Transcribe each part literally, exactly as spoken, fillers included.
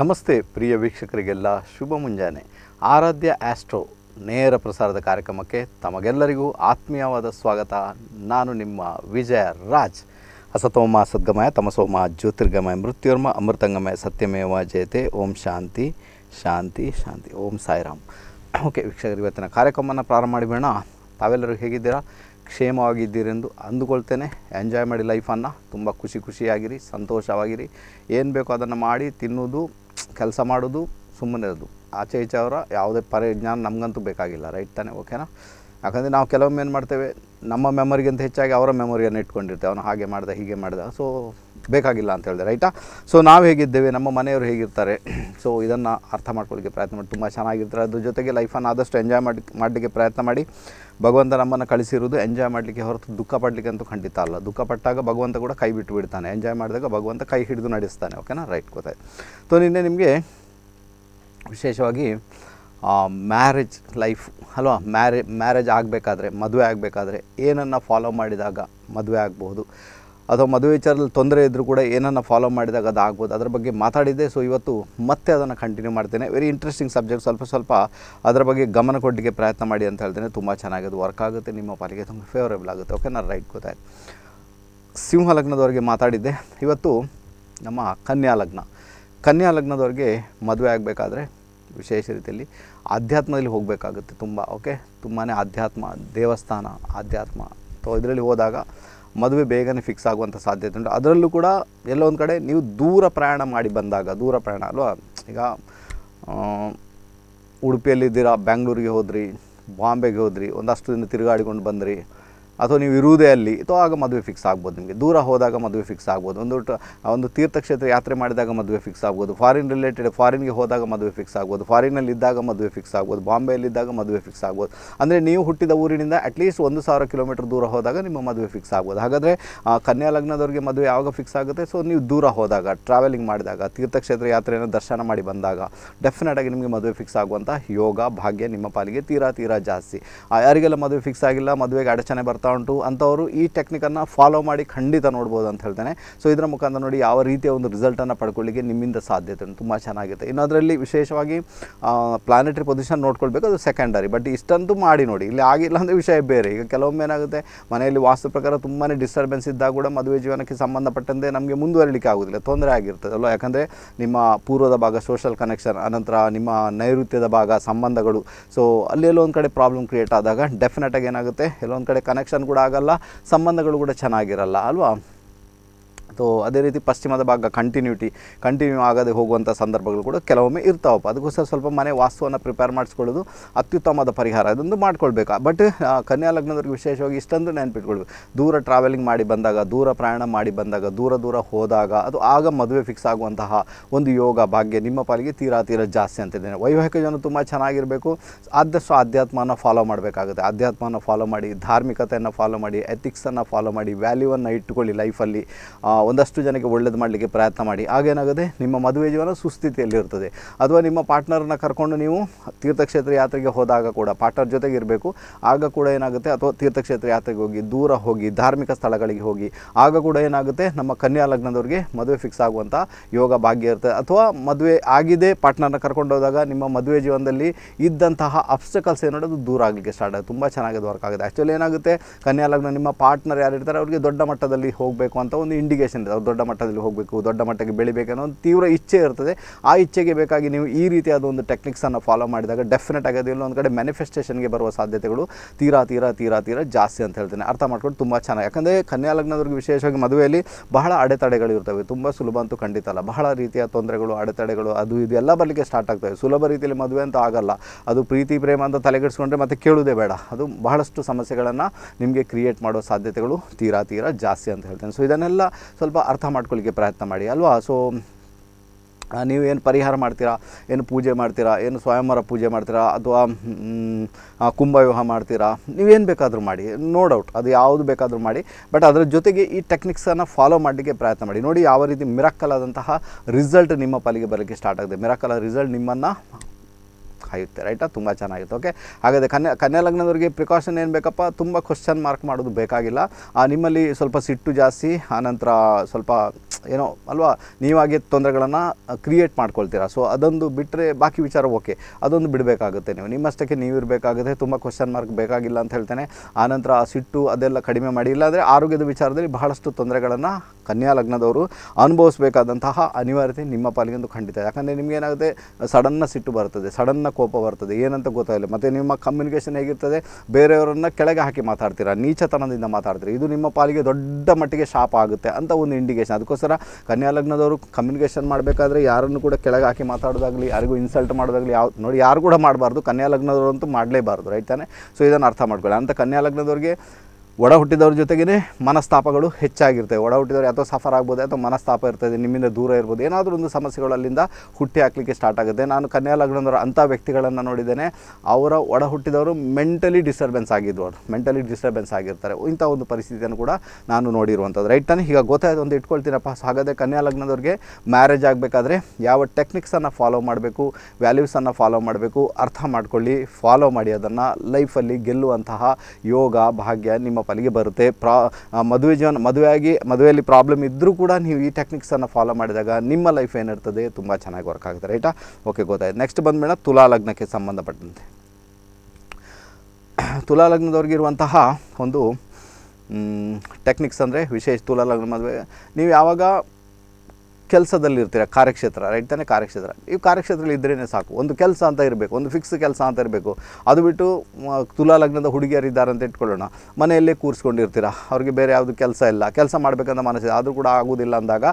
ನಮಸ್ತೆ ಪ್ರಿಯ ವೀಕ್ಷಕರಿಗೆಲ್ಲ ಶುಭ ಮುಂಜಾನೆ. ಆರಾಧ್ಯ ಆಸ್ಟ್ರೋ ನೇರ ಪ್ರಸಾರದ ಕಾರ್ಯಕ್ರಮಕ್ಕೆ ತಮಗೆಲ್ಲರಿಗೂ ಆತ್ಮೀಯವಾದ ಸ್ವಾಗತ. ನಾನು ನಿಮ್ಮ ವಿಜಯ ರಾಜ್. ಅಸತೋಮ ಸದ್ಗಮಯ ತಮಸೋಮ ಜ್ಯೋತಿರ್ಗಮಯ ಮೃತ್ಯುರ್ಮ ಅಮೃತಂಗಮಯ ಸತ್ಯಮೇವ ಜಯತೆ. ಓಂ ಶಾಂತಿ ಶಾಂತಿ ಶಾಂತಿ. ಓಂ ಸಾಯಿರಾಮ್. ಓಕೆ ವೀಕ್ಷಕರು, ಇವತ್ತಿನ ಕಾರ್ಯಕ್ರಮವನ್ನು ಪ್ರಾರಂಭ ಮಾಡಿಬಿಡೋಣ. ತಾವೆಲ್ಲರೂ ಹೇಗಿದ್ದೀರಾ? ಕ್ಷೇಮವಾಗಿದ್ದೀರೆಂದು ಅಂದುಕೊಳ್ತೇನೆ. ಎಂಜಾಯ್ ಮಾಡಿ ಲೈಫನ್ನು, ತುಂಬ ಖುಷಿ ಖುಷಿಯಾಗಿರಿ, ಸಂತೋಷವಾಗಿರಿ. ಏನು ಬೇಕೋ ಅದನ್ನು ಮಾಡಿ, ತಿನ್ನೋದು, ಕೆಲಸ ಮಾಡೋದು, ಸುಮ್ಮನೆ ಇರೋದು. ಆಚೆ ಈಚೆ ಅವರ ಯಾವುದೇ ಪರಿಜ್ಞಾನ ನಮಗಂತೂ ಬೇಕಾಗಿಲ್ಲ, ರೈಟ್ ತಾನೆ? ಓಕೆನಾ? ಯಾಕಂದರೆ ನಾವು ಕೆಲವೊಮ್ಮೆ ಏನು ಮಾಡ್ತೇವೆ, ನಮ್ಮ ಮೆಮೊರಿಗಿಂತ ಹೆಚ್ಚಾಗಿ ಅವರ ಮೆಮೊರಿಯನ್ನು ಇಟ್ಕೊಂಡಿರ್ತೇವೆ. ಅವನು ಹಾಗೆ ಮಾಡಿದೆ, ಹೀಗೆ ಮಾಡಿದೆ, ಸೊ ಬೇಕಾಗಿಲ್ಲ ಅಂತ ಹೇಳಿದೆ, ರೈಟಾ? ಸೊ ನಾವು ಹೇಗಿದ್ದೇವೆ, ನಮ್ಮ ಮನೆಯವರು ಹೇಗಿರ್ತಾರೆ, ಸೊ ಇದನ್ನು ಅರ್ಥ ಮಾಡ್ಕೊಳ್ಳಿಕ್ಕೆ ಪ್ರಯತ್ನ ಮಾಡಿ. ತುಂಬ ಚೆನ್ನಾಗಿರ್ತಾರೆ. ಅದ್ರ ಜೊತೆಗೆ ಲೈಫನ್ನು ಆದಷ್ಟು ಎಂಜಾಯ್ ಮಾಡಿ ಮಾಡಲಿಕ್ಕೆ ಪ್ರಯತ್ನ ಮಾಡಿ. ಭಗವಂತ ನಮ್ಮನ್ನು ಕಳಿಸಿರೋದು ಎಂಜಾಯ್ ಮಾಡಲಿಕ್ಕೆ ಹೊರತು ದುಃಖ ಪಡಲಿಕ್ಕೆ ಅಂತೂ ಖಂಡಿತ ಅಲ್ಲ. ದುಃಖ ಪಟ್ಟಾಗ ಭಗವಂತ ಕೂಡ ಕೈ ಬಿಟ್ಟು ಬಿಡ್ತಾನೆ, ಎಂಜಾಯ್ ಮಾಡಿದಾಗ ಭಗವಂತ ಕೈ ಹಿಡಿದು ನಡೆಸ್ತಾನೆ. ಓಕೆನಾ? ರೈಟ್, ಗೊತ್ತಾಯ್ತು. ಸೊ ನಿನ್ನೆ ನಿಮಗೆ ವಿಶೇಷವಾಗಿ ಮ್ಯಾರೇಜ್ ಲೈಫ್ ಅಲ್ವಾ, ಮ್ಯಾರೇ ಮ್ಯಾರೇಜ್ ಆಗಬೇಕಾದ್ರೆ, ಮದುವೆ ಆಗಬೇಕಾದ್ರೆ ಏನನ್ನು ಫಾಲೋ ಮಾಡಿದಾಗ ಮದುವೆ ಆಗ್ಬೋದು, ಅಥವಾ ಮದುವೆ ವಿಚಾರದಲ್ಲಿ ತೊಂದರೆ ಇದ್ದರೂ ಕೂಡ ಏನನ್ನು ಫಾಲೋ ಮಾಡಿದಾಗ ಅದು ಆಗ್ಬೋದು, ಅದರ ಬಗ್ಗೆ ಮಾತಾಡಿದ್ದೆ. ಸೊ ಇವತ್ತು ಮತ್ತೆ ಅದನ್ನು ಕಂಟಿನ್ಯೂ ಮಾಡ್ತೇನೆ. Very interesting subject. ಸ್ವಲ್ಪ ಸ್ವಲ್ಪ ಅದರ ಬಗ್ಗೆ ಗಮನ ಕೊಡಲಿಕ್ಕೆ ಪ್ರಯತ್ನ ಮಾಡಿ ಅಂತ ಹೇಳ್ತೇನೆ. ತುಂಬ ಚೆನ್ನಾಗಿದೆ, ವರ್ಕ್ ಆಗುತ್ತೆ, ನಿಮ್ಮ ಪಾಲಿಗೆ ತುಂಬ ಫೇವರೇಬಲ್ ಆಗುತ್ತೆ. ಓಕೆನಾ? ರೈಟ್, ಗೊತ್ತಾಯ್ತು. ಸಿಂಹ ಲಗ್ನದವರೆಗೆ ಮಾತಾಡಿದ್ದೆ. ಇವತ್ತು ನಮ್ಮ ಕನ್ಯಾ ಲಗ್ನ. ಕನ್ಯಾ ಲಗ್ನದವರೆಗೆ ಮದುವೆ ಆಗಬೇಕಾದ್ರೆ ವಿಶೇಷ ರೀತಿಯಲ್ಲಿ ಆಧ್ಯಾತ್ಮದಲ್ಲಿ ಹೋಗಬೇಕಾಗುತ್ತೆ ತುಂಬ. ಓಕೆ, ತುಂಬಾ ಆಧ್ಯಾತ್ಮ, ದೇವಸ್ಥಾನ, ಆಧ್ಯಾತ್ಮ, ಅಥವಾ ಇದರಲ್ಲಿ ಹೋದಾಗ ಮದುವೆ ಬೇಗನೆ ಫಿಕ್ಸ್ ಆಗುವಂಥ ಸಾಧ್ಯತೆ ಉಂಟು. ಅದರಲ್ಲೂ ಕೂಡ ಎಲ್ಲೊಂದು ಕಡೆ ನೀವು ದೂರ ಪ್ರಯಾಣ ಮಾಡಿ ಬಂದಾಗ, ದೂರ ಪ್ರಯಾಣ ಅಲ್ವಾ, ಈಗ ಉಡುಪಿಯಲ್ಲಿದ್ದೀರಾ, ಬ್ಯಾಂಗ್ಳೂರಿಗೆ ಹೋದ್ರಿ, ಬಾಂಬೆಗೆ ಹೋದ್ರಿ, ಒಂದಷ್ಟು ದಿನ ತಿರುಗಾಡಿಕೊಂಡು ಬಂದ್ರಿ, ಅಥವಾ ನೀವು ಇರುವುದೇ ಅಲ್ಲಿ, ಅಥವಾ ಆಗ ಮದುವೆ ಫಿಕ್ಸ್ ಆಗ್ಬೋದು. ನಿಮಗೆ ದೂರ ಹೋದಾಗ ಮದುವೆ ಫಿಕ್ಸ್ ಆಗ್ಬೋದು. ಒಂದು ಒಂದು ತೀರ್ಥಕ್ಷೇತ್ರ ಯಾತ್ರೆ ಮಾಡಿದಾಗ ಮದುವೆ ಫಿಕ್ಸ್ ಆಗ್ಬೋದು. ಫಾರಿನ್ ರಿಲೇಟೆಡ್, ಫಾರಿನ್ಗೆ ಹೋದಾಗ ಮದುವೆ ಫಿಕ್ಸ್ ಆಗ್ಬೋದು. ಫಾರಿನಲ್ಲಿ ಇದ್ದಾಗ ಮದುವೆ ಫಿಕ್ಸ್ ಆಗ್ಬೋದು. ಬಾಂಬೆಯಲ್ಲಿದ್ದಾಗ ಮದುವೆ ಫಿಕ್ಸ್ ಆಗ್ಬೋದು. ಅಂದರೆ ನೀವು ಹುಟ್ಟಿದ ಊರಿನಿಂದ ಅಟ್ಲೀಸ್ಟ್ ಒಂದು ಸಾವಿರ ಕಿಲೋಮೀಟರ್ ದೂರ ಹೋದಾಗ ನಿಮ್ಮ ಮದುವೆ ಫಿಕ್ಸ್ ಆಗ್ಬೋದು. ಹಾಗಾದರೆ ಕನ್ಯಾ ಲಗ್ನದವರಿಗೆ ಮದುವೆ ಯಾವಾಗ ಫಿಕ್ಸ್ ಆಗುತ್ತೆ? ಸೊ ನೀವು ದೂರ ಹೋದಾಗ, ಟ್ರಾವೆಲಿಂಗ್ ಮಾಡಿದಾಗ, ತೀರ್ಥಕ್ಷೇತ್ರ ಯಾತ್ರೆಯನ್ನು ದರ್ಶನ ಮಾಡಿ ಬಂದಾಗ ಡೆಫಿನೆಟಾಗಿ ನಿಮಗೆ ಮದುವೆ ಫಿಕ್ಸ್ ಆಗುವಂಥ ಯೋಗ ಭಾಗ್ಯ ನಿಮ್ಮ ಪಾಲಿಗೆ ತೀರಾ ತೀರಾ ಜಾಸ್ತಿ. ಯಾರಿಗೆಲ್ಲ ಮದುವೆ ಫಿಕ್ಸ್ ಆಗಿಲ್ಲ, ಮದುವೆಗೆ ಅಡಚಣೆ ಬರ್ತಾ ಉಂಟು ಅಂಥವರು ಈ ಟೆಕ್ನಿಕನ್ನು ಫಾಲೋ ಮಾಡಿ ಖಂಡಿತ ನೋಡ್ಬೋದು ಅಂತ ಹೇಳ್ತೇನೆ. ಸೊ ಇದರ ಮುಖಾಂತರ ನೋಡಿ ಯಾವ ರೀತಿಯ ಒಂದು ರಿಸಲ್ಟನ್ನು ಪಡ್ಕೊಳ್ಳಿಕ್ಕೆ ನಿಮ್ಮಿಂದ ಸಾಧ್ಯತೆ ಉಂಟು. ತುಂಬ ಚೆನ್ನಾಗಿದೆ. ಇನ್ನು ಅದರಲ್ಲಿ ವಿಶೇಷವಾಗಿ ಪ್ಲಾನೆಟರಿ ಪೊಸಿಷನ್ ನೋಡ್ಕೊಳ್ಬೇಕು, ಅದು ಸೆಕೆಂಡರಿ. ಬಟ್ ಇಷ್ಟಂತೂ ಮಾಡಿ ನೋಡಿ. ಇಲ್ಲಿ ಆಗಿಲ್ಲ ಅಂದರೆ ವಿಷಯ ಬೇರೆ. ಈಗ ಕೆಲವೊಮ್ಮೆ ಏನಾಗುತ್ತೆ, ಮನೆಯಲ್ಲಿ ವಾಸ್ತು ಪ್ರಕಾರ ತುಂಬಾ ಡಿಸ್ಟರ್ಬೆನ್ಸ್ ಇದ್ದಾಗ ಕೂಡ ಮದುವೆ ಜೀವನಕ್ಕೆ ಸಂಬಂಧಪಟ್ಟಂತೆ ನಮಗೆ ಮುಂದುವರಿಲಿಕ್ಕೆ ಆಗೋದಿಲ್ಲ, ತೊಂದರೆ ಆಗಿರ್ತದೆ ಅಲ್ವಾ? ಯಾಕಂದರೆ ನಿಮ್ಮ ಪೂರ್ವದ ಭಾಗ ಸೋಷಲ್ ಕನೆಕ್ಷನ್, ಅನಂತರ ನಿಮ್ಮ ನೈಋತ್ಯದ ಭಾಗ ಸಂಬಂಧಗಳು. ಸೊ ಅಲ್ಲಿ ಎಲ್ಲೊಂದು ಕಡೆ ಪ್ರಾಬ್ಲಮ್ ಕ್ರಿಯೇಟ್ ಆದಾಗ ಡೆಫಿನೆಟಾಗಿ ಏನಾಗುತ್ತೆ, ಎಲ್ಲೊಂದು ಕಡೆ ಕನೆಕ್ಷನ್ ಕೂಡ ಆಗಲ್ಲ, ಸಂಬಂಧಗಳು ಕೂಡ ಚೆನ್ನಾಗಿರಲ್ಲ ಅಲ್ವಾ? ಸೊ ಅದೇ ರೀತಿ ಪಶ್ಚಿಮದ ಭಾಗ ಕಂಟಿನ್ಯೂಟಿ ಕಂಟಿನ್ಯೂ ಆಗದೆ ಹೋಗುವಂಥ ಸಂದರ್ಭಗಳು ಕೂಡ ಕೆಲವೊಮ್ಮೆ ಇರ್ತಾವಪ್ಪ. ಅದಕ್ಕೋಸ್ಕರ ಸ್ವಲ್ಪ ಮನೆ ವಾಸ್ತುವನ್ನು ಪ್ರಿಪೇರ್ ಮಾಡಿಸ್ಕೊಳ್ಳೋದು ಅತ್ಯುತ್ತಮವಾದ ಪರಿಹಾರ. ಇದೊಂದು ಮಾಡ್ಕೊಳ್ಬೇಕು. ಬಟ್ ಕನ್ಯಾ ಲಗ್ನದವ್ರಿಗೆ ವಿಶೇಷವಾಗಿ ಇಷ್ಟಂದು ನೆನಪಿಟ್ಕೊಳ್ಬೇಕು. ದೂರ ಟ್ರಾವೆಲಿಂಗ್ ಮಾಡಿ ಬಂದಾಗ, ದೂರ ಪ್ರಯಾಣ ಮಾಡಿ ಬಂದಾಗ, ದೂರ ದೂರ ಹೋದಾಗ, ಅದು ಆಗ ಮದುವೆ ಫಿಕ್ಸ್ ಆಗುವಂತಹ ಒಂದು ಯೋಗ ಭಾಗ್ಯ ನಿಮ್ಮ ಪಾಲಿಗೆ ತೀರಾ ತೀರಾ ಜಾಸ್ತಿ ಅಂತಿದ್ದೇನೆ. ವೈವಾಹಿಕ ಜನ ತುಂಬ ಚೆನ್ನಾಗಿರಬೇಕು. ಆದಷ್ಟು ಆಧ್ಯಾತ್ಮನ ಫಾಲೋ ಮಾಡಬೇಕಾಗುತ್ತೆ. ಆಧ್ಯಾತ್ಮನ ಫಾಲೋ ಮಾಡಿ, ಧಾರ್ಮಿಕತೆಯನ್ನು ಫಾಲೋ ಮಾಡಿ, ಎಥಿಕ್ಸನ್ನು ಫಾಲೋ ಮಾಡಿ, ವ್ಯಾಲ್ಯೂವನ್ನು ಇಟ್ಟುಕೊಳ್ಳಿ ಲೈಫಲ್ಲಿ. ಒಂದಷ್ಟು ಜನಕ್ಕೆ ಒಳ್ಳೇದು ಮಾಡಲಿಕ್ಕೆ ಪ್ರಯತ್ನ ಮಾಡಿ. ಆಗೇನಾಗದೆ ನಿಮ್ಮ ಮದುವೆ ಜೀವನ ಸುಸ್ಥಿತಿಯಲ್ಲಿರ್ತದೆ. ಅಥವಾ ನಿಮ್ಮ ಪಾರ್ಟ್ನರ್ನ ಕರ್ಕೊಂಡು ನೀವು ತೀರ್ಥಕ್ಷೇತ್ರ ಯಾತ್ರೆಗೆ ಹೋದಾಗ ಕೂಡ ಪಾರ್ಟ್ನರ್ ಜೊತೆಗೆ ಇರಬೇಕು. ಆಗ ಕೂಡ ಏನಾಗುತ್ತೆ, ಅಥವಾ ತೀರ್ಥಕ್ಷೇತ್ರ ಯಾತ್ರೆಗೆ ಹೋಗಿ, ದೂರ ಹೋಗಿ, ಧಾರ್ಮಿಕ ಸ್ಥಳಗಳಿಗೆ ಹೋಗಿ, ಆಗ ಕೂಡ ಏನಾಗುತ್ತೆ, ನಮ್ಮ ಕನ್ಯಾ ಲಗ್ನದವ್ರಿಗೆ ಮದುವೆ ಫಿಕ್ಸ್ ಆಗುವಂಥ ಯೋಗ ಭಾಗ್ಯ ಇರ್ತದೆ. ಅಥವಾ ಮದುವೆ ಆಗಿದೆ, ಪಾರ್ಟ್ನರ್ನ ಕರ್ಕೊಂಡು ಹೋದಾಗ ನಿಮ್ಮ ಮದುವೆ ಜೀವನದಲ್ಲಿ ಇದ್ದಂತಹ ಅಬ್ಸ್ಟಕಲ್ಸ್ ಏನು ಮಾಡೋದು ದೂರ ಆಗಲಿಕ್ಕೆ ಸ್ಟಾರ್ಟ್ ಆಗುತ್ತೆ. ತುಂಬ ಚೆನ್ನಾಗಿದೆ, ವರ್ಕ್ ಆಗಿದೆ. ಆ್ಯಕ್ಚುಲಿ ಏನಾಗುತ್ತೆ, ಕನ್ಯಾ ಲಗ್ನ ನಿಮ್ಮ ಪಾರ್ಟ್ನರ್ ಯಾರಿರ್ತಾರೆ ಅವರಿಗೆ ದೊಡ್ಡ ಮಟ್ಟದಲ್ಲಿ ಹೋಗಬೇಕು ಅಂತ ಒಂದು ಇಂಡಿಕೇಶನ್, ಅವ್ರು ದೊಡ್ಡ ಮಟ್ಟದಲ್ಲಿ ಹೋಗಬೇಕು, ದೊಡ್ಡ ಮಟ್ಟಕ್ಕೆ ಬೆಳಿಬೇಕು ಅನ್ನೋ ಒಂದು ತೀವ್ರ ಇಚ್ಛೆ ಇರ್ತದೆ. ಆ ಇಚ್ಛೆಗೆ ಬೇಕಾಗಿ ನೀವು ಈ ರೀತಿಯಾದ ಒಂದು ಟೆಕ್ನಿಕ್ಸನ್ನು ಫಾಲೋ ಮಾಡಿದಾಗ ಡೆಫಿನೆಟ್ ಆಗೋದು ಇಲ್ಲೊಂದು ಕಡೆ ಮ್ಯಾನಿಫೆಸ್ಟೇಷನ್ಗೆ ಬರುವ ಸಾಧ್ಯತೆಗಳು ತೀರಾ ತೀರಾ ತೀರಾ ತೀರಾ ಜಾಸ್ತಿ ಅಂತ ಹೇಳ್ತೇನೆ. ಅರ್ಥ ಮಾಡ್ಕೊಂಡು ತುಂಬ ಚೆನ್ನಾಗಿ. ಯಾಕಂದರೆ ಕನ್ಯಾ ಲಗ್ನದವ್ರಿಗೆ ವಿಶೇಷವಾಗಿ ಮದುವೆಯಲ್ಲಿ ಬಹಳ ಅಡೆತಡೆಗಳು ಇರ್ತವೆ. ತುಂಬ ಸುಲಭ ಅಂತೂ ಖಂಡಿತ ಅಲ್ಲ. ಬಹಳ ರೀತಿಯ ತೊಂದರೆಗಳು, ಅಡೆತಡೆಗಳು, ಅದು ಇದು ಎಲ್ಲ ಬರಲಿಕ್ಕೆ ಸ್ಟಾರ್ಟ್ ಆಗ್ತವೆ. ಸುಲಭ ರೀತಿಯಲ್ಲಿ ಮದುವೆ ಅಂತೂ ಆಗಲ್ಲ. ಅದು ಪ್ರೀತಿ ಪ್ರೇಮ ಅಂತ ತಲೆಗೆಡಿಸ್ಕೊಂಡ್ರೆ ಮತ್ತೆ ಕೇಳೋದೇ ಬೇಡ. ಅದು ಬಹಳಷ್ಟು ಸಮಸ್ಯೆಗಳನ್ನು ನಿಮಗೆ ಕ್ರಿಯೇಟ್ ಮಾಡುವ ಸಾಧ್ಯತೆಗಳು ತೀರಾ ತೀರಾ ಜಾಸ್ತಿ ಅಂತ ಹೇಳ್ತೇನೆ. ಸೊ ಇದನ್ನೆಲ್ಲ ಸ್ವಲ್ಪ ಅರ್ಥ ಮಾಡ್ಕೊಳ್ಳಿಕ್ಕೆ ಪ್ರಯತ್ನ ಮಾಡಿ ಅಲ್ವಾ? ಸೊ ನೀವು ಏನು ಪರಿಹಾರ ಮಾಡ್ತೀರಾ, ಏನು ಪೂಜೆ ಮಾಡ್ತೀರಾ, ಏನು ಸ್ವಯಂವರ ಪೂಜೆ ಮಾಡ್ತೀರಾ, ಅಥವಾ ಕುಂಭವಿವಾಹ ಮಾಡ್ತೀರಾ, ನೀವೇನು ಬೇಕಾದರೂ ಮಾಡಿ, ನೋ ಡೌಟ್, ಅದು ಯಾವುದು ಬೇಕಾದರೂ ಮಾಡಿ. ಬಟ್ ಅದರ ಜೊತೆಗೆ ಈ ಟೆಕ್ನಿಕ್ಸನ್ನು ಫಾಲೋ ಮಾಡಲಿಕ್ಕೆ ಪ್ರಯತ್ನ ಮಾಡಿ. ನೋಡಿ ಯಾವ ರೀತಿ ಮಿರಾಕಲ್ ಆದಂತಹ ರಿಸಲ್ಟ್ ನಿಮ್ಮ ಪಾಲಿಗೆ ಬರಲಿಕ್ಕೆ ಸ್ಟಾರ್ಟ್ ಆಗಿದೆ. ಮಿರಾಕಲ್ ರಿಸಲ್ಟ್ ನಿಮ್ಮನ್ನು ಕಾಯುತ್ತೆ, ರೈಟಾ? ತುಂಬ ಚೆನ್ನಾಗಿತ್ತು. ಓಕೆ, ಹಾಗಾದರೆ ಕನ್ಯಾ ಕನ್ಯಾ ಲಗ್ನದವರಿಗೆ ಪ್ರಿಕಾಷನ್ ಏನು ಬೇಕಪ್ಪ, ತುಂಬ ಕ್ವಶನ್ ಮಾರ್ಕ್ ಮಾಡೋದು ಬೇಕಾಗಿಲ್ಲ. ನಿಮ್ಮಲ್ಲಿ ಸ್ವಲ್ಪ ಸಿಟ್ಟು ಜಾಸ್ತಿ, ಆನಂತರ ಸ್ವಲ್ಪ ಏನೋ ಅಲ್ವಾ ನೀವಾಗೆ ತೊಂದರೆಗಳನ್ನು ಕ್ರಿಯೇಟ್ ಮಾಡ್ಕೊಳ್ತೀರಾ. ಸೊ ಅದೊಂದು ಬಿಟ್ಟರೆ ಬಾಕಿ ವಿಚಾರ ಓಕೆ, ಅದೊಂದು ಬಿಡಬೇಕಾಗುತ್ತೆ. ನೀವು ನಿಮ್ಮಷ್ಟಕ್ಕೆ ನೀವು ಇರಬೇಕಾಗುತ್ತೆ, ತುಂಬ ಕ್ವಶನ್ ಮಾರ್ಕ್ ಬೇಕಾಗಿಲ್ಲ ಅಂತ ಹೇಳ್ತೇನೆ. ಆನಂತರ ಆ ಸಿಟ್ಟು ಅದೆಲ್ಲ ಕಡಿಮೆ ಮಾಡಿ, ಇಲ್ಲಾಂದರೆ ಆರೋಗ್ಯದ ವಿಚಾರದಲ್ಲಿ ಬಹಳಷ್ಟು ತೊಂದರೆಗಳನ್ನು ಕನ್ಯಾ ಲಗ್ನದವರು ಅನುಭವಿಸಬೇಕಾದಂತಹ ಅನಿವಾರ್ಯತೆ ನಿಮ್ಮ ಪಾಲಿಗೆಂದು ಖಂಡಿತ. ಯಾಕಂದರೆ ನಿಮಗೇನಾಗುತ್ತೆ, ಸಡನ್ನ ಸಿಟ್ಟು ಬರ್ತದೆ, ಸಡನ್ನ ಕೋಪ ಬರ್ತದೆ, ಏನಂತ ಗೊತ್ತಾಗಲಿಲ್ಲ. ಮತ್ತು ನಿಮ್ಮ ಕಮ್ಯುನಿಕೇಷನ್ ಹೇಗಿರ್ತದೆ, ಬೇರೆಯವರನ್ನು ಕೆಳಗೆ ಹಾಕಿ ಮಾತಾಡ್ತೀರಾ, ನೀಚತನದಿಂದ ಮಾತಾಡ್ತೀರಾ. ಇದು ನಿಮ್ಮ ಪಾಲಿಗೆ ದೊಡ್ಡ ಮಟ್ಟಿಗೆ ಶಾಪ ಆಗುತ್ತೆ ಅಂತ ಒಂದು ಇಂಡಿಕೇಷನ್. ಅದಕ್ಕೋಸ್ಕರ ಕನ್ಯಾ ಲಗ್ನದವರು ಕಮ್ಯುನಿಕೇಷನ್ ಮಾಡಬೇಕಾದ್ರೆ ಯಾರನ್ನು ಕೂಡ ಕೆಳಗೆ ಹಾಕಿ ಮಾತಾಡೋದಾಗಲಿ, ಯಾರಿಗೂ ಇನ್ಸಲ್ಟ್ ಮಾಡೋದಾಗಲಿ, ಯಾವ ನೋಡಿ ಯಾರು ಕೂಡ ಮಾಡಬಾರ್ದು. ಕನ್ಯಾ ಲಗ್ನದವರಂತೂ ಮಾಡಲೇಬಾರ್ದು, ರೈಟ್ ತಾನೆ. ಸೊ ಇದನ್ನು ಅರ್ಥ ಮಾಡ್ಕೊಳ್ಳಿ. ಅಂತ ಕನ್ಯಾ ಲಗ್ನದವ್ರಿಗೆ ಒಡ ಹುಟ್ಟಿದವ್ರ ಜೊತೆಗೇ ಮನಸ್ತಾಪಗಳು ಹೆಚ್ಚಾಗಿರ್ತವೆ. ಒಡ ಹುಟ್ಟಿದವರು ಅಥವಾ ಸಫರ್ ಆಗ್ಬೋದು, ಅಥವಾ ಮನಸ್ತಾಪ ಇರ್ತದೆ, ನಿಮ್ಮಿಂದ ದೂರ ಇರ್ಬೋದು, ಏನಾದರೂ ಒಂದು ಸಮಸ್ಯೆಗಳು ಅಲ್ಲಿಂದ ಹುಟ್ಟಿ ಹಾಕಲಿಕ್ಕೆ ಸ್ಟಾರ್ಟ್ ಆಗುತ್ತೆ. ನಾನು ಕನ್ಯಾ ಲಗ್ನದವರು ಅಂಥ ವ್ಯಕ್ತಿಗಳನ್ನು ನೋಡಿದ್ದೇನೆ, ಅವರ ಒಡ ಹುಟ್ಟಿದವರು ಮೆಂಟಲಿ ಡಿಸ್ಟರ್ಬೆನ್ಸ್ ಆಗಿದ್ದು, ಅವರು ಮೆಂಟಲಿ ಡಿಸ್ಟರ್ಬೆನ್ಸ್ ಆಗಿರ್ತಾರೆ. ಇಂಥ ಒಂದು ಪರಿಸ್ಥಿತಿಯನ್ನು ಕೂಡ ನಾನು ನೋಡಿರುವಂಥದ್ದು, ರೈಟ್ ತಾನೆ. ಈಗ ಗೊತ್ತಾಯ್ತು ಒಂದು ಇಟ್ಕೊಳ್ತೀನಪ್ಪ. ಸೊ ಹಾಗಾದರೆ ಕನ್ಯಾ ಲಗ್ನದವ್ರಿಗೆ ಮ್ಯಾರೇಜ್ ಆಗಬೇಕಾದ್ರೆ ಯಾವ ಟೆಕ್ನಿಕ್ಸನ್ನು ಫಾಲೋ ಮಾಡಬೇಕು, ವ್ಯಾಲ್ಯೂಸನ್ನು ಫಾಲೋ ಮಾಡಬೇಕು, ಅರ್ಥ ಮಾಡ್ಕೊಳ್ಳಿ, ಫಾಲೋ ಮಾಡಿ, ಅದನ್ನು ಲೈಫಲ್ಲಿ ಗೆಲ್ಲುವಂತಹ ಯೋಗ ಭಾಗ್ಯ ನಿಮ್ಮ ಪಾಲಿಗೆ ಬರುತ್ತೆ. ಪ್ರಾ ಮದುವೆ ಜೀವನ ಮದುವೆಯಾಗಿ ಮದುವೆಯಲ್ಲಿ ಪ್ರಾಬ್ಲಮ್ ಇದ್ದರೂ ಕೂಡ ನೀವು ಈ ಟೆಕ್ನಿಕ್ಸನ್ನು ಫಾಲೋ ಮಾಡಿದಾಗ ನಿಮ್ಮ ಲೈಫ್ ಏನಿರ್ತದೆ, ತುಂಬ ಚೆನ್ನಾಗಿ ವರ್ಕ್ ಆಗುತ್ತೆ, ರೈಟಾ. ಓಕೆ, ಗೊತ್ತಾಯ್ತು. ನೆಕ್ಸ್ಟ್ ಬಂದ್ಮೇಲೆ ತುಲಾ ಲಗ್ನಕ್ಕೆ ಸಂಬಂಧಪಟ್ಟಂತೆ ತುಲಾ ಲಗ್ನದವ್ರಿಗಿರುವಂತಹ ಒಂದು ಟೆಕ್ನಿಕ್ಸ್ ಅಂದರೆ ವಿಶೇಷ. ತುಲಾ ಲಗ್ನ ಮದುವೆ ನೀವು ಯಾವಾಗ ಕೆಲಸದಲ್ಲಿರ್ತೀರ, ಕಾರ್ಯಕ್ಷೇತ್ರ, ರೈಟ್ ತಾನೆ, ಕಾರ್ಯಕ್ಷೇತ್ರ. ಇವು ಕಾರ್ಯಕ್ಷೇತ್ರದಲ್ಲಿ ಇದ್ರೇ ಸಾಕು, ಒಂದು ಕೆಲಸ ಅಂತ ಇರಬೇಕು, ಒಂದು ಫಿಕ್ಸ್ ಕೆಲಸ ಅಂತ ಇರಬೇಕು. ಅದು ಬಿಟ್ಟು ತುಲಾ ಲಗ್ನದ ಹುಡುಗಿಯರಿದ್ದಾರೆ ಅಂತ ಇಟ್ಕೊಳ್ಳೋಣ, ಮನೆಯಲ್ಲೇ ಕೂರಿಸ್ಕೊಂಡಿರ್ತೀರ, ಅವ್ರಿಗೆ ಬೇರೆ ಯಾವುದು ಕೆಲಸ ಇಲ್ಲ, ಕೆಲಸ ಮಾಡಬೇಕಂತ ಮನಸ್ಸಿದೆ, ಆದರೂ ಕೂಡ ಆಗೋದಿಲ್ಲ ಅಂದಾಗ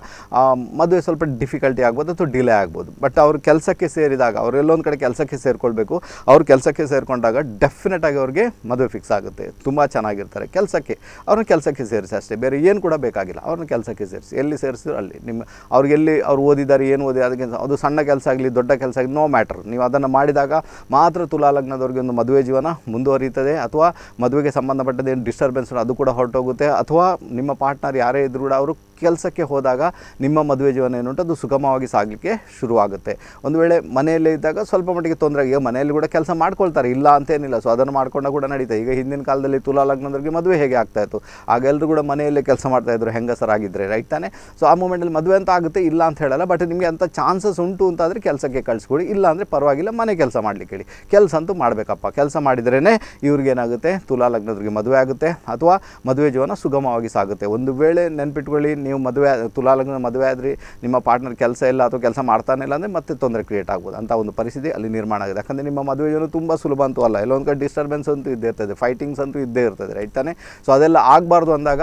ಮದುವೆ ಸ್ವಲ್ಪ ಡಿಫಿಕಲ್ಟಿ ಆಗ್ಬೋದು ಅಥವಾ ಡಿಲೇ ಆಗ್ಬೋದು. ಬಟ್ ಅವ್ರ ಕೆಲಸಕ್ಕೆ ಸೇರಿದಾಗ, ಅವರೆಲ್ಲೊಂದು ಕಡೆ ಕೆಲಸಕ್ಕೆ ಸೇರಿಕೊಳ್ಬೇಕು. ಅವ್ರ ಕೆಲಸಕ್ಕೆ ಸೇರಿಕೊಂಡಾಗ ಡೆಫಿನೆಟ್ ಆಗಿ ಅವ್ರಿಗೆ ಮದುವೆ ಫಿಕ್ಸ್ ಆಗುತ್ತೆ, ತುಂಬ ಚೆನ್ನಾಗಿರ್ತಾರೆ. ಕೆಲಸಕ್ಕೆ ಅವ್ರನ್ನ ಕೆಲಸಕ್ಕೆ ಸೇರಿಸಿ ಅಷ್ಟೇ, ಬೇರೆ ಏನು ಕೂಡ ಬೇಕಾಗಿಲ್ಲ. ಅವ್ರನ್ನ ಕೆಲಸಕ್ಕೆ ಸೇರಿಸಿ, ಎಲ್ಲಿ ಸೇರಿಸಿದ್ರು ಅಲ್ಲಿ, ನಿಮ್ಮ ಅವ್ರಿಗೆಲ್ಲಿ ಅವ್ರು ಓದಿದ್ದಾರೆ, ಏನು ಓದಿದ್ದಾರೆ, ಅದಕ್ಕೆ ಅದು ಸಣ್ಣ ಕೆಲಸ ಆಗಲಿ ದೊಡ್ಡ ಕೆಲಸ ಆಗಲಿ, ನೋ ಮ್ಯಾಟರ್. ನೀವು ಅದನ್ನು ಮಾಡಿದಾಗ ಮಾತ್ರ ತುಲಾ ಲಗ್ನದವ್ರಿಗೆ ಒಂದು ಮದುವೆ ಜೀವನ ಮುಂದುವರಿಯುತ್ತದೆ. ಅಥವಾ ಮದುವೆಗೆ ಸಂಬಂಧಪಟ್ಟದ್ದು ಏನು ಡಿಸ್ಟರ್ಬೆನ್ಸ್ ಅದು ಕೂಡ ಹೊರಟೋಗುತ್ತೆ. ಅಥವಾ ನಿಮ್ಮ ಪಾರ್ಟ್ನರ್ ಯಾರೇ ಇದ್ದರೂ ಕೂಡ ಅವರು ಕೆಲಸಕ್ಕೆ ಹೋದಾಗ ನಿಮ್ಮ ಮದುವೆ ಜೀವನ ಏನುಂಟು ಅದು ಸುಗಮವಾಗಿ ಸಾಗಲಿಕ್ಕೆ ಶುರುವಾಗುತ್ತೆ. ಒಂದು ವೇಳೆ ಮನೆಯಲ್ಲೇ ಇದ್ದಾಗ ಸ್ವಲ್ಪ ಮಟ್ಟಿಗೆ ತೊಂದರೆ ಆಗಿದೆ, ಮನೆಯಲ್ಲಿ ಕೂಡ ಕೆಲಸ ಮಾಡ್ಕೊಳ್ತಾರೆ, ಇಲ್ಲ ಅಂತೇನಿಲ್ಲ. ಸೊ ಅದನ್ನು ಮಾಡ್ಕೊಂಡಾಗ ಕೂಡ ನಡೀತಾ. ಈಗ ಹಿಂದಿನ ಕಾಲದಲ್ಲಿ ತುಲಾ ಲಗ್ನದವ್ರಿಗೆ ಮದುವೆ ಹೇಗೆ ಆಗ್ತಾಯಿತ್ತು, ಆಗೆಲ್ಲರೂ ಕೂಡ ಮನೆಯಲ್ಲೇ ಕೆಲಸ ಮಾಡ್ತಾಯಿದ್ರು ಹೆಂಗಸರಾಗಿದ್ದರೆ, ರೈಟ್ ತಾನೆ. ಸೊ ಆ ಮೂಮೆಂಟಲ್ಲಿ ಮದುವೆ ಅಂತ ಆಗುತ್ತೆ, ಇಲ್ಲ ಅಂತ ಹೇಳಲ್ಲ. ಬಟ್ ನಿಮಗೆ ಅಂಥ ಚಾನ್ಸಸ್ ಉಂಟು ಅಂತಾದರೆ ಕೆಲಸಕ್ಕೆ ಕಳಿಸ್ಕೊಡಿ, ಇಲ್ಲ ಅಂದರೆ ಪರವಾಗಿಲ್ಲ, ಮನೆ ಕೆಲಸ ಮಾಡಲಿಕ್ಕೆ ಹೇಳಿ. ಕೆಲಸ ಅಂತೂ ಮಾಡಬೇಕಪ್ಪ, ಕೆಲಸ ಮಾಡಿದ್ರೇ ಇವ್ರಿಗೇನಾಗುತ್ತೆ, ತುಲಾ ಲಗ್ನದವ್ರಿಗೆ ಮದುವೆ ಆಗುತ್ತೆ ಅಥವಾ ಮದುವೆ ಜೀವನ ಸುಗಮವಾಗಿ ಸಾಗುತ್ತೆ. ಒಂದು ವೇಳೆ ನೆನ್ಪಿಟ್ಕೊಳ್ಳಿ, ನೀವು ಮದುವೆ ತುಲಾ ಲಗ್ನ ಮದುವೆ ಆದ್ರಿ, ನಿಮ್ಮ ಪಾರ್ಟ್ನರ್ ಕೆಲಸ ಇಲ್ಲ ಅಥವಾ ಕೆಲಸ ಮಾಡ್ತಾನೆ ಇಲ್ಲ ಅಂದರೆ ಮತ್ತೆ ತೊಂದರೆ ಕ್ರಿಯೇಟ್ ಆಗ್ಬೋದು. ಅಂಥ ಒಂದು ಪರಿಸ್ಥಿತಿ ಅಲ್ಲಿ ನಿರ್ಮಾಣ ಆಗಿದೆ. ಯಾಕಂದರೆ ನಿಮ್ಮ ಮದುವೆ ಜೀವನ ತುಂಬ ಸುಲಭ ಅಂತೂ ಅಲ್ಲ, ಎಲ್ಲೊಂದು ಕಡೆ ಡಿಸ್ಟರ್ಬೆನ್ಸ್ ಅಂತೂ ಇದ್ದೇ ಇರ್ತದೆ, ಫೈಟಿಂಗ್ಸ್ ಅಂತೂ ಇದ್ದೇ ಇರ್ತದೆ, ರೈಟ್ ತಾನೆ. ಸೊ ಅದೆಲ್ಲ ಆಗಬಾರ್ದು ಅಂದಾಗ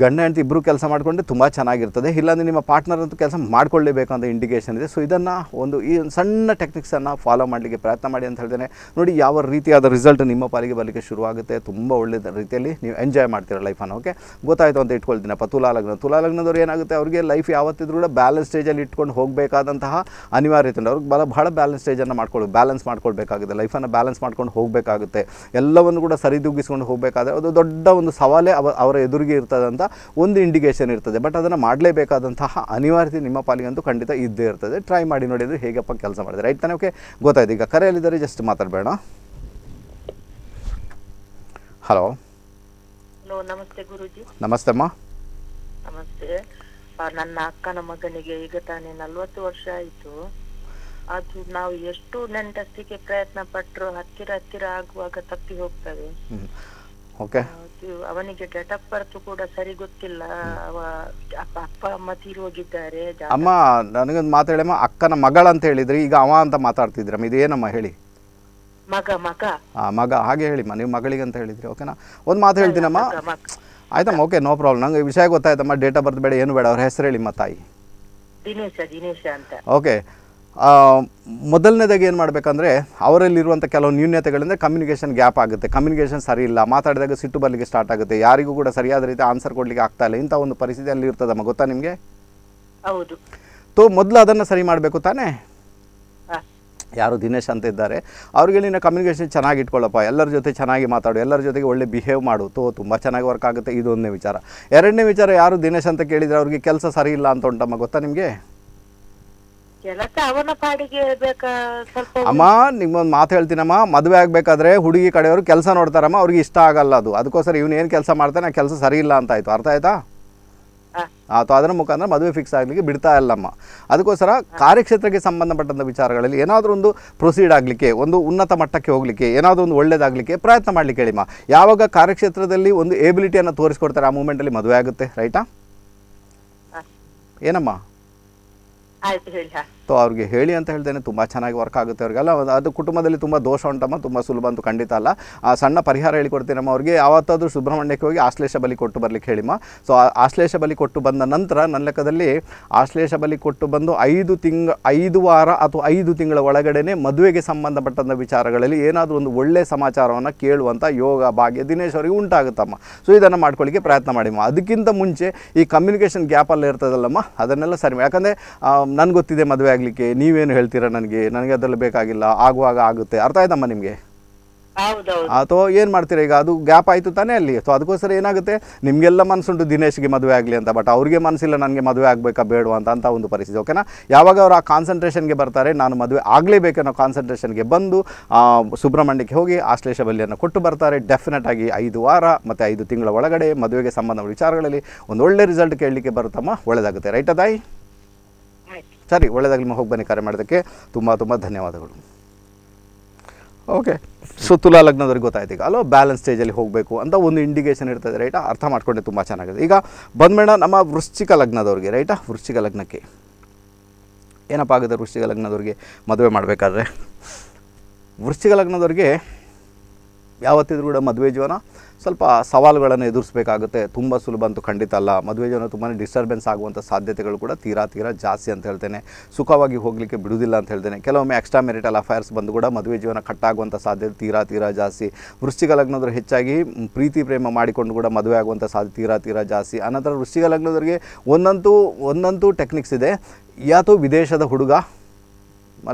ಗಂಡ ಹೆಂಡತಿ ಇಬ್ಬರು ಕೆಲಸ ಮಾಡಿಕೊಂಡ್ರೆ ತುಂಬ ಚೆನ್ನಾಗಿರ್ತದೆ. ಇಲ್ಲಾಂದರೆ ನಿಮ್ಮ ಪಾರ್ಟ್ನರ್ ಅಂತೂ ಕೆಲಸ ಮಾಡ್ಕೊಳ್ಳೇಬೇಕು ಅಂತ ಇಂಡಿಕೇಷನ್ ಇದೆ. ಸೊ ಇದನ್ನು ಒಂದು ಈ ಸಣ್ಣ ಟೆಕ್ನಿಕ್ಸನ್ನು ಫಾಲೋ ಮಾಡಲಿಕ್ಕೆ ಪ್ರಯತ್ನ ಮಾಡಿ ಅಂತ ಹೇಳ್ತೇನೆ. ನೋಡಿ ಯಾವ ರೀತಿಯಾದ ರಿಸಲ್ಟ್ ನಿಮ್ಮ ಪಾಲಿಗೆ ಬರಲಿಕ್ಕೆ ಶುರುವಾಗುತ್ತೆ, ತುಂಬ ಒಳ್ಳೆಯ ರೀತಿಯಲ್ಲಿ ನೀವು ಎಂಜಾಯ್ ಮಾಡ್ತೀರ ಲೈಫನ್ನು. ಓಕೆ, ಗೊತ್ತಾಯಿತು ಅಂತ ಇಟ್ಕೊಳ್ತೀನಪ್ಪ. ತುಲಾ ಲಗ್ನ ತುಲಾ ಲಗ್ನದವ್ರು ಏನಾಗುತ್ತೆ, ಅವರಿಗೆ ಲೈಫ್ ಯಾವತ್ತಿದ್ರೂ ಕೂಡ ಬ್ಯಾಲೆನ್ಸ್ ಸ್ಟೇಜಲ್ಲಿ ಇಟ್ಕೊಂಡು ಹೋಗಬೇಕಾದಂತಹ ಅನಿವಾರ್ಯತೆ ಉಂಟು. ಅವ್ರಿಗೆ ಬಹಳ ಭಾಳ ಬ್ಯಾಲೆನ್ಸ್ ಸ್ಟೇಜನ್ನು ಮಾಡ್ಕೊಳ್ಬೇಕು, ಬ್ಯಾಲೆನ್ಸ್ ಮಾಡ್ಕೊಳ್ಬೇಕಾಗುತ್ತೆ, ಲೈಫನ್ನು ಬ್ಯಾಲೆನ್ಸ್ ಮಾಡ್ಕೊಂಡು ಹೋಗಬೇಕಾಗುತ್ತೆ. ಎಲ್ಲವನ್ನು ಕೂಡ ಸರಿದೂಗಿಸ್ಕೊಂಡು ಹೋಗಬೇಕಾದ್ರೆ ಅದು ದೊಡ್ಡ ಒಂದು ಸವಾಲೇ ಅವರ ಎದುರಿಗೆ ಇರ್ತದೆ ಅಂತ ಒಂದು ಇಂಡಿಕೇಷನ್ ಇರ್ತದೆ. ಬಟ್ ಅದನ್ನು ಮಾಡಲೇಬೇಕಾದಂತಹ ಅನಿವಾರ್ಯತೆ ನಿಮ್ಮ ಪಾಲಿಗಂತೂ ಖಂಡಿತ ಇದ್ದೇ ಇರ್ತದೆ. ಟ್ರೈ ಮಾಡಿ ನೋಡಿ ಅಂದರೆ ಹೇಗಪ್ಪ ಕೆಲಸ ಮಾಡಿದೆ, ರೈಟ್ ತಾನೆ. ಓಕೆ, ಗೊತ್ತಾಯ್ತು. ಈಗ ಕರೆಯಲ್ಲಿದ್ದಾರೆ, ಜಸ್ಟ್ ಮಾತಾಡಬೇಡ. ಹಲೋ, ನಮಸ್ತೆ ಗುರುಜಿ. ನಮಸ್ತೆ ಅಮ್ಮ. ನಮಸ್ತೆ. ನನ್ನ ಅಕ್ಕನ ಮಗನಿಗೆ ಈಗ ತಾನೇ ನಲ್ವತ್ತು ವರ್ಷ ಆಯಿತು. ಅದು ನಾವು ಎಷ್ಟು ನೆಂಟಸ್ತಿಗೆ ಪ್ರಯತ್ನ ಪಟ್ಟರು ಹತ್ತಿರ ಹತ್ತಿರ ಆಗುವಾಗ ತಪ್ಪಿ ಹೋಗ್ತದೆ. ಅವನಿಗೆ ಡೆಟ್ ಆಫ್ ಬರ್ತ್ ಕೂಡ ಸರಿ ಗೊತ್ತಿಲ್ಲ. ಅಪ್ಪ ಅಮ್ಮ ತೀರಿ ಹೋಗಿದ್ದಾರೆ. ಅಮ್ಮ, ನನಗೊಂದು ಮಾತಾಡಮ್ಮ. ಅಕ್ಕನ ಮಗಳ ಅಂತ ಹೇಳಿದ್ರಿ, ಈಗ ಅವ ಅಂತ ಮಾತಾಡ್ತಿದ್ರಮ್ಮ. ಇದು ಏನಮ್ಮ ಹೇಳಿ? ಮಗ ಮಗ ಮಗ ಹಾಗೆ ಹೇಳಿಮ್ಮ, ನೀವು ಮಗಳಿಗೆ ಅಂತ ಹೇಳಿದ್ರಿ. ಓಕೆನಾ, ಒಂದು ಮಾತು ಹೇಳ್ತೀನಮ್ಮ, ಆಯ್ತಮ್ಮ? Okay, no problem. ನಂಗೆ ವಿಷಯ ಗೊತ್ತಾಯ್ತಮ್ಮ. ಡೇಟ್ ಆಫ್ ಬರ್ತ್ ಬೇಡ, ಏನು ಬೇಡ, ಅವ್ರ ಹೆಸರು ಹೇಳಿಮ್ಮ ತಾಯಿ. ದಿನೇಶ ದಿನೇಶ ಅಂತ. ಓಕೆ, ಮೊದಲನೇದಾಗಿ ಏನು ಮಾಡಬೇಕಂದ್ರೆ ಅವರಲ್ಲಿರುವಂಥ ಕೆಲವು ನ್ಯೂನ್ಯತೆಗಳಿಂದ ಕಮ್ಯುನಿಕೇಷನ್ ಗ್ಯಾಪ್ ಆಗುತ್ತೆ. ಕಮ್ಯುನಿಕೇಷನ್ ಸರಿ ಇಲ್ಲ, ಮಾತಾಡಿದಾಗ ಸಿಟ್ಟು ಬರಲಿಕ್ಕೆ ಸ್ಟಾರ್ಟ್ ಆಗುತ್ತೆ, ಯಾರಿಗೂ ಕೂಡ ಸರಿಯಾದ ರೀತಿ ಆನ್ಸರ್ ಕೊಡಲಿಕ್ಕೆ ಆಗ್ತಾ ಇಲ್ಲ. ಇಂಥ ಒಂದು ಪರಿಸ್ಥಿತಿ ಅಲ್ಲಿ ಇರ್ತದಮ್ಮ, ಗೊತ್ತಾ ನಿಮಗೆ? ಹೌದು. ತೋ ಮೊದಲು ಅದನ್ನು ಸರಿ ಮಾಡಬೇಕು ತಾನೇ. ಯಾರು ದಿನೇಶ್ ಅಂತ ಇದ್ದಾರೆ ಅವ್ರಿಗೆ ನೀನು ಕಮ್ಯುನಿಕೇಷನ್ ಚೆನ್ನಾಗಿ ಇಟ್ಕೊಳ್ಳಪ್ಪ, ಎಲ್ಲರ ಜೊತೆ ಚೆನ್ನಾಗಿ ಮಾತಾಡು, ಎಲ್ಲರ ಜೊತೆಗೆ ಒಳ್ಳೆ ಬಿಹೇವ್ ಮಾಡು, ತೋ ತುಂಬ ಚೆನ್ನಾಗಿ ವರ್ಕ್ ಆಗುತ್ತೆ. ಇದೊಂದನೇ ವಿಚಾರ. ಎರಡನೇ ವಿಚಾರ, ಯಾರು ದಿನೇಶ್ ಅಂತ ಕೇಳಿದರೆ ಅವ್ರಿಗೆ ಕೆಲಸ ಸರಿ ಇಲ್ಲ ಅಂತ ಉಂಟಮ್ಮ, ಗೊತ್ತಾ ನಿಮಗೆ? ಅಮ್ಮ, ನಿಮ್ಗೊಂದು ಮಾತು ಹೇಳ್ತೀನಮ್ಮ, ಮದುವೆ ಆಗಬೇಕಾದ್ರೆ ಹುಡುಗಿ ಕಡೆಯವರು ಕೆಲಸ ನೋಡ್ತಾರಮ್ಮ, ಅವ್ರಿಗೆ ಇಷ್ಟ ಆಗಲ್ಲ ಅದು. ಅದಕ್ಕೋಸ್ಕರ ಇವನು ಏನು ಕೆಲಸ ಮಾಡ್ತಾನೆ, ಆ ಕೆಲಸ ಸರಿ ಇಲ್ಲ ಅಂತ ಆಯಿತು. ಅರ್ಥ ಆಯ್ತಾ? ಅದರ ಮುಖಾಂತರ ಮದುವೆ ಫಿಕ್ಸ್ ಆಗಲಿಕ್ಕೆ ಬಿಡ್ತಾ ಇಲ್ಲಮ್ಮ. ಅದಕ್ಕೋಸ್ಕರ ಕಾರ್ಯಕ್ಷೇತ್ರಕ್ಕೆ ಸಂಬಂಧಪಟ್ಟಂತ ವಿಚಾರಗಳಲ್ಲಿ ಏನಾದರೂ ಒಂದು ಪ್ರೊಸೀಡ್ ಆಗಲಿಕ್ಕೆ, ಒಂದು ಉನ್ನತ ಮಟ್ಟಕ್ಕೆ ಹೋಗಲಿಕ್ಕೆ, ಏನಾದರೂ ಒಂದು ಒಳ್ಳೆದಾಗಲಿಕ್ಕೆ ಪ್ರಯತ್ನ ಮಾಡಲಿಕ್ಕೆ ಹೇಳಿಮ್ಮ. ಯಾವಾಗ ಕಾರ್ಯಕ್ಷೇತ್ರದಲ್ಲಿ ಒಂದು ಎಬಿಲಿಟಿಯನ್ನು ತೋರಿಸಿಕೊಳ್ತಾರೆ ಆ ಮೂಮೆಂಟ್ ಅಲ್ಲಿ ಮದುವೆ ಆಗುತ್ತೆ, ರೈಟಾ? ಏನಮ್ಮ ಆಯ್ತು ಹೇಳಿ ಸರ್. ಸೊ ಅವರಿಗೆ ಹೇಳಿ ಅಂತ ಹೇಳ್ದೇನೆ ತುಂಬ ಚೆನ್ನಾಗಿ ವರ್ಕ್ ಆಗುತ್ತೆ ಅವ್ರಿಗೆಲ್ಲ. ಅದು ಕುಟುಂಬದಲ್ಲಿ ತುಂಬ ದೋಷ ಉಂಟಮ್ಮ, ತುಂಬ ಸುಲಭ ಅಂತೂ ಖಂಡಿತ ಅಲ್ಲ. ಆ ಸಣ್ಣ ಪರಿಹಾರ ಹೇಳಿಕೊಡ್ತೀನಮ್ಮ ಅವ್ರಿಗೆ. ಯಾವತ್ತಾದರೂ ಸುಬ್ರಹ್ಮಣ್ಯಕ್ಕೆ ಹೋಗಿ ಆಶ್ಲೇಷ ಬಲಿ ಕೊಟ್ಟು ಬರಲಿಕ್ಕೆ ಹೇಳಿಮ್ಮ. ಸೊ ಆಶ್ಲೇಷ ಬಲಿ ಕೊಟ್ಟು ಬಂದ ನಂತರ ನನ್ನ ಲೆಕ್ಕದಲ್ಲಿ ಆಶ್ಲೇಷ ಬಲಿ ಕೊಟ್ಟು ಬಂದು ಐದು ತಿಂಗ ಐದು ವಾರ ಅಥವಾ ಐದು ತಿಂಗಳ ಒಳಗಡೆ ಮದುವೆಗೆ ಸಂಬಂಧಪಟ್ಟಂಥ ವಿಚಾರಗಳಲ್ಲಿ ಏನಾದರೂ ಒಂದು ಒಳ್ಳೆಯ ಸಮಾಚಾರವನ್ನು ಕೇಳುವಂಥ ಯೋಗ ಭಾಗ್ಯ ದಿನೇಶ್ ಅವರಿಗೆ ಉಂಟಾಗುತ್ತಮ್ಮ. ಸೊ ಇದನ್ನು ಮಾಡ್ಕೊಳ್ಳಿಕ್ಕೆ ಪ್ರಯತ್ನ ಮಾಡಿಮ್ಮ. ಅದಕ್ಕಿಂತ ಮುಂಚೆ ಈ ಕಮ್ಯುನಿಕೇಷನ್ ಗ್ಯಾಪಲ್ಲಿ ಇರ್ತದಲ್ಲಮ್ಮ, ಅದನ್ನೆಲ್ಲ ಸರಿ. ಯಾಕಂದರೆ ನನಗೆ ಗೊತ್ತಿದೆ ಮದುವೆ ಲಿಕ್ಕೆ, ನೀವೇನು ಹೇಳ್ತೀರಾ ನನಗೆ, ನನಗೆ ಅದರಲ್ಲಿ ಬೇಕಾಗಿಲ್ಲ, ಆಗುವಾಗ ಆಗುತ್ತೆ. ಅರ್ಥ ಆಯ್ತಮ್ಮ ನಿಮಗೆ? ಅಥವಾ ಏನು ಮಾಡ್ತೀರಾ ಈಗ, ಅದು ಗ್ಯಾಪ್ ಆಯಿತು ತಾನೇ ಅಲ್ಲಿ. ಅಥವಾ ಅದಕ್ಕೋಸ್ಕರ ಏನಾಗುತ್ತೆ, ನಿಮಗೆಲ್ಲ ಮನಸ್ಸುಂಟು ದಿನೇಶ್ಗೆ ಮದುವೆ ಆಗಲಿ ಅಂತ, ಬಟ್ ಅವ್ರಿಗೆ ಮನಸ್ಸಿಲ್ಲ ನನಗೆ ಮದುವೆ ಆಗಬೇಕಾ ಬೇಡವಾ ಅಂತ ಅಂತ ಒಂದು ಪರಿಸ್ಥಿತಿ. ಓಕೆನಾ? ಯಾವಾಗ ಅವರು ಆ ಕಾನ್ಸಂಟ್ರೇಷನ್ಗೆ ಬರ್ತಾರೆ, ನಾನು ಮದುವೆ ಆಗಲೇಬೇಕನ್ನೋ ಕಾನ್ಸಂಟ್ರೇಷನ್ಗೆ ಬಂದು ಸುಬ್ರಹ್ಮಣ್ಯಕ್ಕೆ ಹೋಗಿ ಆಶ್ಲೇಷ ಬಲಿಯನ್ನು ಕೊಟ್ಟು ಬರ್ತಾರೆ. ಡೆಫಿನೆಟ್ ಆಗಿ ಐದು ವಾರ ಮತ್ತು ಐದು ತಿಂಗಳ ಒಳಗಡೆ ಮದುವೆಗೆ ಸಂಬಂಧ ವಿಚಾರಗಳಲ್ಲಿ ಒಂದು ಒಳ್ಳೆ ರಿಸಲ್ಟ್ ಕೇಳಲಿಕ್ಕೆ ಬರುತ್ತಮ್ಮ. ಒಳ್ಳೆಯದಾಗುತ್ತೆ. ರೈಟ್ ಅದಾಯಿ? ಸರಿ, ಒಳ್ಳೆಯದಾಗಲಿ. ಹೋಗಿ ಬನ್ನಿ. ಕರೆ ಮಾಡೋದಕ್ಕೆ ತುಂಬ ತುಂಬ ಧನ್ಯವಾದಗಳು. ಓಕೆ, ಸೊ ತುಲಾ ಲಗ್ನದವ್ರಿಗೆ ಗೊತ್ತಾಯ್ತು ಈಗ ಅಲ್ಲೋ ಬ್ಯಾಲೆನ್ಸ್ ಸ್ಟೇಜಲ್ಲಿ ಹೋಗಬೇಕು ಅಂತ ಒಂದು ಇಂಡಿಕೇಷನ್ ಇರ್ತದೆ, ರೈಟಾ? ಅರ್ಥ ಮಾಡಿಕೊಂಡೆ, ತುಂಬ ಚೆನ್ನಾಗಿದೆ. ಈಗ ಬಂದ್ಮೇಡ ನಮ್ಮ ವೃಶ್ಚಿಕ ಲಗ್ನದವ್ರಿಗೆ, ರೈಟಾ? ವೃಶ್ಚಿಕ ಲಗ್ನಕ್ಕೆ ಏನಪ್ಪ ಆಗುತ್ತೆ ವೃಶ್ಚಿಕ ಲಗ್ನದವ್ರಿಗೆ ಮದುವೆ ಮಾಡಬೇಕಾದ್ರೆ? ವೃಶ್ಚಿಕ ಲಗ್ನದವ್ರಿಗೆ ಯಾವತ್ತಿದ್ರೂ ಕೂಡ ಮದುವೆ ಜೀವನ ಸ್ವಲ್ಪ ಸವಾಲುಗಳನ್ನು ಎದುರಿಸಬೇಕಾಗುತ್ತೆ. ತುಂಬ ಸುಲಭ ಅಂತೂ ಖಂಡಿತ ಅಲ್ಲ. ಮದುವೆ ಜೀವನ ತುಂಬಾ ಡಿಸ್ಟರ್ಬೆನ್ಸ್ ಆಗುವಂಥ ಸಾಧ್ಯತೆಗಳು ಕೂಡ ತೀರಾ ತೀರಾ ಜಾಸ್ತಿ ಅಂತ ಹೇಳ್ತೇನೆ. ಸುಖವಾಗಿ ಹೋಗಲಿಕ್ಕೆ ಬಿಡುವುದಿಲ್ಲ ಅಂತ ಹೇಳ್ತೇನೆ. ಕೆಲವೊಮ್ಮೆ ಎಕ್ಸ್ಟ್ರಾ ಮೆರಿಟಲ್ ಅಫೈರ್ಸ್ ಬಂದು ಕೂಡ ಮದುವೆ ಜೀವನ ಕಟ್ಟಾಗುವಂಥ ಸಾಧ್ಯತೆ ತೀರಾ ತೀರಾ ಜಾಸ್ತಿ. ವೃಶ್ಚಿಕ ಲಗ್ನದವರು ಹೆಚ್ಚಾಗಿ ಪ್ರೀತಿ ಪ್ರೇಮ ಮಾಡಿಕೊಂಡು ಕೂಡ ಮದುವೆ ಆಗುವಂಥ ಸಾಧ್ಯತೆ ತೀರಾ ತೀರಾ ಜಾಸ್ತಿ. ಅನಂತರ ವೃಶ್ಚಿಕ ಲಗ್ನದವರಿಗೆ ಒಂದಂತೂ ಒಂದಂತೂ ಟೆಕ್ನಿಕ್ಸ್ ಇದೆ. ಯಾತೋ ವಿದೇಶದ ಹುಡುಗ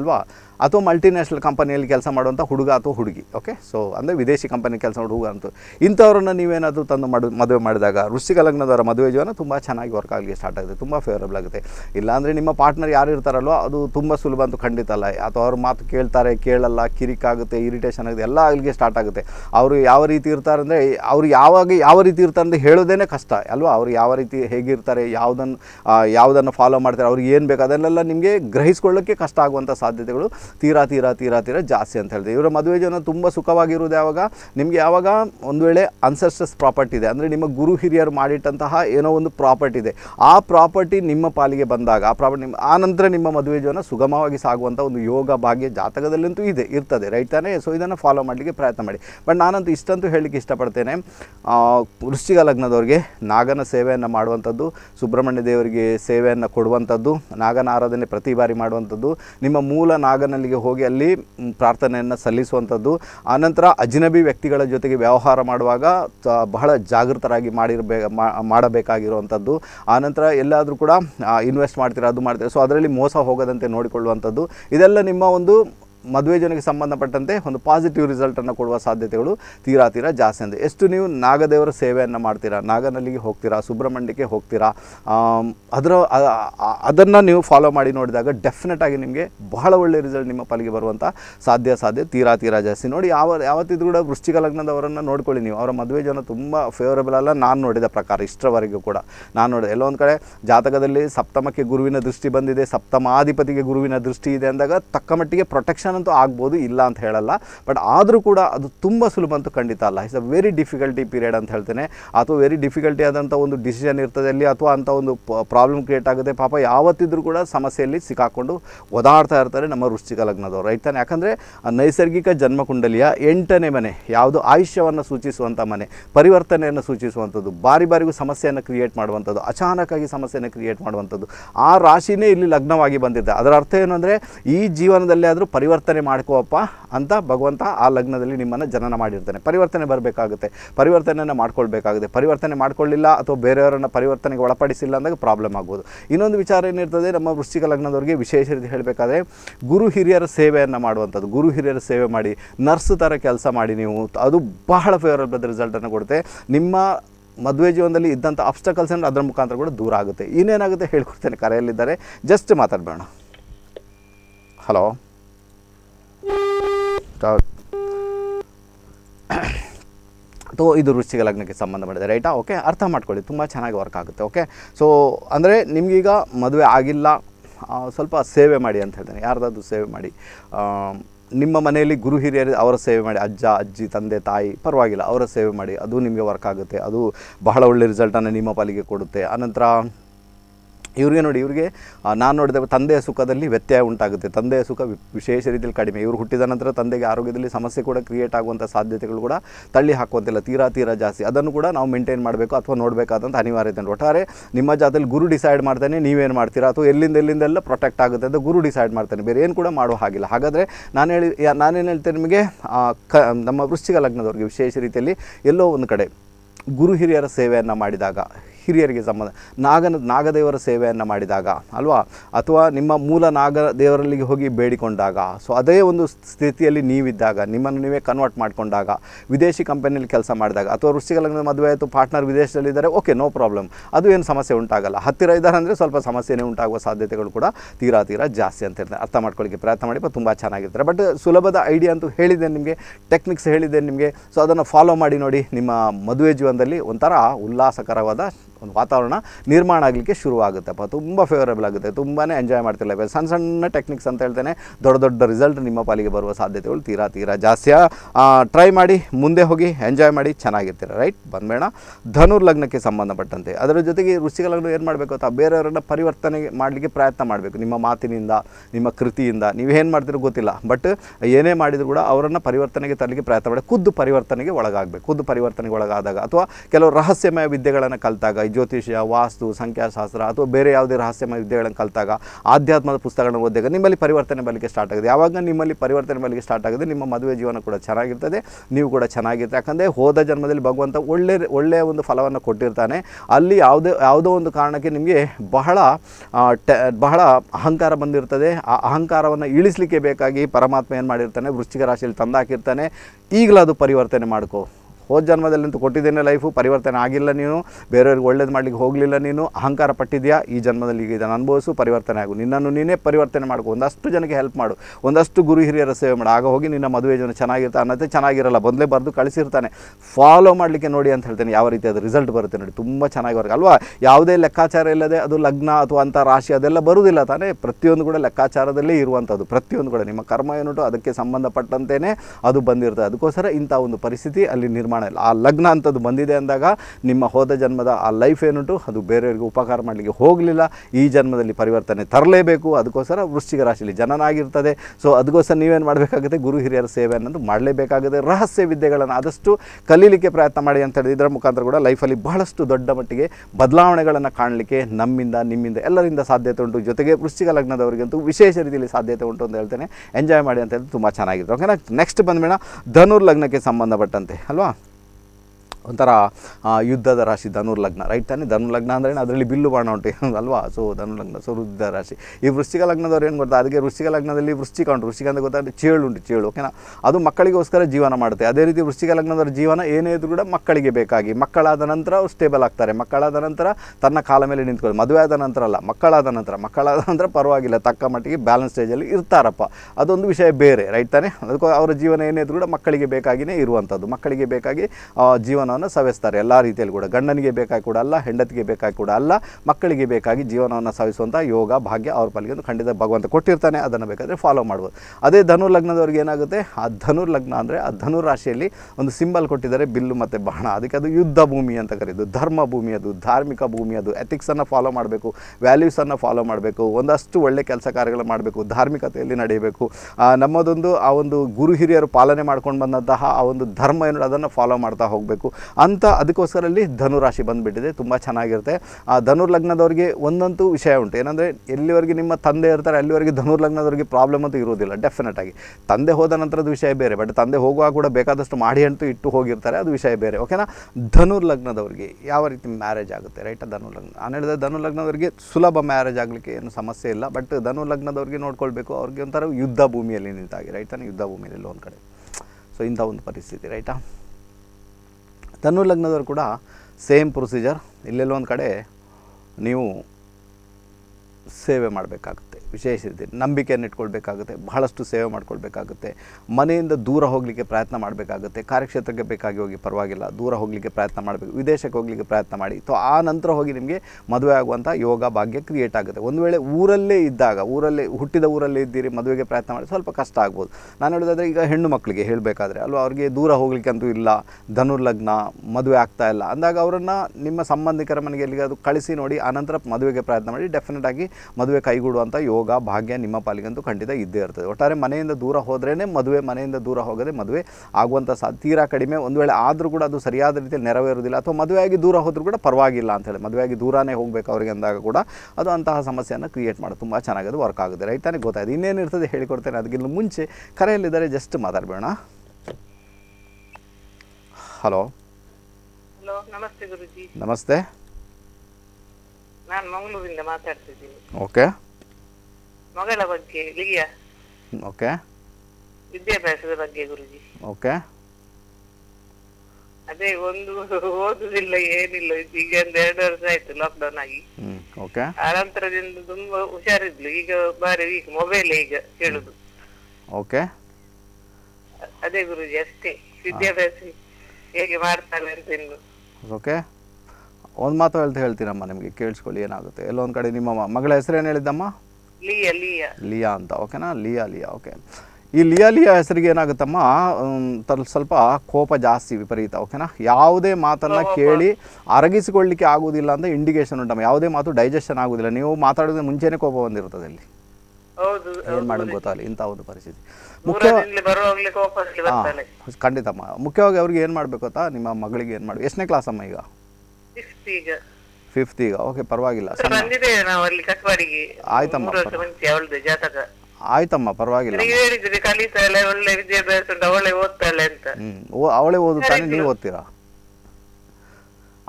ಅಲ್ವಾ, ಅಥವಾ ಮಲ್ಟಿನ್ಯಾಷನಲ್ ಕಂಪನಿಯಲ್ಲಿ ಕೆಲಸ ಮಾಡುವಂಥ ಹುಡುಗ ಅಥವಾ ಹುಡುಗಿ. ಓಕೆ, ಸೊ ಅಂದರೆ ವಿದೇಶಿ ಕಂಪನಿ ಕೆಲಸ ಮಾಡೋ ಹುಡುಗ ಅಂತೂ ಇಂಥವ್ರನ್ನ ನೀವೇನಾದರೂ ತಂದು ಮಾಡು ಮದುವೆ ಮಾಡಿದಾಗ ವೃಶ್ಚಿಕ ಲಗ್ನದವರ ಮದುವೆ ಜೀವನ ತುಂಬ ಚೆನ್ನಾಗಿ ವರ್ಕ್ ಆಗಲಿಕ್ಕೆ ಸ್ಟಾರ್ಟ್ ಆಗುತ್ತೆ, ತುಂಬ ಫೇವರಬಲ್ ಆಗುತ್ತೆ. ಇಲ್ಲಾಂದರೆ ನಿಮ್ಮ ಪಾರ್ಟ್ನರ್ ಯಾರು ಇರ್ತಾರಲ್ವ, ಅದು ತುಂಬ ಸುಲಭ ಅಂತೂ ಖಂಡಿತ ಅಲ್ಲ. ಅಥವಾ ಅವ್ರ ಮಾತು ಕೇಳ್ತಾರೆ, ಕೇಳಲ್ಲ, ಕಿರಿಕಾಗುತ್ತೆ, ಇರಿಟೇಷನ್ ಆಗುತ್ತೆ, ಎಲ್ಲ ಅಲ್ಲಿಗೆ ಸ್ಟಾರ್ಟ್ ಆಗುತ್ತೆ. ಅವರು ಯಾವ ರೀತಿ ಇರ್ತಾರೆ ಅಂದರೆ, ಅವ್ರು ಯಾವಾಗ ಯಾವ ರೀತಿ ಇರ್ತಾರೆ ಅಂದರೆ ಹೇಳೋದೇ ಕಷ್ಟ ಅಲ್ವಾ. ಅವ್ರು ಯಾವ ರೀತಿ ಹೇಗಿರ್ತಾರೆ, ಯಾವುದನ್ನು ಯಾವುದನ್ನು ಫಾಲೋ ಮಾಡ್ತಾರೆ, ಅವ್ರಿಗೆ ಏನು ಬೇಕು ಅದನ್ನೆಲ್ಲ ನಿಮಗೆ ಗ್ರಹಿಸ್ಕೊಳ್ಳೋಕ್ಕೆ ಕಷ್ಟ ಆಗುವಂಥ ಸಾಧ್ಯತೆಗಳು ತೀರಾ ತೀರಾ ತೀರಾ ತೀರಾ ಜಾಸ್ತಿ ಅಂತ ಹೇಳ್ತೀವಿ. ಇವರ ಮದುವೆ ಜೀವನ ತುಂಬ ಸುಖವಾಗಿರೋದು ಯಾವಾಗ ನಿಮಗೆ, ಯಾವಾಗ ಒಂದು ವೇಳೆ ಅನ್ಸೆಸ್ಟರ್ಸ್ ಪ್ರಾಪರ್ಟಿ ಇದೆ, ಅಂದರೆ ನಿಮ್ಮ ಗುರು ಹಿರಿಯರು ಮಾಡಿಟ್ಟಂತಹ ಏನೋ ಒಂದು ಪ್ರಾಪರ್ಟಿ ಇದೆ, ಆ ಪ್ರಾಪರ್ಟಿ ನಿಮ್ಮ ಪಾಲಿಗೆ ಬಂದಾಗ, ಆ ಪ್ರಾಪರ್ಟಿ ನಿಮ್ಮ ಆ ನಂತರ ನಿಮ್ಮ ಮದುವೆ ಜೀವನ ಸುಗಮವಾಗಿ ಸಾಗುವಂಥ ಒಂದು ಯೋಗ ಭಾಗ್ಯ ಜಾತಕದಲ್ಲಂತೂ ಇದೆ ಇರ್ತದೆ, ರೈಟ್ ತಾನೇ? ಸೊ ಇದನ್ನು ಫಾಲೋ ಮಾಡಲಿಕ್ಕೆ ಪ್ರಯತ್ನ ಮಾಡಿ. ಬಟ್ ನಾನಂತೂ ಇಷ್ಟಂತೂ ಹೇಳಲಿಕ್ಕೆ ಇಷ್ಟಪಡ್ತೇನೆ, ವೃಶ್ಚಿಕ ಲಗ್ನದವ್ರಿಗೆ ನಾಗನ ಸೇವೆಯನ್ನು ಮಾಡುವಂಥದ್ದು, ಸುಬ್ರಹ್ಮಣ್ಯ ದೇವರಿಗೆ ಸೇವೆಯನ್ನು ಕೊಡುವಂಥದ್ದು, ನಾಗನ ಆರಾಧನೆ ಪ್ರತಿ ಬಾರಿ ಮಾಡುವಂಥದ್ದು, ನಿಮ್ಮ ಮೂಲ ನಾಗ ಲ್ಲಿಗೆ ಹೋಗಿ ಅಲ್ಲಿ ಪ್ರಾರ್ಥನೆಯನ್ನು ಸಲ್ಲಿಸುವಂಥದ್ದು. ಆನಂತರ ಅಜ್ನಬಿ ವ್ಯಕ್ತಿಗಳ ಜೊತೆಗೆ ವ್ಯವಹಾರ ಮಾಡುವಾಗ ಬಹಳ ಜಾಗೃತರಾಗಿ ಮಾಡಿರಬೇ ಮಾಡಬೇಕಾಗಿರುವಂಥದ್ದು. ಆನಂತರ ಎಲ್ಲಾದರೂ ಕೂಡ ಇನ್ವೆಸ್ಟ್ ಮಾಡ್ತೀರಾ, ಅದು ಮಾಡ್ತೀರಾ, ಸೊ ಅದರಲ್ಲಿ ಮೋಸ ಹೋಗದಂತೆ ನೋಡಿಕೊಳ್ಳುವಂಥದ್ದು. ಇದೆಲ್ಲ ನಿಮ್ಮ ಒಂದು ಮದುವೆ ಜೀವನಕ್ಕೆ ಸಂಬಂಧಪಟ್ಟಂತೆ ಒಂದು ಪಾಸಿಟಿವ್ ರಿಸಲ್ಟನ್ನು ಕೊಡುವ ಸಾಧ್ಯತೆಗಳು ತೀರಾ ತೀರಾ ಜಾಸ್ತಿ ಅಂದರೆ. ಎಷ್ಟು ನೀವು ನಾಗದೇವರ ಸೇವೆಯನ್ನು ಮಾಡ್ತೀರಾ, ನಾಗನಲ್ಲಿಗೆ ಹೋಗ್ತೀರಾ, ಸುಬ್ರಹ್ಮಣ್ಯಕ್ಕೆ ಹೋಗ್ತೀರಾ, ಅದರ ಅದನ್ನು ನೀವು ಫಾಲೋ ಮಾಡಿ ನೋಡಿದಾಗ ಡೆಫಿನೆಟಾಗಿ ನಿಮಗೆ ಬಹಳ ಒಳ್ಳೆಯ ರಿಸಲ್ಟ್ ನಿಮ್ಮ ಪಾಲಿಗೆ ಬರುವಂಥ ಸಾಧ್ಯ ಸಾಧ್ಯ ತೀರಾ ತೀರಾ ಜಾಸ್ತಿ. ನೋಡಿ, ಯಾವ ಯಾವತ್ತಿದ್ರೂ ಕೂಡ ವೃಶ್ಚಿಕ ಲಗ್ನದವರನ್ನು ನೋಡ್ಕೊಳ್ಳಿ ನೀವು. ಅವರ ಮದುವೆ ಜೀವನ ತುಂಬ ಫೇವರಬಲ್ ಅಲ್ಲ ನಾನು ನೋಡಿದ ಪ್ರಕಾರ, ಇಷ್ಟರವರೆಗೂ ಕೂಡ ನಾನು ನೋಡಿದೆ. ಎಲ್ಲೊಂದು ಕಡೆ ಜಾತಕದಲ್ಲಿ ಸಪ್ತಮಕ್ಕೆ ಗುರುವಿನ ದೃಷ್ಟಿ ಬಂದಿದೆ, ಸಪ್ತಮಾಧಿಪತಿಗೆ ಗುರುವಿನ ದೃಷ್ಟಿ ಇದೆ ಅಂದಾಗ ತಕ್ಕ ಮಟ್ಟಿಗೆ ಪ್ರೊಟೆಕ್ಷನ್ ಅಂತೂ ಆಗ್ಬೋದು, ಇಲ್ಲ ಅಂತ ಹೇಳಲ್ಲ. ಬಟ್ ಆದರೂ ಕೂಡ ಅದು ತುಂಬ ಸುಲಭ ಅಂತೂ ಖಂಡಿತ ಅಲ್ಲ. It's a very difficulty period ಅಂತ ಹೇಳ್ತೇನೆ. ಅಥವಾ ವೆರಿ ಡಿಫಿಕಲ್ಟಿ ಆದಂಥ ಒಂದು ಡಿಸಿಷನ್ ಇರ್ತದೆ ಅಲ್ಲಿ, ಅಥವಾ ಅಂಥ ಒಂದು ಪ್ರಾಬ್ಲಮ್ ಕ್ರಿಯೇಟ್ ಆಗುತ್ತೆ. ಪಾಪ ಯಾವತ್ತಿದ್ರೂ ಕೂಡ ಸಮಸ್ಯೆಯಲ್ಲಿ ಸಿಕ್ಕಾಕೊಂಡು ಒದಾಡ್ತಾ ಇರ್ತಾರೆ ನಮ್ಮ ವೃಶ್ಚಿಕ ಲಗ್ನದವರು, ರೈತಾನೆ? ಯಾಕಂದರೆ ನೈಸರ್ಗಿಕ ಜನ್ಮಕುಂಡಲಿಯ ಎಂಟನೇ ಮನೆ ಯಾವುದು ಆಯುಷ್ಯವನ್ನು ಸೂಚಿಸುವಂಥ ಮನೆ, ಪರಿವರ್ತನೆಯನ್ನು ಸೂಚಿಸುವಂಥದ್ದು, ಬಾರಿ ಬಾರಿಗೂ ಸಮಸ್ಯೆಯನ್ನು ಕ್ರಿಯೇಟ್ ಮಾಡುವಂಥದ್ದು, ಅಚಾನಕ್ಕಾಗಿ ಸಮಸ್ಯೆಯನ್ನು ಕ್ರಿಯೇಟ್ ಮಾಡುವಂಥದ್ದು. ಆ ರಾಶಿನೇ ಇಲ್ಲಿ ಲಗ್ನವಾಗಿ ಬಂದಿದೆ. ಅದರ ಅರ್ಥ ಏನು ಅಂದರೆ, ಈ ಜೀವನದಲ್ಲಿ ಆದರೂ ಪರಿವರ್ತನೆ ಪರಿವರ್ತನೆ ಮಾಡ್ಕೋಪ್ಪ ಅಂತ ಭಗವಂತ ಆ ಲಗ್ನದಲ್ಲಿ ನಿಮ್ಮನ್ನು ಜನನ ಮಾಡಿರ್ತಾನೆ. ಪರಿವರ್ತನೆ ಬರಬೇಕಾಗುತ್ತೆ, ಪರಿವರ್ತನೆಯನ್ನು ಮಾಡ್ಕೊಳ್ಬೇಕಾಗುತ್ತೆ. ಪರಿವರ್ತನೆ ಮಾಡ್ಕೊಳ್ಳಿಲ್ಲ ಅಥವಾ ಬೇರೆಯವರನ್ನು ಪರಿವರ್ತನೆಗೆ ಒಳಪಡಿಸಿಲ್ಲ ಅಂದಾಗ ಪ್ರಾಬ್ಲಮ್ ಆಗ್ಬೋದು. ಇನ್ನೊಂದು ವಿಚಾರ ಏನಿರ್ತದೆ ನಮ್ಮ ವೃಶ್ಚಿಕ ಲಗ್ನದವ್ರಿಗೆ ವಿಶೇಷ ರೀತಿ ಹೇಳಬೇಕಾದ್ರೆ, ಗುರು ಹಿರಿಯರ ಸೇವೆಯನ್ನು ಮಾಡುವಂಥದ್ದು. ಗುರು ಹಿರಿಯರ ಸೇವೆ ಮಾಡಿ, ನರ್ಸ್ ಥರ ಕೆಲಸ ಮಾಡಿ ನೀವು, ಅದು ಬಹಳ ಫೇವರಬಲ್ ರಿಸಲ್ಟನ್ನು ಕೊಡುತ್ತೆ. ನಿಮ್ಮ ಮದುವೆ ಜೀವನದಲ್ಲಿ ಇದ್ದಂಥ ಅಬ್ಸ್ಟಕಲ್ಸ್ ಅಂದರೆ ಅದರ ಮುಖಾಂತರ ಕೂಡ ದೂರ ಆಗುತ್ತೆ. ಇನ್ನೇನಾಗುತ್ತೆ ಹೇಳ್ಕೊಡ್ತೇನೆ. ಕರೆಯಲ್ಲಿದ್ದಾರೆ, ಜಸ್ಟ್ ಮಾತಾಡಬೇಡ. ಹಲೋ, तो ಇದು ವೃಶ್ಚಿಕ ಲಗ್ನಕ್ಕೆ ಸಂಬಂಧಪಟ್ಟಿದೆ ರೈಟಾ ಓಕೆ ಅರ್ಥ ಮಾಡ್ಕೊಳ್ಳಿ ತುಂಬಾ ಚೆನ್ನಾಗಿ ವರ್ಕ್ ಆಗುತ್ತೆ ಓಕೆ ಸೋ ಅಂದ್ರೆ ನಿಮಗೆ ಈಗ ಮದುವೆ ಆಗಿಲ್ಲ ಸ್ವಲ್ಪ ಸೇವೆ ಮಾಡಿ ಅಂತ ಹೇಳ್ತಾನೆ ಯಾರ್ದಾದರೂ ಸೇವೆ ಮಾಡಿ ನಿಮ್ಮ ಮನೆಯಲ್ಲಿ ಗುರು ಹಿರಿಯರು ಅವರ ಸೇವೆ ಮಾಡಿ ಅಜ್ಜ ಅಜ್ಜಿ ತಂದೆ ತಾಯಿ ಪರವಾಗಿಲ್ಲ ಅವರ ಸೇವೆ ಮಾಡಿ ಅದು ನಿಮಗೆ ವರ್ಕ್ ಆಗುತ್ತೆ ಅದು ಬಹಳ ಒಳ್ಳೆ ರಿಸಲ್ಟ್ ಅನ್ನು ನಿಮ್ಮ ಪಾಲಿಗೆ ಕೊಡುತ್ತೆ ಅನಂತರ इवे नो इवे ना नोड़ तंद सुखली व्यत्यय उंटाते तंद सुख विशेष रीतल कड़मे इवर हुट्टिद नंतर तंदे आरोग्यदल्लि समस्ये कूड क्रियेट आगुवंत साध्यतेगळु कूड तळ्ळि हाकुवंतिल्ल तीरा तीरा जास्ति अदन्नु कूड नावु मेंटेन माडबेकु अथवा नोडबेकादंत अनिवार्यते ओट्टारे निम्म जातल्लि गुरु डिसैड माड्ताने नीवेन माड्तीरा अथवा एल्लिंद एल्लिंदेल्ल प्रोटेक्ट आगुत्ते अंत गुरु डिसैड माड्ताने बेरे एनु कूड माडुव हागिल्ल हागाद्रे नानु हेळि नानु एनु हेळ्तೇನೆ निमगे नम्म वृश्चिक लग्नदवरिगे विशेष रीतियल्लि एल्लो ओंदु कड़े गुरु हिरियर सेवेयन्न माडिदाग ಹಿರಿಯರಿಗೆ ಸಂಬಂಧ ನಾಗನ ನಾಗದೇವರ ಸೇವೆಯನ್ನು ಮಾಡಿದಾಗ ಅಲ್ವಾ ಅಥವಾ ನಿಮ್ಮ ಮೂಲ ನಾಗದೇವರಲ್ಲಿಗೆ ಹೋಗಿ ಬೇಡಿಕೊಂಡಾಗ ಸೊ ಅದೇ ಒಂದು ಸ್ಥಿತಿಯಲ್ಲಿ ನೀವಿದ್ದಾಗ ನಿಮ್ಮನ್ನು ನೀವೇ ಕನ್ವರ್ಟ್ ಮಾಡಿಕೊಂಡಾಗ ವಿದೇಶಿ ಕಂಪನಿಯಲ್ಲಿ ಕೆಲಸ ಮಾಡಿದಾಗ ಅಥವಾ ವೃಶ್ಚಿಕ ಲಗ್ನದ ಮದುವೆ ಆಯಿತು ಪಾರ್ಟ್ನರ್ ವಿದೇಶದಲ್ಲಿ ಇದ್ದಾರೆ ಓಕೆ ನೋ ಪ್ರಾಬ್ಲಮ್ ಅದು ಏನು ಸಮಸ್ಯೆ ಉಂಟಾಗಲ್ಲ ಹತ್ತಿರ ಇದ್ದಾರೆ ಅಂದರೆ ಸ್ವಲ್ಪ ಸಮಸ್ಯೆನೇ ಉಂಟಾಗುವ ಸಾಧ್ಯತೆಗಳು ಕೂಡ ತೀರಾ ತೀರಾ ಜಾಸ್ತಿ ಅಂತ ಇರ್ತದೆ ಅರ್ಥ ಮಾಡ್ಕೊಳ್ಳೋಕೆ ಪ್ರಯತ್ನ ಮಾಡಿ ತುಂಬ ಚೆನ್ನಾಗಿರ್ತಾರೆ ಬಟ್ ಸುಲಭದ ಐಡಿಯಾ ಅಂತೂ ಹೇಳಿದ್ದೇನೆ ನಿಮಗೆ ಟೆಕ್ನಿಕ್ಸ್ ಹೇಳಿದ್ದೇನೆ ನಿಮಗೆ ಸೊ ಅದನ್ನು ಫಾಲೋ ಮಾಡಿ ನೋಡಿ ನಿಮ್ಮ ಮದುವೆ ಜೀವನದಲ್ಲಿ ಒಂಥರ ಉಲ್ಲಾಸಕರವಾದ वातावरण निर्माण आगे शुरुआप तुम फेवरेबल आते तुम एंजाय सण सण टेक्निक्स अंत दौड़ दौड रिसल्ट निम्म पालिगे बरुव साध्यतेगळु तीरा तीरा जास्ति ट्रई माडि मुंदे होगि एंजाय माडि चेन्नागिर्तीर रईट बंदेण धनु लग्नक्के संबंधपट्टंते अदर जोतेगे वृश्चिक लग्न एनु माडबेकु अंत बेरेवरन्न परिवर्तने माडलिक्के प्रयत्न माडबेकु निम्म मातिनिंद निम्म कृतियिंद नीवु एनु माड्तीरो गोत्तिल्ल बट एने माडिद्रू कूड अवरन्न परिवर्तनेगे तरलिक्के प्रयत्न माडि खुद्दु परिवर्तनेगे ओळगागबेकु खुद्दु परिवर्तनेगे ओळगादाग अथवा केलवु रहस्यमय विद्येगळन्नु कलिताग ज्योतिष्य वास्तु संख्याशास्त्र अथवा बेरे यावुदे रहस्यमय विद्येगळन्नु कलिताग आध्यात्मद पुस्तकगळन्नु ओदिदाग निम्मल्लि परिवर्तने बलिके स्टार्ट आगुत्ते यावाग निम्मल्लि परिवर्तने बलिके स्टार्ट आगुत्ते निम्म मदुवे जीवन कूड चेन्नागिरुत्तदे नीवु कूड चेन्नागिर्तीरा याकंद्रे होद जन्मदल्लि भगवंत ओळ्ळे ओळ्ळेय ओंदु फलवन्न कोट्टिर्ताने अल्लि यावुदे यावुदो ओंदु कारणक्के निमगे बहळ बहळ अहंकार बंदिरुत्तदे आ अहंकारवन्न इळिसलिक्के बेकागि परमात्म एनु माडिर्ताने वृश्चिक राशियल्लि तंदु हाकिर्ताने ईगलु अदु परिवर्तने माड्को ಹೋದ ಜನ್ಮದಲ್ಲಂತೂ ಕೊಟ್ಟಿದ್ದೇನೆ ಲೈಫು ಪರಿವರ್ತನೆ ಆಗಿಲ್ಲ ನೀನು ಬೇರೆಯವರಿಗೆ ಒಳ್ಳೇದು ಮಾಡಲಿಕ್ಕೆ ಹೋಗಲಿಲ್ಲ ನೀನು ಅಹಂಕಾರ ಪಟ್ಟಿದ್ಯಾ ಈ ಜನ್ಮದಲ್ಲಿ ಈಗ ಇದನ್ನು ಅನುಭವಿಸು ಪರಿವರ್ತನೆ ಆಗು ನಿನ್ನನ್ನು ನೀನೇ ಪರಿವರ್ತನೆ ಮಾಡ್ಕೊ ಒಂದಷ್ಟು ಜನಕ್ಕೆ ಹೆಲ್ಪ್ ಮಾಡು ಒಂದಷ್ಟು ಗುರು ಹಿರಿಯರ ಸೇವೆ ಮಾಡು ಆಗ ಹೋಗಿ ನಿನ್ನ ಮದುವೆ ಜೀವನ ಚೆನ್ನಾಗಿರುತ್ತೆ ಅನ್ನತ್ತೆ ಚೆನ್ನಾಗಿರಲ್ಲ ಬಂದಲೇ ಬರ್ದು ಕಳಿಸಿರ್ತಾನೆ ಫಾಲೋ ಮಾಡಲಿಕ್ಕೆ ನೋಡಿ ಅಂತ ಹೇಳ್ತಾನೆ ಯಾವ ರೀತಿ ಅದು ರಿಸಲ್ಟ್ ಬರುತ್ತೆ ನೋಡಿ ತುಂಬ ಚೆನ್ನಾಗಿ ವರ್ಕ್ ಅಲ್ವಾ ಯಾವುದೇ ಲೆಕ್ಕಾಚಾರ ಇಲ್ಲದೆ ಅದು ಲಗ್ನ ಅಥವಾ ಅಂತ ರಾಶಿ ಅದೆಲ್ಲ ಬರುವುದಿಲ್ಲ ತಾನೇ ಪ್ರತಿಯೊಂದು ಕೂಡ ಲೆಕ್ಕಾಚಾರದಲ್ಲೇ ಇರುವಂಥದ್ದು ಪ್ರತಿಯೊಂದು ಕೂಡ ನಿಮ್ಮ ಕರ್ಮ ಏನುಟು ಅದಕ್ಕೆ ಸಂಬಂಧಪಟ್ಟಂತೆಯೇ ಅದು ಬಂದಿರ್ತದೆ ಅದಕ್ಕೋಸ್ಕರ ಇಂಥ ಒಂದು ಪರಿಸ್ಥಿತಿ ಅಲ್ಲಿ ನಿರ್ಮಾಣ ಆ ಲಗ್ನ ಅಂತದ್ದು ಬಂದಿದೆ ಅಂದಾಗ ನಿಮ್ಮ ಹೋದ ಜನ್ಮದ ಆ ಲೈಫ್ ಏನುಂಟು ಅದು ಬೇರೆಯವರಿಗೆ ಉಪಕಾರ ಮಾಡಲಿಕ್ಕೆ ಹೋಗಲಿಲ್ಲ ಈ ಜನ್ಮದಲ್ಲಿ ಪರಿವರ್ತನೆ ತರಲೇಬೇಕು ಅದಕ್ಕೋಸ್ಕರ ವೃಶ್ಚಿಕ ರಾಶಿಯಲ್ಲಿ ಜನನಾಗಿರ್ತದೆ ಸೊ ಅದಕ್ಕೋಸ್ಕರ ನೀವೇನು ಮಾಡಬೇಕಾಗುತ್ತೆ ಗುರು ಹಿರಿಯರ ಸೇವೆ ಅನ್ನೋದು ಮಾಡಲೇಬೇಕಾಗುತ್ತೆ ರಹಸ್ಯ ವಿದ್ಯೆಗಳನ್ನು ಆದಷ್ಟು ಕಲೀಲಿಕ್ಕೆ ಪ್ರಯತ್ನ ಮಾಡಿ ಅಂತ ಹೇಳಿದ್ರೆ ಇದರ ಮುಖಾಂತರ ಕೂಡ ಲೈಫಲ್ಲಿ ಬಹಳಷ್ಟು ದೊಡ್ಡ ಮಟ್ಟಿಗೆ ಬದಲಾವಣೆಗಳನ್ನು ಕಾಣಲಿಕ್ಕೆ ನಮ್ಮಿಂದ ನಿಮ್ಮಿಂದ ಎಲ್ಲರಿಂದ ಸಾಧ್ಯತೆ ಉಂಟು ಜೊತೆಗೆ ವೃಶ್ಚಿಕ ಲಗ್ನದವರಿಗಂತೂ ವಿಶೇಷ ರೀತಿಯಲ್ಲಿ ಸಾಧ್ಯತೆ ಉಂಟು ಅಂತ ಹೇಳ್ತೇನೆ ಎಂಜಾಯ್ ಮಾಡಿ ಅಂತ ಹೇಳಿದ್ರೆ ತುಂಬ ಚೆನ್ನಾಗಿದೆ ಓಕೆನಾ ನೆಕ್ಸ್ಟ್ ಬಂದ್ಮೇಲೆ ಧನುರ್ ಲಗ್ನಕ್ಕೆ ಸಂಬಂಧಪಟ್ಟಂತೆ ಅಲ್ವಾ ಒಂಥರ ಯುದ್ಧದ ರಾಶಿ ಧನುರ್ ಲಗ್ನ ರೈಟ್ ತಾನೆ ಧನು ಲಗ್ನ ಅಂದ್ರೆ ಅದರಲ್ಲಿ ಬಿಲ್ಲು ಬಾಣ ಉಂಟು ಅಲ್ವಾ ಸೊ ಧನು ಲಗ್ನ ಸೊ ಯುದ್ಧ ರಾಶಿ ಈ ವೃಶ್ಚಿಕ ಲಗ್ನದವ್ರು ಏನು ಗೊತ್ತಾ ಅದಕ್ಕೆ ವೃಶ್ಚಿಕ ಲಗ್ನದಲ್ಲಿ ವೃಶ್ಚಿಕ ಉಂಟು ವೃಶ್ಚಿಕ ಅಂತ ಗೊತ್ತಾದರೆ ಚೇಳು ಉಂಟು ಚೇಳು ಓಕೆನಾ ಅದು ಮಕ್ಕಳಿಗೋಸ್ಕರ ಜೀವನ ಮಾಡುತ್ತೆ ಅದೇ ರೀತಿ ವೃಶ್ಚಿಕ ಲಗ್ನದವ್ರ ಜೀವನ ಏನೇ ಇದ್ರೂ ಕೂಡ ಮಕ್ಕಳಿಗೆ ಬೇಕಾಗಿ ಮಕ್ಕಳಾದ ನಂತರ ಅವ್ರು ಸ್ಟೇಬಲ್ ಆಗ್ತಾರೆ ಮಕ್ಕಳಾದ ನಂತರ ತನ್ನ ಕಾಲ ಮೇಲೆ ನಿಂತ್ಕೊಳ್ಳಿ ಮದುವೆ ಆದ ನಂತರ ಅಲ್ಲ ಮಕ್ಕಳಾದ ನಂತರ ಮಕ್ಕಳಾದ ನಂತರ ಪರವಾಗಿಲ್ಲ ತಕ್ಕ ಮಟ್ಟಿಗೆ ಬ್ಯಾಲೆನ್ಸ್ ಸ್ಟೇಜಲ್ಲಿ ಇರ್ತಾರಪ್ಪ ಅದೊಂದು ವಿಷಯ ಬೇರೆ ರೈಟ್ ತಾನೆ ಅದಕ್ಕೂ ಅವರ ಜೀವನ ಏನೇ ಇದ್ರೂ ಕೂಡ ಮಕ್ಕಳಿಗೆ ಬೇಕಾಗಿಯೇ ಇರುವಂಥದ್ದು ಮಕ್ಕಳಿಗೆ ಬೇಕಾಗಿ ಜೀವನ ಸವಿಸ್ತಾರೆ ಎಲ್ಲ ರೀತಿಯಲ್ಲಿ ಕೂಡ ಗಂಡನಿಗೆ ಬೇಕಾಗಿ ಕೂಡ ಅಲ್ಲ ಹೆಂಡತಿಗೆ ಬೇಕಾಗಿ ಕೂಡ ಅಲ್ಲ ಮಕ್ಕಳಿಗೆ ಬೇಕಾಗಿ ಜೀವನವನ್ನು ಸವಿಸುವಂಥ ಯೋಗ ಭಾಗ್ಯ ಅವ್ರ ಪಾಲಿಗೆ ಖಂಡಿತ ಭಗವಂತ ಕೊಟ್ಟಿರ್ತಾನೆ ಅದನ್ನು ಬೇಕಾದರೆ ಫಾಲೋ ಮಾಡ್ಬೋದು ಅದೇ ಧನು ಲಗ್ನದವ್ರಿಗೆ ಏನಾಗುತ್ತೆ ಆ ಧನು ಲಗ್ನ ಅಂದರೆ ಆ ಧನು ರಾಶಿಯಲ್ಲಿ ಒಂದು ಸಿಂಬಲ್ ಕೊಟ್ಟಿದ್ದಾರೆ ಬಿಲ್ಲು ಮತ್ತು ಬಾಣ ಅದಕ್ಕೆ ಅದು ಯುದ್ಧ ಭೂಮಿ ಅಂತ ಕರೀದು ಧರ್ಮ ಭೂಮಿ ಅದು ಧಾರ್ಮಿಕ ಭೂಮಿ ಅದು ಎಥಿಕ್ಸನ್ನು ಫಾಲೋ ಮಾಡಬೇಕು ವ್ಯಾಲ್ಯೂಸನ್ನು ಫಾಲೋ ಮಾಡಬೇಕು ಒಂದಷ್ಟು ಒಳ್ಳೆ ಕೆಲಸ ಕಾರ್ಯಗಳು ಮಾಡಬೇಕು ಧಾರ್ಮಿಕತೆಯಲ್ಲಿ ನಡೆಯಬೇಕು ನಮ್ಮದೊಂದು ಆ ಒಂದು ಗುರು ಹಿರಿಯರು ಪಾಲನೆ ಮಾಡ್ಕೊಂಡು ಬಂದಂತಹ ಆ ಒಂದು ಧರ್ಮ ಏನು ಅದನ್ನು ಫಾಲೋ ಮಾಡ್ತಾ ಹೋಗಬೇಕು ಅಂತ ಅದಕ್ಕೋಸ್ಕರ ಅಲ್ಲಿ ಧನುರಾಶಿ ಬಂದುಬಿಟ್ಟಿದೆ ತುಂಬ ಚೆನ್ನಾಗಿರುತ್ತೆ ಆ ಧನುರ್ ಲಗ್ನದವ್ರಿಗೆ ಒಂದಂತೂ ವಿಷಯ ಉಂಟು ಏನಂದರೆ ಎಲ್ಲಿವರೆಗೆ ನಿಮ್ಮ ತಂದೆ ಇರ್ತಾರೆ ಅಲ್ಲಿವರೆಗೆ ಧನುರ್ ಲಗ್ನದವ್ರಿಗೆ ಪ್ರಾಬ್ಲಮ್ ಅಂತೂ ಇರೋದಿಲ್ಲ ಡೆಫಿನೆಟ್ ಆಗಿ ತಂದೆ ಹೋದ ನಂತರದ ವಿಷಯ ಬೇರೆ ಬಟ್ ತಂದೆ ಹೋಗುವಾಗ ಕೂಡ ಬೇಕಾದಷ್ಟು ಮಾಡಿ ಅಂತೂ ಇಟ್ಟು ಹೋಗಿರ್ತಾರೆ ಅದು ವಿಷಯ ಬೇರೆ ಓಕೆನಾ ಧನುರ್ ಲಗ್ನದವ್ರಿಗೆ ಯಾವ ರೀತಿ ಮ್ಯಾರೇಜ್ ಆಗುತ್ತೆ ರೈಟ್ ಧನು ಲಗ್ನ ನಾನು ಹೇಳಿದೆ ಧನು ಲಗ್ನದವ್ರಿಗೆ ಸುಲಭ ಮ್ಯಾರೇಜ್ ಆಗಲಿಕ್ಕೆ ಏನು ಸಮಸ್ಯೆ ಇಲ್ಲ ಬಟ್ ಧನು ಲಗ್ನದವ್ರಿಗೆ ನೋಡ್ಕೊಳ್ಬೇಕು ಅವ್ರಿಗೆ ಒಂಥರ ಯುದ್ಧ ಭೂಮಿಯಲ್ಲಿ ನಿಂತಾಗಿ ರೈಟ್ ತಾನೆ ಯುದ್ಧ ಭೂಮಿಯಲ್ಲಿ ಒಂದು ಕಡೆ ಸೊ ಇಂಥ ಒಂದು ಪರಿಸ್ಥಿತಿ ರೈಟಾ ಧನು ಲಗ್ನದವರು ಕೂಡ ಸೇಮ್ ಪ್ರೊಸೀಜರ್ ಇಲ್ಲೆಲ್ಲೋ ಒಂದು ಕಡೆ ನೀವು ಸೇವೆ ಮಾಡಬೇಕಾಗುತ್ತೆ ವಿಶೇಷ ಇದೆ. ನಂಬಿಕೆಯನ್ನು ಇಟ್ಕೊಳ್ಳಬೇಕಾಗುತ್ತೆ, ಬಹಳಷ್ಟು ಸೇವೆ ಮಾಡ್ಕೊಳ್ಳಬೇಕಾಗುತ್ತೆ, ಮನೆಯಿಂದ ದೂರ ಹೋಗಲಿಕ್ಕೆ ಪ್ರಯತ್ನ ಮಾಡಬೇಕಾಗುತ್ತೆ, ಕಾರ್ಯಕ್ಷೇತ್ರಕ್ಕೆ ಬೇಕಾಗಿ ಹೋಗಿ ಪರವಾಗಿಲ್ಲ ದೂರ ಹೋಗಲಿಕ್ಕೆ ಪ್ರಯತ್ನ ಮಾಡಬೇಕು, ವಿದೇಶಕ್ಕೆ ಹೋಗಲಿಕ್ಕೆ ಪ್ರಯತ್ನ ಮಾಡಿ. ಸೊ ಆ ನಂತರ ಹೋಗಿ ನಿಮಗೆ ಮದುವೆ ಆಗುವಂಥ ಯೋಗ ಭಾಗ್ಯ ಕ್ರಿಯೇಟ್ ಆಗುತ್ತೆ. ಒಂದು ವೇಳೆ ಊರಲ್ಲೇ ಇದ್ದಾಗ, ಊರಲ್ಲೇ ಹುಟ್ಟಿದ ಊರಲ್ಲೇ ಇದ್ದೀರಿ, ಮದುವೆಗೆ ಪ್ರಯತ್ನ ಮಾಡಿ ಸ್ವಲ್ಪ ಕಷ್ಟ ಆಗ್ಬೋದು. ನಾನು ಹೇಳೋದಾದರೆ ಈಗ ಹೆಣ್ಣು ಮಕ್ಕಳಿಗೆ ಹೇಳಬೇಕಾದ್ರೆ ಅಲ್ವಾ, ಅವ್ರಿಗೆ ದೂರ ಹೋಗಲಿಕ್ಕೆ ಅಂತೂ ಇಲ್ಲ, ಧನುರ್ಲಗ್ನ ಮದುವೆ ಆಗ್ತಾ ಇಲ್ಲ ಅಂದಾಗ ಅವರನ್ನು ನಿಮ್ಮ ಸಂಬಂಧಿಕರ ಮನೆಗೆ ಎಲ್ಲಿಗೆ ಅದು ಕಳಿಸಿ ನೋಡಿ, ಆನಂತರ ಮದುವೆಗೆ ಪ್ರಯತ್ನ ಮಾಡಿ. ಡೆಫಿನೆಟ್ ಆಗಿ ಮದುವೆ ಕೈಗೂಡುವಂಥ ಯೋಗ ಭಾಗ್ಯ ನಿಮ್ಮ ಪಾಲಿಗಂತೂ ಖಂಡಿತ ಇದ್ದೇ ಇರ್ತದೆ. ಒಟ್ಟಾರೆ ಮನೆಯಿಂದ ದೂರ ಹೋದ್ರೇ ಮದುವೆ, ಮನೆಯಿಂದ ದೂರ ಹೋಗದೆ ಮದುವೆ ಆಗುವಂಥ ಸಾ ತೀರಾ ಕಡಿಮೆ. ಒಂದು ವೇಳೆ ಆದರೂ ಕೂಡ ಅದು ಸರಿಯಾದ ರೀತಿಯಲ್ಲಿ ನೆರವೇರುವುದಿಲ್ಲ, ಅಥವಾ ಮದುವೆಯಾಗಿ ದೂರ ಹೋದರೂ ಕೂಡ ಪರವಾಗಿಲ್ಲ ಅಂಥೇಳಿ ಮದುವೆಯಾಗಿ ದೂರನೇ ಹೋಗಬೇಕು ಅವರಿಗೆ ಅಂದಾಗ ಕೂಡ ಅದು ಅಂತಹ ಸಮಸ್ಯೆಯನ್ನು ಕ್ರಿಯೇಟ್ ಮಾಡೋದು ತುಂಬ ಚೆನ್ನಾಗಿದೆ, ವರ್ಕ್ ಆಗುತ್ತೆ. ರೈತಾನೆ ಗೊತ್ತಾಯಿತು, ಇನ್ನೇನಿರ್ತದೆ ಹೇಳಿಕೊಡ್ತೇನೆ. ಅದಕ್ಕಿಂತ ಮುಂಚೆ ಕರೆಯಲ್ಲಿದ್ದಾರೆ ಜಸ್ಟ್ ಮಾತಾಡಬೇಡ. ಹಲೋ ಹಲೋ, ನಮಸ್ತೆ ಗುರುಜಿ. ನಮಸ್ತೆ, ನಾನು ಮಂಗಳೂರಿಂದ ಮಾತಾಡ್ತಿದ್ದೀನಿ. ಓಕೆ, ಮಗಳ ಬಗ್ಗೆ ಲಿಗಿಯ ಓಕೆ ವಿದ್ಯಾಭ್ಯಾಸದ ಬಗ್ಗೆ ಗುರುಜಿ. ಓಕೆ, ಅದೇ ಒಂದು ಓದುದಿಲ್ಲ ಏನಿಲ್ಲ, ಈಗ ಒಂದು ಎರಡು ವರ್ಷ ಆಯ್ತು ಲಾಕ್ಡೌನ್ ಆಗಿ. ಓಕೆ, ಆನಂತರದಿಂದ ತುಂಬಾ ಹುಷಾರಿದ್ಲು, ಈಗ ಬಾರಿ ಈಗ ಮೊಬೈಲ್ ಈಗ ಕೇಳುದು. ಓಕೆ, ಅದೇ ಗುರುಜಿ ಅಷ್ಟೇ, ವಿದ್ಯಾಭ್ಯಾಸ ಹೇಗೆ ಮಾಡ್ತಾರೆ ಅಂತ ಇನ್ನು. ಓಕೆ, ಒಂದು ಮಾತು ಹೇಳ್ತಾ ಹೇಳ್ತೀನಮ್ಮ, ನಿಮಗೆ ಕೇಳಿಸ್ಕೊಳ್ಳಿ ಏನಾಗುತ್ತೆ. ಎಲ್ಲೊಂದು ಕಡೆ ನಿಮ್ಮ ಮಗಳ ಹೆಸರು ಏನು ಹೇಳಿದ್ದಮ್ಮ? ಲಿಯಾ. ಲಿಯಾ ಲಿಯಾ ಅಂತ ಓಕೆನಾ? ಲಿಯಾ ಲಿಯಾ ಓಕೆ. ಈ ಲಿಯಾ ಲಿಯಾ ಹೆಸರಿಗೆ ಏನಾಗುತ್ತಮ್ಮ, ತಲ್ ಸ್ವಲ್ಪ ಕೋಪ ಜಾಸ್ತಿ, ವಿಪರೀತ. ಓಕೆನಾ? ಯಾವುದೇ ಮಾತನ್ನು ಕೇಳಿ ಅರಗಿಸಿಕೊಳ್ಳಲಿಕ್ಕೆ ಆಗೋದಿಲ್ಲ ಅಂತ ಇಂಡಿಕೇಶನ್ ಉಂಟಮ್ಮ. ಯಾವುದೇ ಮಾತು ಡೈಜೆಷನ್ ಆಗೋದಿಲ್ಲ, ನೀವು ಮಾತಾಡೋದ್ರೆ ಮುಂಚೆನೇ ಕೋಪ ಬಂದಿರ್ತದೆ. ಇಲ್ಲಿ ಏನು ಮಾಡೋದು ಗೊತ್ತಾಗಲಿ ಇಂಥ ಒಂದು ಪರಿಸ್ಥಿತಿ. ಮುಖ್ಯ ಹಾಂ ಖಂಡಿತಮ್ಮ, ಮುಖ್ಯವಾಗಿ ಅವ್ರಿಗೆ ಏನು ಮಾಡಬೇಕು ಗೊತ್ತಾ, ನಿಮ್ಮ ಮಗಳಿಗೆ ಏನು ಮಾಡಿ. ಎಷ್ಟನೇ ಕ್ಲಾಸ್ ಅಮ್ಮ ಈಗ? ಫಿಫ್ತ್ ಈಗ. ಓಕೆ, ಪರವಾಗಿಲ್ಲ. ಆಯ್ತಮ್ಮ ಆಯ್ತಮ್ಮ ಪರವಾಗಿಲ್ಲ. ಅವಳೇ ಓದುತ್ತಾನೆ, ನೀವು ಓದ್ತೀರಾ?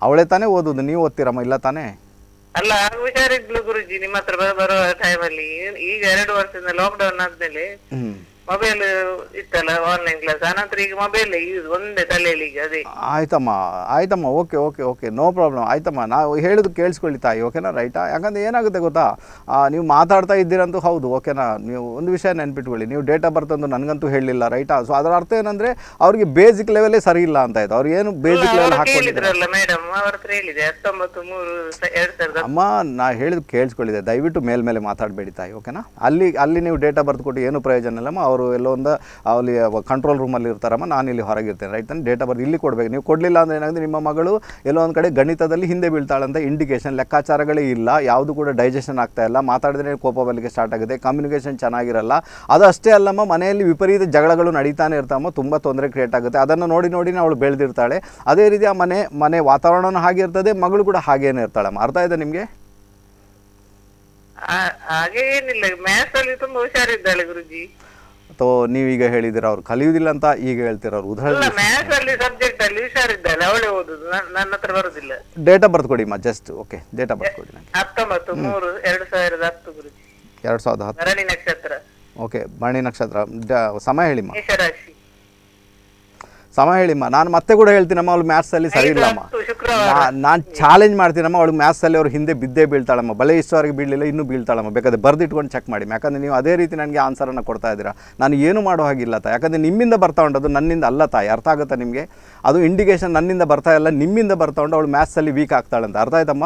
ಅವಳೇ ತಾನೇ ಓದುದು, ನೀವು ಓದ್ತೀರಮ್ಮ ಇಲ್ಲ ತಾನೇ? ಅಲ್ಲ, ಹುಷಾರಿದ್ಲು ಗುರುಜಿ ನಿಮ್ಮ ಹತ್ರ ಬರುವ ಟೈಮಲ್ಲಿ. ಈಗ ಎರಡು ವರ್ಷದಿಂದ ಲಾಕ್ಡೌನ್ ಆದ್ಮೇಲೆ ಮೊಬೈಲ್ ಇತ್ತಲ್ಲ, ಆನ್ಲೈನ್ ಕ್ಲಾಸ್, ಆನಂತರ ಈಗ ಮೊಬೈಲ್ ಯೂಸ್ ಒಂದೇ ತಲೆಯಲ್ಲಿ ಈಗ ಅದೇ. ಆಯ್ತಮ್ಮ ಆಯ್ತಮ್ಮ okay okay okay no problem. ಆಯ್ತಮ್ಮ, ನಾವು ಹೇಳೋದು ಕೇಳಿಸ್ಕೊಳ್ಳಿ ತಾಯಿ, ಓಕೆನಾ? ರೈಟಾ? ಯಾಕಂದರೆ ಏನಾಗುತ್ತೆ ಗೊತ್ತಾ, ನೀವು ಮಾತಾಡ್ತಾ ಇದ್ದೀರಂತೂ ಹೌದು, ಓಕೆನಾ? ನೀವು ಒಂದು ವಿಷಯ ನೆನ್ಪಿಟ್ಕೊಳ್ಳಿ, ನೀವು ಡೇಟ್ ಆಫ್ ಬರ್ತ್ ಅಂತೂ ನನಗಂತೂ ಹೇಳಲಿಲ್ಲ, ರೈಟಾ? ಸೊ ಅದರ ಅರ್ಥ ಏನಂದರೆ ಅವ್ರಿಗೆ ಬೇಸಿಕ್ ಲೆವೆಲೇ ಸರಿ ಇಲ್ಲ ಅಂತ ಆಯ್ತು. ಅವ್ರು ಏನು ಬೇಸಿಕ್ ಲೆವೆಲ್ ಹಾಕೊಂಡಿದ್ರಲ್ಲ ಮೇಡಮ್, ಅವ್ರ ಹತ್ರ ಹೇಳಿದೆ ಹತ್ತೊಂಬತ್ತು ಮೂರು ಎರಡು ಸಾವಿರದ. ಅಮ್ಮ, ನಾ ಹೇಳಿದ್ ಕೇಳಿಸ್ಕೊಳ್ಳಿದೆ, ದಯವಿಟ್ಟು ಮೇಲ್ಮೇಲೆ ಮಾತಾಡಬೇಡಿ ತಾಯಿ, ಓಕೆನಾ? ಅಲ್ಲಿ ಅಲ್ಲಿ ನೀವು ಡೇಟ್ ಆಫ್ ಬರ್ತ್ ಕೊಟ್ಟು ಏನು ಪ್ರಯೋಜನ ಇಲ್ಲಮ್ಮ. ಅವರು ಎಲ್ಲೋ ಒಂದು ಅಲ್ಲಿ ಕಂಟ್ರೋಲ್ ರೂಮಲ್ಲಿ ಇರ್ತಾರಮ್ಮ, ನಾನು ಇಲ್ಲಿ ಹೊರಗಿರ್ತೇನೆ, ರೈಟ್? ನಾನು ಡೇಟ್ ಆಫ್ ಬರ್ತ್ ಇಲ್ಲಿ ಕೊಡಬೇಕು. ನೀವು ಕೊಡಲಿಲ್ಲ ಅಂದರೆ ಏನಾಗುತ್ತೆ, ನಿಮ್ಮ ಮಗಳು ಎಲ್ಲೋ ಒಂದು ಕಡೆ ಗಣಿತದಲ್ಲಿ ಹಿಂದೆ ಬೀಳ್ತಾಳಂತ ಇಂಡಿಕೇಶನ್. ಲೆಕ್ಕಾಚಾರಗಳೇ ಇಲ್ಲ, ಯಾವುದು ಕೂಡ ಡೈಜೆಷನ್ ಆಗ್ತಾ ಇಲ್ಲ, ಮಾತಾಡಿದ್ರೆ ಕೋಪ ಬರಲಿಕ್ಕೆ ಸ್ಟಾರ್ಟ್ ಆಗುತ್ತೆ, ಕಮ್ಯುನಿಕೇಷನ್ ಚೆನ್ನಾಗಿರಲ್ಲ. ಅದು ಅಷ್ಟೇ ಅಲ್ಲಮ್ಮ, ಮನೆಯಲ್ಲಿ ವಿಪರೀತ ಜಗಳಗಳು ನಡೀತಾನೆ ಇರ್ತಾವಮ್ಮ, ತುಂಬ ತೊಂದರೆ ಕ್ರಿಯೇಟ್ ಆಗುತ್ತೆ. ಅದನ್ನು ನೋಡಿ ನೋಡಿ ಅವಳು ಬೆಳೆದಿರ್ತಾಳೆ. ಅದೇ ರೀತಿ ಆ ಮನೆ ಮನೆ ವಾತಾವರಣನೂ ಹಾಗೆ ಇರ್ತದೆ, ಮಗಳು ಕೂಡ ಹಾಗೇನೇ ಇರ್ತಾಳಮ್ಮ. ಅರ್ಥ ಇದೆ ನಿಮಗೆ? ಹಾಗೆ ಏನಿಲ್ಲ, ಮ್ಯಾಥಲ್ಲಿ ತುಂಬ ಹುಷಾರಿದ್ದಾಳೆ ಗುರುಜಿ. ತೋ ನೀವೀಗ ಹೇಳಿದಿರ ಅವ್ರು ಕಲಿಯುವುದಿಲ್ಲ ಅಂತ ಈಗ ಹೇಳ್ತೀರ. ಅವ್ರು ಉದಾಹರಣೆ ಡೇಟ್ ಆಫ್ ಬರ್ತ್ ಕೊಡಿ ಮಾ, just okay, date of birth ಕೊಡಿ ನನಗೆ. ಹತ್ತೊಂಬತ್ತು ಮೂರು ಎರಡು ಸಾವಿರದ ಹತ್ತು ಗುರುಜಿ. ಎರಡು ಸಾವಿರದ ಹತ್ತು, ಭರಣಿ ನಕ್ಷತ್ರ. ಓಕೆ, ಭರಣಿ ನಕ್ಷತ್ರ. ಸಮಯ ಹೇಳಿಮ್ಮ, ಸಮಯ ಹೇಳಿಮ್ಮ. ನಾನು ಮತ್ತೆ ಕೂಡ ಹೇಳ್ತೀನಮ್ಮ, ಅವ್ಳು ಮ್ಯಾಥ್ಸಲ್ಲಿ ಸರಿ ಇಲ್ಲಮ್ಮ. ನಾನು ಚಾಲೆಂಜ್ ಮಾಡ್ತೀನಮ್ಮ, ಅವ್ಳು ಮ್ಯಾಥ್ಸಲ್ಲಿ ಅವ್ರು ಹಿಂದೆ ಬಿದ್ದೇ ಬೀಳ್ತಾಳಮ್ಮ. ಬಲೆ ಇಷ್ಟವರೆಗೆ ಬೀಳಲಿಲ್ಲ, ಇನ್ನೂ ಬೀಳ್ತಾಳಮ್ಮ. ಬೇಕಾದ್ರೆ ಬರೆದಿಟ್ಕೊಂಡು ಚೆಕ್ ಮಾಡಿ, ಯಾಕಂದರೆ ನೀವು ಅದೇ ರೀತಿ ನನಗೆ ಆನ್ಸರನ್ನು ಕೊಡ್ತಾ ಇದ್ದೀರಾ. ನಾನು ಏನು ಮಾಡೋ ಹಾಗಿಲ್ಲ ತಾಯಿ, ಯಾಕಂದರೆ ನಿಮ್ಮಿಂದ ಬರ್ತಾ ಉಂಟದು, ನನ್ನಿಂದ ಅಲ್ಲ ತಾಯಿ. ಅರ್ಥ ಆಗುತ್ತಾ ನಿಮಗೆ? ಅದು ಇಂಡಿಕೇಶನ್ ನನ್ನಿಂದ ಬರ್ತಾ ಇಲ್ಲ, ನಿಮ್ಮಿಂದ ಬರ್ತಾ ಉಂಟು. ಅವಳು ಮ್ಯಾಥ್ಸಲ್ಲಿ ವೀಕ್ ಆಗ್ತಾಳಂತ. ಅರ್ಥ ಆಯ್ತಮ್ಮ?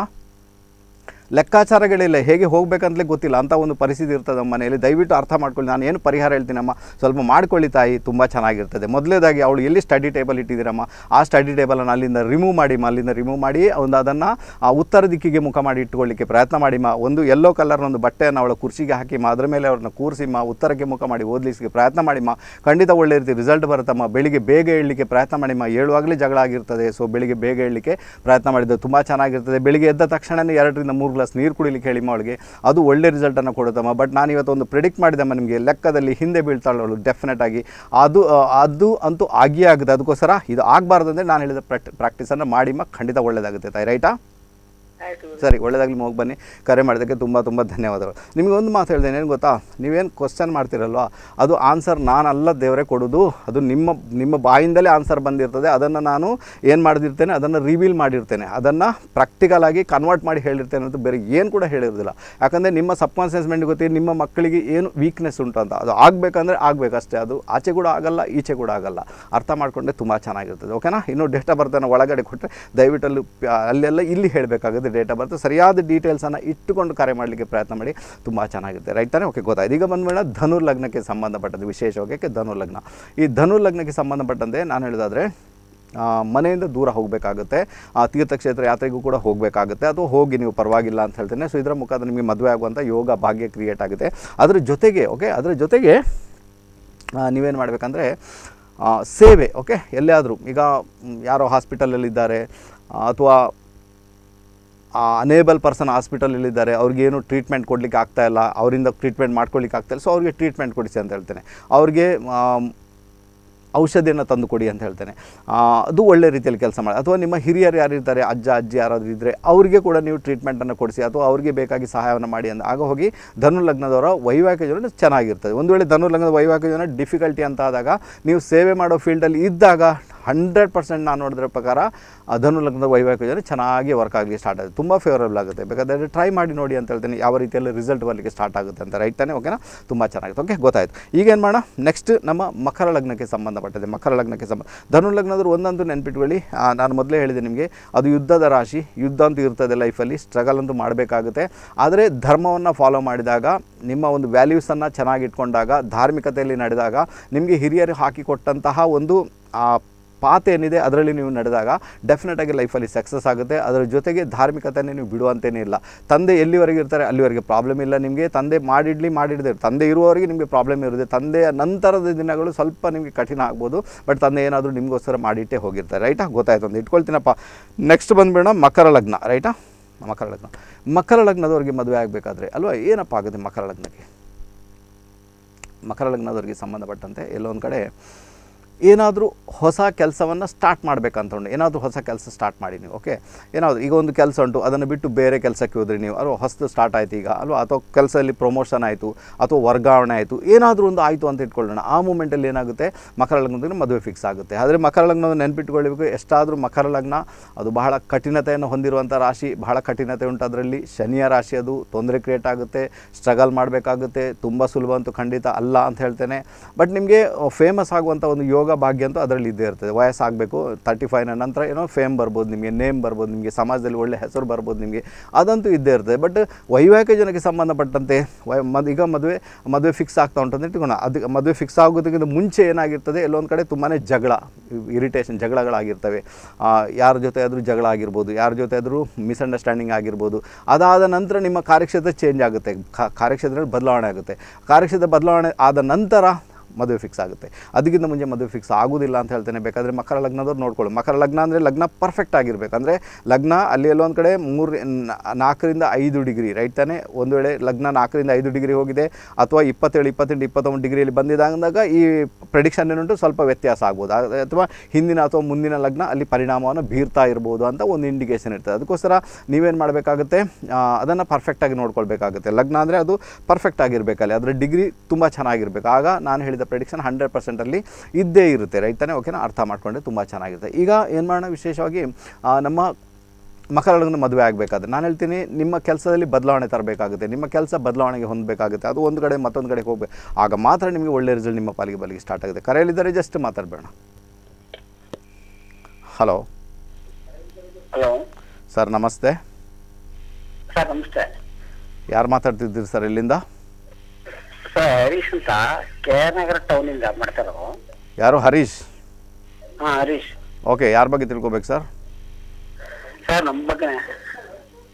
ಲೆಕ್ಕಾಚಾರಗಳಿಲ್ಲ, ಹೇಗೆ ಹೋಗಬೇಕಂತಲೇ ಗೊತ್ತಿಲ್ಲ, ಅಂಥ ಒಂದು ಪರಿಸ್ಥಿತಿ ಇರ್ತದೆ ಮನೆಯಲ್ಲಿ. ದಯವಿಟ್ಟು ಅರ್ಥ ಮಾಡ್ಕೊಳ್ಳಿ, ನಾನು ಏನು ಪರಿಹಾರ ಹೇಳ್ತೀನಮ್ಮ ಸ್ವಲ್ಪ ಮಾಡ್ಕೊಳ್ಳಿ ತಾಯಿ, ತುಂಬ ಚೆನ್ನಾಗಿರ್ತದೆ. ಮೊದಲೇದಾಗಿ ಅವಳು ಎಲ್ಲಿ ಸ್ಟಡಿ ಟೇಬಲ್ ಇಟ್ಟಿದ್ದೀರಮ್ಮ, ಆ ಸ್ಟಡಿ ಟೇಬಲನ್ನು ಅಲ್ಲಿಂದ ರಿಮೂವ್ ಮಾಡಿ ಮಾ ಅಲ್ಲಿಂದ ರಿಮೂವ್ ಮಾಡಿ ಒಂದು ಅದನ್ನು ಉತ್ತರ ದಿಕ್ಕಿಗೆ ಮುಖ ಮಾಡಿ ಇಟ್ಕೊಳ್ಳಿಕ್ಕೆ ಪ್ರಯತ್ನ ಮಾಡಿ ಮಾ. ಒಂದು ಯೆಲ್ಲೋ ಕಲರ್ನ ಒಂದು ಬಟ್ಟೆಯನ್ನು ಅವಳ ಕುರ್ಚಿಗೆ ಹಾಕಿ ಮಾ, ಅದರ ಮೇಲೆ ಅವ್ರನ್ನ ಕೂರಿಸಿ ಮಾ, ಉತ್ತರಕ್ಕೆ ಮುಖ ಮಾಡಿ ಓದಲಿಕ್ಕೆ ಪ್ರಯತ್ನ ಮಾಡಿ ಮಾ. ಖಂಡಿತ ಒಳ್ಳೆ ರೀತಿ ರಿಸಲ್ಟ್ ಬರುತ್ತಮ್ಮ. ಬೆಳಿಗ್ಗೆ ಬೇಗ ಹೇಳಲಿಕ್ಕೆ ಪ್ರಯತ್ನ ಮಾಡಿ ಮಾ, ಏಳುವಾಗಲೇ ಜಗಳ ಆಗಿರ್ತದೆ. ಸೊ ಬೆಳಿಗ್ಗೆ ಬೇಗ ಹೇಳಲಿಕ್ಕೆ ಪ್ರಯತ್ನ ಮಾಡಿದ್ದು ತುಂಬ ಚೆನ್ನಾಗಿರ್ತದೆ. ಬೆಳಿಗ್ಗೆ ಎದ್ದ ತಕ್ಷಣವೇ ಎರಡರಿಂದ ಮೂರು ನೀರು ಕುಡಿಲಿಕ್ಕೆ ಹೇಳಿಮ್ಮ ಅವಳಿಗೆ, ಅದು ಒಳ್ಳೆ ರಿಸಲ್ಟನ್ನು ಕೊಡುತ್ತಮ್ಮ. ಬಟ್ ನಾನು ಇವತ್ತು ಒಂದು ಪ್ರಿಡಿಕ್ಟ್ ಮಾಡಿದಮ್ಮ, ನಿಮಗೆ ಲೆಕ್ಕದಲ್ಲಿ ಹಿಂದೆ ಬೀಳ್ತಾಳವಳು ಡೆಫಿನೆಟ್ ಆಗಿ, ಅದು ಅದು ಅಂತೂ ಆಗಿಯೇ ಆಗುತ್ತೆ. ಅದಕ್ಕೋಸ್ಕರ ಇದು ಆಗಬಾರ್ದು ಅಂದರೆ ನಾನು ಹೇಳಿದ ಪ್ರಾಕ್ಟೀಸನ್ನು ಮಾಡಿಮ್ಮ, ಖಂಡಿತ ಒಳ್ಳೆಯದಾಗುತ್ತೆ ತಾಯಿ, ರೈಟಾ? ಸರಿ, ಒಳ್ಳೆಯದಾಗಲಿ ಹೋಗಿ ಬನ್ನಿ. ಕರೆ ಮಾಡಿದ್ದಕ್ಕೆ ತುಂಬ ತುಂಬ ಧನ್ಯವಾದಗಳು. ನಿಮಗೆ ಒಂದು ಮಾತು ಹೇಳಿದೆ, ಏನು ಗೊತ್ತಾ, ನೀವೇನು ಕ್ವಶನ್ ಮಾಡ್ತಿರಲ್ವಾ, ಅದು ಆನ್ಸರ್ ನಾನಲ್ಲ ದೇವರೇ ಕೊಡೋದು. ಅದು ನಿಮ್ಮ ನಿಮ್ಮ ಬಾಯಿಂದಲೇ ಆನ್ಸರ್ ಬಂದಿರ್ತದೆ. ಅದನ್ನು ನಾನು ಏನು ಮಾಡಿರ್ತೇನೆ, ಅದನ್ನು ರಿವೀಲ್ ಮಾಡಿರ್ತೇನೆ, ಅದನ್ನು ಪ್ರಾಕ್ಟಿಕಲ್ ಆಗಿ ಕನ್ವರ್ಟ್ ಮಾಡಿ ಹೇಳಿರ್ತೇನೆ ಅಂತ ಬೇರೆ ಏನು ಕೂಡ ಹೇಳಿರೋದಿಲ್ಲ. ಯಾಕಂದರೆ ನಿಮ್ಮ ಸಬ್ಕಾನ್ಷಿಯಸ್ ಮೈಂಡ್ ಗೊತ್ತಿದೆ ನಿಮ್ಮ ಮಕ್ಕಳಿಗೆ ಏನು ವೀಕ್ನೆಸ್ ಉಂಟು ಅಂತ. ಅದು ಆಗಬೇಕಂದ್ರೆ ಆಗಬೇಕಷ್ಟೇ, ಅದು ಆಚೆ ಕೂಡ ಆಗಲ್ಲ ಈಚೆ ಕೂಡ ಆಗಲ್ಲ. ಅರ್ಥ ಮಾಡಿಕೊಂಡೆ ತುಂಬ ಚೆನ್ನಾಗಿರ್ತದೆ. ಓಕೆನಾ, ಇನ್ನೂ ಡೇಟಾ ಬರ್ತೇನೆ ಒಳಗಡೆ ಕೊಟ್ಟರೆ ದಯವಿಟ್ಟು ಅಲ್ಲಿ ಅಲ್ಲೆಲ್ಲ ಇಲ್ಲಿ ಹೇಳಬೇಕಾಗುತ್ತೆ. ಡೇಟಾ ಬರ್ತು ಸರಿಯಾದ ಡೀಟೇಲ್ಸನ್ನು ಇಟ್ಟುಕೊಂಡು ಕರೆ ಮಾಡಲಿಕ್ಕೆ ಪ್ರಯತ್ನ ಮಾಡಿ, ತುಂಬ ಚೆನ್ನಾಗಿರುತ್ತೆ. ರೈಟ್ ತಾನೆ? ಓಕೆ, ಗೊತ್ತಾಯ್ತು. ಈಗ ಬಂದ್ಮೇಲೆ ಧನುರ್ ಲಗ್ನಕ್ಕೆ ಸಂಬಂಧಪಟ್ಟದ್ದು ವಿಶೇಷವಾಗಿ ಧನುರ್ ಲಗ್ನ. ಈ ಧನುರ್ ಲಗ್ನಕ್ಕೆ ಸಂಬಂಧಪಟ್ಟಂತೆ ನಾನು ಹೇಳೋದಾದರೆ ಮನೆಯಿಂದ ದೂರ ಹೋಗಬೇಕಾಗುತ್ತೆ, ತೀರ್ಥಕ್ಷೇತ್ರ ಯಾತ್ರೆಗೂ ಕೂಡ ಹೋಗಬೇಕಾಗುತ್ತೆ. ಅಥವಾ ಹೋಗಿ ನೀವು ಪರವಾಗಿಲ್ಲ ಅಂತ ಹೇಳ್ತೇನೆ. ಸೊ ಇದರ ಮುಖಾಂತರ ನಿಮಗೆ ಮದುವೆ ಆಗುವಂಥ ಯೋಗ ಭಾಗ್ಯ ಕ್ರಿಯೇಟ್ ಆಗುತ್ತೆ. ಅದರ ಜೊತೆಗೆ ಓಕೆ ಅದರ ಜೊತೆಗೆ ನೀವೇನು ಮಾಡಬೇಕಂದ್ರೆ ಸೇವೆ. ಓಕೆ, ಎಲ್ಲಿಯಾದರೂ ಈಗ ಯಾರೋ ಹಾಸ್ಪಿಟಲಲ್ಲಿದ್ದಾರೆ ಅಥವಾ ಅನೇಬಲ್ ಪರ್ಸನ್ ಹಾಸ್ಪಿಟಲಲ್ಲಿದ್ದಾರೆ, ಅವ್ರಿಗೇನು ಟ್ರೀಟ್ಮೆಂಟ್ ಕೊಡಲಿಕ್ಕೆ ಆಗ್ತಾಯಿಲ್ಲ, ಅವರಿಂದ ಟ್ರೀಟ್ಮೆಂಟ್ ಮಾಡ್ಕೊಳ್ಳಿಕ್ಕೆ ಆಗ್ತಾಯಿಲ್ಲ, ಸೊ ಅವ್ರಿಗೆ ಟ್ರೀಟ್ಮೆಂಟ್ ಕೊಡಿಸಿ ಅಂತ ಹೇಳ್ತೇನೆ. ಅವ್ರಿಗೆ ಔಷಧಿಯನ್ನು ತಂದು ಕೊಡಿ ಅಂತ ಹೇಳ್ತೇನೆ. ಅದು ಒಳ್ಳೆ ರೀತಿಯಲ್ಲಿ ಕೆಲಸ ಮಾಡಿ. ಅಥವಾ ನಿಮ್ಮ ಹಿರಿಯರು ಯಾರಿರ್ತಾರೆ, ಅಜ್ಜ ಅಜ್ಜಿ ಯಾರಾದರೂ ಇದ್ದರೆ ಅವರಿಗೆ ಕೂಡ ನೀವು ಟ್ರೀಟ್ಮೆಂಟನ್ನು ಕೊಡಿಸಿ ಅಥವಾ ಅವ್ರಿಗೆ ಬೇಕಾಗಿ ಸಹಾಯವನ್ನು ಮಾಡಿ ಅಂತ. ಆಗ ಹೋಗಿ ಧನು ಲಗ್ನದವರ ವೈವಾಹಿಕ ಜೀವನ ಚೆನ್ನಾಗಿರ್ತದೆ. ಒಂದು ವೇಳೆ ಧನು ಲಗ್ನದ ವೈವಾಹಿಕ ಜೀವನ ಡಿಫಿಕಲ್ಟಿ ಅಂತ ಆದಾಗ, ನೀವು ಸೇವೆ ಮಾಡೋ ಫೀಲ್ಡಲ್ಲಿ ಇದ್ದಾಗ ಹಂಡ್ರೆಡ್ ಪರ್ಸೆಂಟ್ ನಾನು ನೋಡಿದ್ರ ಪ್ರಕಾರ ಧನು ಲಗ್ನದ ವೈವಾಹಿಕ ಜೀವನ ಚೆನ್ನಾಗಿ ವರ್ಕ್ ಆಗಲಿ ಸ್ಟಾರ್ಟ್ ಆಗುತ್ತೆ, ತುಂಬ ಫೇವರಬಲ್ ಆಗುತ್ತೆ. ಬೇಕಾದರೆ ಟ್ರೈ ಮಾಡಿ ನೋಡಿ ಅಂತ ಹೇಳ್ತೇನೆ, ಯಾವ ರೀತಿಯಲ್ಲಿ ರಿಸಲ್ಟ್ ಬರಲಿಕ್ಕೆ ಸ್ಟಾರ್ಟ್ ಆಗುತ್ತೆ ಅಂತ. ರೈಟ್ ತಾನೆ? ಓಕೆನಾ, ತುಂಬ ಚೆನ್ನಾಗಿತ್ತು. ಓಕೆ, ಗೊತ್ತಾಯಿತು. ಈಗೇನು ಮಾಡೋಣ, ನೆಕ್ಸ್ಟ್ ನಮ್ಮ ಮಕರ ಲಗ್ನಕ್ಕೆ ಸಂಬಂಧಪಟ್ಟಿದೆ. ಮಕರ ಲಗ್ನಕ್ಕೆ ಸಂಬಂಧ ಧನು ಲಗ್ನದವ್ರು ಒಂದಂತೂ ನೆನ್ಪಿಟ್ಕೊಳ್ಳಿ, ನಾನು ಮೊದಲೇ ಹೇಳಿದೆ ನಿಮಗೆ, ಅದು ಯುದ್ಧದ ರಾಶಿ. ಯುದ್ಧ ಅಂತೂ ಇರ್ತದೆ ಲೈಫಲ್ಲಿ, ಸ್ಟ್ರಗಲ್ ಅಂತೂ ಮಾಡಬೇಕಾಗುತ್ತೆ. ಆದರೆ ಧರ್ಮವನ್ನು ಫಾಲೋ ಮಾಡಿದಾಗ, ನಿಮ್ಮ ಒಂದು ವ್ಯಾಲ್ಯೂಸನ್ನು ಚೆನ್ನಾಗಿಟ್ಕೊಂಡಾಗ, ಧಾರ್ಮಿಕತೆಯಲ್ಲಿ ನಡೆದಾಗ, ನಿಮಗೆ ಹಿರಿಯರು ಹಾಕಿಕೊಟ್ಟಂತಹ ಒಂದು ಪಾತೇನಿದೆ ಅದರಲ್ಲಿ ನೀವು ನಡೆದಾಗ ಡೆಫಿನೆಟಾಗಿ ಲೈಫಲ್ಲಿ ಸಕ್ಸಸ್ ಆಗುತ್ತೆ. ಅದರ ಜೊತೆಗೆ ಧಾರ್ಮಿಕತೆಯೇ ನೀವು ಬಿಡುವಂತೇನೇ ಇಲ್ಲ. ತಂದೆ ಎಲ್ಲಿವರೆಗೆ ಇರ್ತಾರೆ ಅಲ್ಲಿವರೆಗೆ ಪ್ರಾಬ್ಲಮ್ ಇಲ್ಲ ನಿಮಗೆ. ತಂದೆ ಮಾಡಿಡಲಿ ಮಾಡಿಡದೆ, ತಂದೆ ಇರುವವರೆಗೆ ನಿಮಗೆ ಪ್ರಾಬ್ಲಮ್ ಇರುತ್ತೆ. ತಂದೆಯ ನಂತರದ ದಿನಗಳು ಸ್ವಲ್ಪ ನಿಮಗೆ ಕಠಿಣ ಆಗ್ಬೋದು, ಬಟ್ ತಂದೆ ಏನಾದರೂ ನಿಮಗೋಸ್ಕರ ಮಾಡಿಟ್ಟೇ ಹೋಗಿರ್ತಾರೆ. ರೈಟಾ? ಗೊತ್ತಾಯ್ತು ಅಂತ ಇಟ್ಕೊಳ್ತೀನಪ್ಪ. ನೆಕ್ಸ್ಟ್ ಬಂದುಬೇಡ ಮಕರ ಲಗ್ನ. ರೈಟಾ? ಮಕರ ಲಗ್ನ ಮಕರ ಲಗ್ನದವ್ರಿಗೆ ಮದುವೆ ಆಗಬೇಕಾದ್ರೆ ಅಲ್ವಾ ಏನಪ್ಪ ಆಗುತ್ತೆ ಮಕರ ಲಗ್ನಕ್ಕೆ. ಮಕರ ಲಗ್ನದವ್ರಿಗೆ ಸಂಬಂಧಪಟ್ಟಂತೆ ಎಲ್ಲೊಂದು ಕಡೆ ಏನಾದರೂ ಹೊಸ ಕೆಲಸವನ್ನು ಸ್ಟಾರ್ಟ್ ಮಾಡಬೇಕಂತ ಉಂಟು. ಏನಾದರೂ ಹೊಸ ಕೆಲಸ ಸ್ಟಾರ್ಟ್ ಮಾಡಿ ನೀವು. ಓಕೆ, ಏನಾದರೂ ಈಗ ಒಂದು ಕೆಲಸ ಉಂಟು, ಅದನ್ನು ಬಿಟ್ಟು ಬೇರೆ ಕೆಲಸಕ್ಕೆ ಹೋದ್ರಿ ನೀವು, ಅಲ್ವಾ ಹೊಸದು ಸ್ಟಾರ್ಟ್ ಆಯಿತು ಈಗ ಅಲ್ವಾ, ಅಥವಾ ಕೆಲಸದಲ್ಲಿ ಪ್ರಮೋಷನ್ ಆಯಿತು ಅಥವಾ ವರ್ಗಾವಣೆ ಆಯಿತು, ಏನಾದರೂ ಒಂದು ಆಯಿತು ಅಂತ ಇಟ್ಕೊಳ್ಳೋಣ. ಆ ಮೂಮೆಂಟಲ್ಲಿ ಏನಾಗುತ್ತೆ, ಮಕರ ಲಗ್ನದಲ್ಲಿ ಮದುವೆ ಫಿಕ್ಸ್ ಆಗುತ್ತೆ. ಆದರೆ ಮಕರ ಲಗ್ನವನ್ನು ನೆನ್ಪಿಟ್ಕೊಳ್ಬೇಕು, ಎಷ್ಟಾದರೂ ಮಕರ ಲಗ್ನ ಅದು ಬಹಳ ಕಠಿಣತೆಯನ್ನು ಹೊಂದಿರುವಂಥ ರಾಶಿ, ಬಹಳ ಕಠಿಣತೆ ಉಂಟು ಅದರಲ್ಲಿ. ಶನಿಯ ರಾಶಿ, ಅದು ತೊಂದರೆ ಕ್ರಿಯೇಟ್ ಆಗುತ್ತೆ, ಸ್ಟ್ರಗಲ್ ಮಾಡಬೇಕಾಗುತ್ತೆ. ತುಂಬ ಸುಲಭ ಅಂತೂ ಖಂಡಿತ ಅಲ್ಲ ಅಂತ ಹೇಳ್ತೇನೆ. ಬಟ್ ನಿಮಗೆ ಫೇಮಸ್ ಆಗುವಂಥ ಒಂದು ಯೋಗ ಭಾಗ್ಯ ಅಂತೂ ಅದರಲ್ಲಿ ಇದ್ದೇ ಇರ್ತದೆ. ವಯಸ್ಸಾಗಬೇಕು, ತರ್ಟಿ ಫೈವ್ನ ನಂತರ ಏನೋ ಫೇಮ್ ಬರ್ಬೋದು ನಿಮಗೆ, ನೇಮ್ ಬರ್ಬೋದು ನಿಮಗೆ, ಸಮಾಜದಲ್ಲಿ ಒಳ್ಳೆ ಹೆಸರು ಬರ್ಬೋದು ನಿಮಗೆ, ಅದಂತೂ ಇದ್ದೇ ಇರ್ತದೆ. ಬಟ್ ವೈವಾಹಿಕ ಜನಕ್ಕೆ ಸಂಬಂಧಪಟ್ಟಂತೆ ವೈ ಮದ್ ಈಗ ಮದುವೆ ಮದುವೆ ಫಿಕ್ಸ್ ಆಗ್ತಾ ಉಂಟಂತ ಇಟ್ಕೋಣ. ಅದು ಮದುವೆ ಫಿಕ್ಸ್ ಆಗೋದಕ್ಕಿಂತ ಮುಂಚೆ ಏನಾಗಿರ್ತದೆ, ಎಲ್ಲೊಂದು ಕಡೆ ತುಂಬಾ ಜಗಳ, ಇರಿಟೇಷನ್, ಜಗಳಗಳಾಗಿರ್ತವೆ. ಯಾರ ಜೊತೆ ಆದರೂ ಜಗಳ ಆಗಿರ್ಬೋದು, ಯಾರ ಜೊತೆ ಆದರೂ ಮಿಸ್ಅಂಡರ್ಸ್ಟ್ಯಾಂಡಿಂಗ್ ಆಗಿರ್ಬೋದು. ಅದಾದ ನಂತರ ನಿಮ್ಮ ಕಾರ್ಯಕ್ಷೇತ್ರ ಚೇಂಜ್ ಆಗುತ್ತೆ, ಕಾರ್ಯಕ್ಷೇತ್ರದಲ್ಲಿ ಬದಲಾವಣೆ ಆಗುತ್ತೆ. ಕಾರ್ಯಕ್ಷೇತ್ರ ಬದಲಾವಣೆ ಆದ ನಂತರ ಮದುವೆ ಫಿಕ್ಸ್ ಆಗುತ್ತೆ. ಅದಕ್ಕಿಂತ ಮುಂಚೆ ಮದುವೆ ಫಿಕ್ಸ್ ಆಗೋದಿಲ್ಲ ಅಂತ ಹೇಳ್ತೇನೆ. ಬೇಕಾದರೆ ಮಕರ ಲಗ್ನದವ್ರು ನೋಡ್ಕೊಳ್ಳಿ. ಮಕರ ಲಗ್ನ ಅಂದರೆ ಲಗ್ನ ಪರ್ಫೆಕ್ಟ್ ಆಗಿರಬೇಕು. ಅಂದರೆ ಲಗ್ನ ಅಲ್ಲಿ ಎಲ್ಲೊಂದು ಕಡೆ ಮೂರು ನಾಲ್ಕರಿಂದ ಐದು ಡಿಗ್ರಿ, ರೈಟ್ ತಾನೆ? ಒಂದು ವೇಳೆ ಲಗ್ನ ನಾಲ್ಕರಿಂದ ಐದು ಡಿಗ್ರಿ ಹೋಗಿದೆ ಅಥವಾ ಇಪ್ಪತ್ತೇಳು ಇಪ್ಪತ್ತೆಂಟು ಇಪ್ಪತ್ತೊಂಬತ್ತು ಡಿಗ್ರಿಯಲ್ಲಿ ಬಂದಿದ್ದಾಗ ಈ ಪ್ರೆಡಿಕ್ಷನ್ ಏನುಂಟು ಸ್ವಲ್ಪ ವ್ಯತ್ಯಾಸ ಆಗ್ಬೋದು. ಅಥವಾ ಹಿಂದಿನ ಅಥವಾ ಮುಂದಿನ ಲಗ್ನ ಅಲ್ಲಿ ಪರಿಣಾಮವನ್ನು ಬೀರ್ತಾ ಇರ್ಬೋದು ಅಂತ ಒಂದು ಇಂಡಿಕೇಷನ್ ಇರ್ತದೆ. ಅದಕ್ಕೋಸ್ಕರ ನೀವೇನು ಮಾಡಬೇಕಾಗುತ್ತೆ, ಅದನ್ನು ಪರ್ಫೆಕ್ಟಾಗಿ ನೋಡ್ಕೊಳ್ಬೇಕಾಗುತ್ತೆ. ಲಗ್ನ ಅಂದರೆ ಅದು ಪರ್ಫೆಕ್ಟ್ ಆಗಿರಬೇಕಲ್ಲಿ, ಅದರ ಡಿಗ್ರಿ ತುಂಬ ಚೆನ್ನಾಗಿರಬೇಕು. ಆಗ ನಾನು ಹೇಳಿದ ಪ್ರೆಡಿಕ್ಷನ್ ಹಂಡ್ರೆಡ್ ಪರ್ಸೆಂಟಲ್ಲಿ ಇದ್ದೇ ಇರುತ್ತೆ. ರೈಟ್ ತಾನೆ? ಓಕೆನಾ, ಅರ್ಥ ಮಾಡಿಕೊಂಡೆ, ತುಂಬ ಚೆನ್ನಾಗಿರುತ್ತೆ. ಈಗ ಏನು ಮಾಡೋಣ, ವಿಶೇಷವಾಗಿ ನಮ್ಮ ಮಕರ ಲಗ್ನ ಮದುವೆ ಆಗಬೇಕಾದ್ರೆ ನಾನು ಹೇಳ್ತೀನಿ, ನಿಮ್ಮ ಕೆಲಸದಲ್ಲಿ ಬದಲಾವಣೆ ತರಬೇಕಾಗುತ್ತೆ, ನಿಮ್ಮ ಕೆಲಸ ಬದಲಾವಣೆಗೆ ಹೊಂದಬೇಕಾಗುತ್ತೆ. ಅದು ಒಂದು ಕಡೆ ಮತ್ತೊಂದು ಕಡೆ ಹೋಗಬೇಕು, ಆಗ ಮಾತ್ರ ನಿಮಗೆ ಒಳ್ಳೆ ರಿಸಲ್ಟ್ ನಿಮ್ಮ ಪಾಲಿಗೆ ಬಲಿಗೆ ಸ್ಟಾರ್ಟ್ ಆಗುತ್ತೆ. ಕರೆಯಲ್ಲಿದ್ದಾರೆ, ಜಸ್ಟ್ ಮಾತಾಡಬೇಡ. ಹಲೋ ಹಲೋ ಸರ್, ನಮಸ್ತೆ. ಸರ್ ನಮಸ್ತೆ. ಯಾರು ಮಾತಾಡ್ತಿದ್ದೀರಿ ಸರ್? ಇಲ್ಲಿಂದ ಸರ್ ಹರೀಶ್ ಅಂತ, ಕೆ ಆರ್ ನಗರ ಟೌನಿಂದ ಮಾಡ್ತಾರೆ. ಯಾರು ಹರೀಶ್? ಹಾಂ ಹರೀಶ್. ಓಕೆ, ಯಾರ ಬಗ್ಗೆ ತಿಳ್ಕೊಬೇಕು ಸರ್? ಸರ್ ನಮ್ಮ ಬಗ್ಗೆ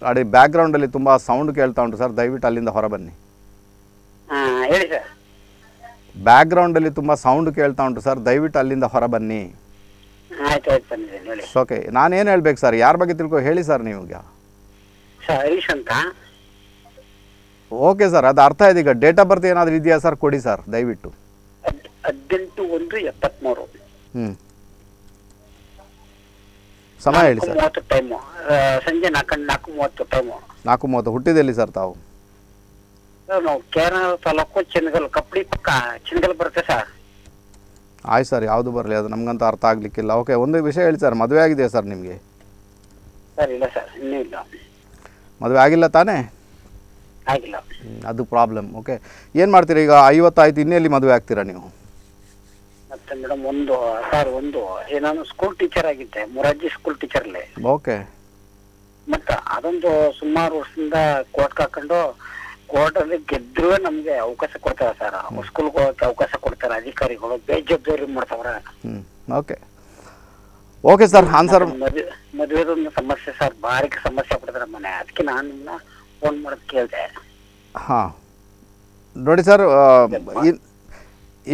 ನೋಡಿ, ಬ್ಯಾಕ್ಗ್ರೌಂಡಲ್ಲಿ ತುಂಬ ಸೌಂಡ್ ಕೇಳ್ತಾ ಉಂಟು ಸರ್, ದಯವಿಟ್ಟು ಅಲ್ಲಿಂದ ಹೊರ ಬನ್ನಿ. ಹಾಂ ಹೇಳಿ ಸರ್. ಬ್ಯಾಕ್ಗ್ರೌಂಡಲ್ಲಿ ತುಂಬ ಸೌಂಡ್ ಕೇಳ್ತಾ ಉಂಟು ಸರ್, ದಯವಿಟ್ಟು ಅಲ್ಲಿಂದ ಹೊರ ಬನ್ನಿ. ಆಯ್ತು ಆಯ್ತು ಬನ್ನಿ ಹೇಳಿ. ಓಕೆ, ನಾನೇನು ಹೇಳ್ಬೇಕು ಸರ್, ಯಾರ ಬಗ್ಗೆ ತಿಳ್ಕೊ ಹೇಳಿ ಸರ್ ನೀವು ಈಗ. ಸರ್ ಹರೀಶ್ ಅಂತ. ಓಕೆ ಸರ್, ಅದು ಅರ್ಥ ಆಯ್ತು. ಈಗ ಡೇಟ್ ಆಫ್ ಬರ್ತ್ ಏನಾದರೂ ಇದೆಯಾ ಸರ್? ಕೊಡಿ ಸರ್ ದಯವಿಟ್ಟು. ಹದಿನೆಂಟು ಒಂದು ಎಪ್ಪತ್ತ್ಮೂರು. ಹ್ಞೂ ಸಮಯ ಹೇಳಿ ಸರ್ ಮೂವತ್ತು ಟೈಮ್ ಸಂಜೆ ನಾಲ್ಕು ಮೂವತ್ತು ಟೈಮ್ ನಾಲ್ಕು ಮೂವತ್ತು ಹುಟ್ಟಿದೆಲ್ಲಿ ಸರ್ ತಾವು ನಾನು ಕೇರಳ ತಾಲೂಕು ಚಿನ್ನಗಲ್ ಕಪ್ಪಡಿ ಪಕ್ಕ ಚಿನ್ನಗಲ್ ಬರುತ್ತೆ ಸರ್ ಆಯ್ತು ಸರ್ ಯಾವುದು ಬರಲಿ ಅದು ನಮಗಂತ ಅರ್ಥ ಆಗಲಿಕ್ಕಿಲ್ಲ ಓಕೆ ಒಂದು ವಿಷಯ ಹೇಳಿ ಸರ್ ಮದುವೆ ಆಗಿದೆಯಾ ಸರ್ ನಿಮಗೆ ಸರ್ ಇಲ್ಲ ಸರ್ ಇನ್ನೂ ಇಲ್ಲ ಮದುವೆ ಆಗಿಲ್ಲ ತಾನೇ ಆಗಿಲ್ಲ ಅದು ಪ್ರಾಬ್ಲಮ್ ಓಕೆ ಏನು ಮಾಡ್ತೀರಾ ಈಗ ಐವತ್ತು ಆಯ್ತು ಇನ್ನೆಲ್ಲಿ ಮದುವೆ ಆಗ್ತೀರಾ ನೀವು ಮತ್ತೆ ಮೇಡಂ ಒಂದು ಸರ್ ಒಂದು ನಾನು ಸ್ಕೂಲ್ ಟೀಚರ್ ಆಗಿದ್ದೆ ಮುರಾರ್ಜಿ ಸ್ಕೂಲ್ ಟೀಚರ್ ಲೇ ಓಕೆ ಮತ್ತೆ ಅದೊಂದು ಸುಮಾರು ವರ್ಷದಿಂದ ಕೋರ್ಟ್ ಕಾಕೊಂಡು ಕೋರ್ಟ್ ಅಲ್ಲಿ ಗೆದ್ರೂ ನಮಗೆ ಅವಕಾಶ ಕೊಡ್ತಾರೆ ಸರ್ ಸ್ಕೂಲ್ ಹೋಗಕ್ಕೆ ಅವಕಾಶ ಕೊಡ್ತಾರೆ ಅಧಿಕಾರಿಗಳು ಬೇಜವಾಬ್ದಾರಿ ಮಾಡ್ತಾವ್ರೆ ಓಕೆ ಓಕೆ ಸರ್ ಆನ್ಸರ್ ಮದುವೆದೊಂದು ಸಮಸ್ಯೆ ಸರ್ ಭಾರಿ ಸಮಸ್ಯೆ ಆಗ್ಬಿಡ್ತಾರೆ ಮನೆ ಅದಕ್ಕೆ ನಾನು ನಿಮ್ಮನ್ನ ಫೋನ್ ಮಾಡಿ ಕೇಳಿದೆ ಹಾ ನೋಡಿ ಸರ್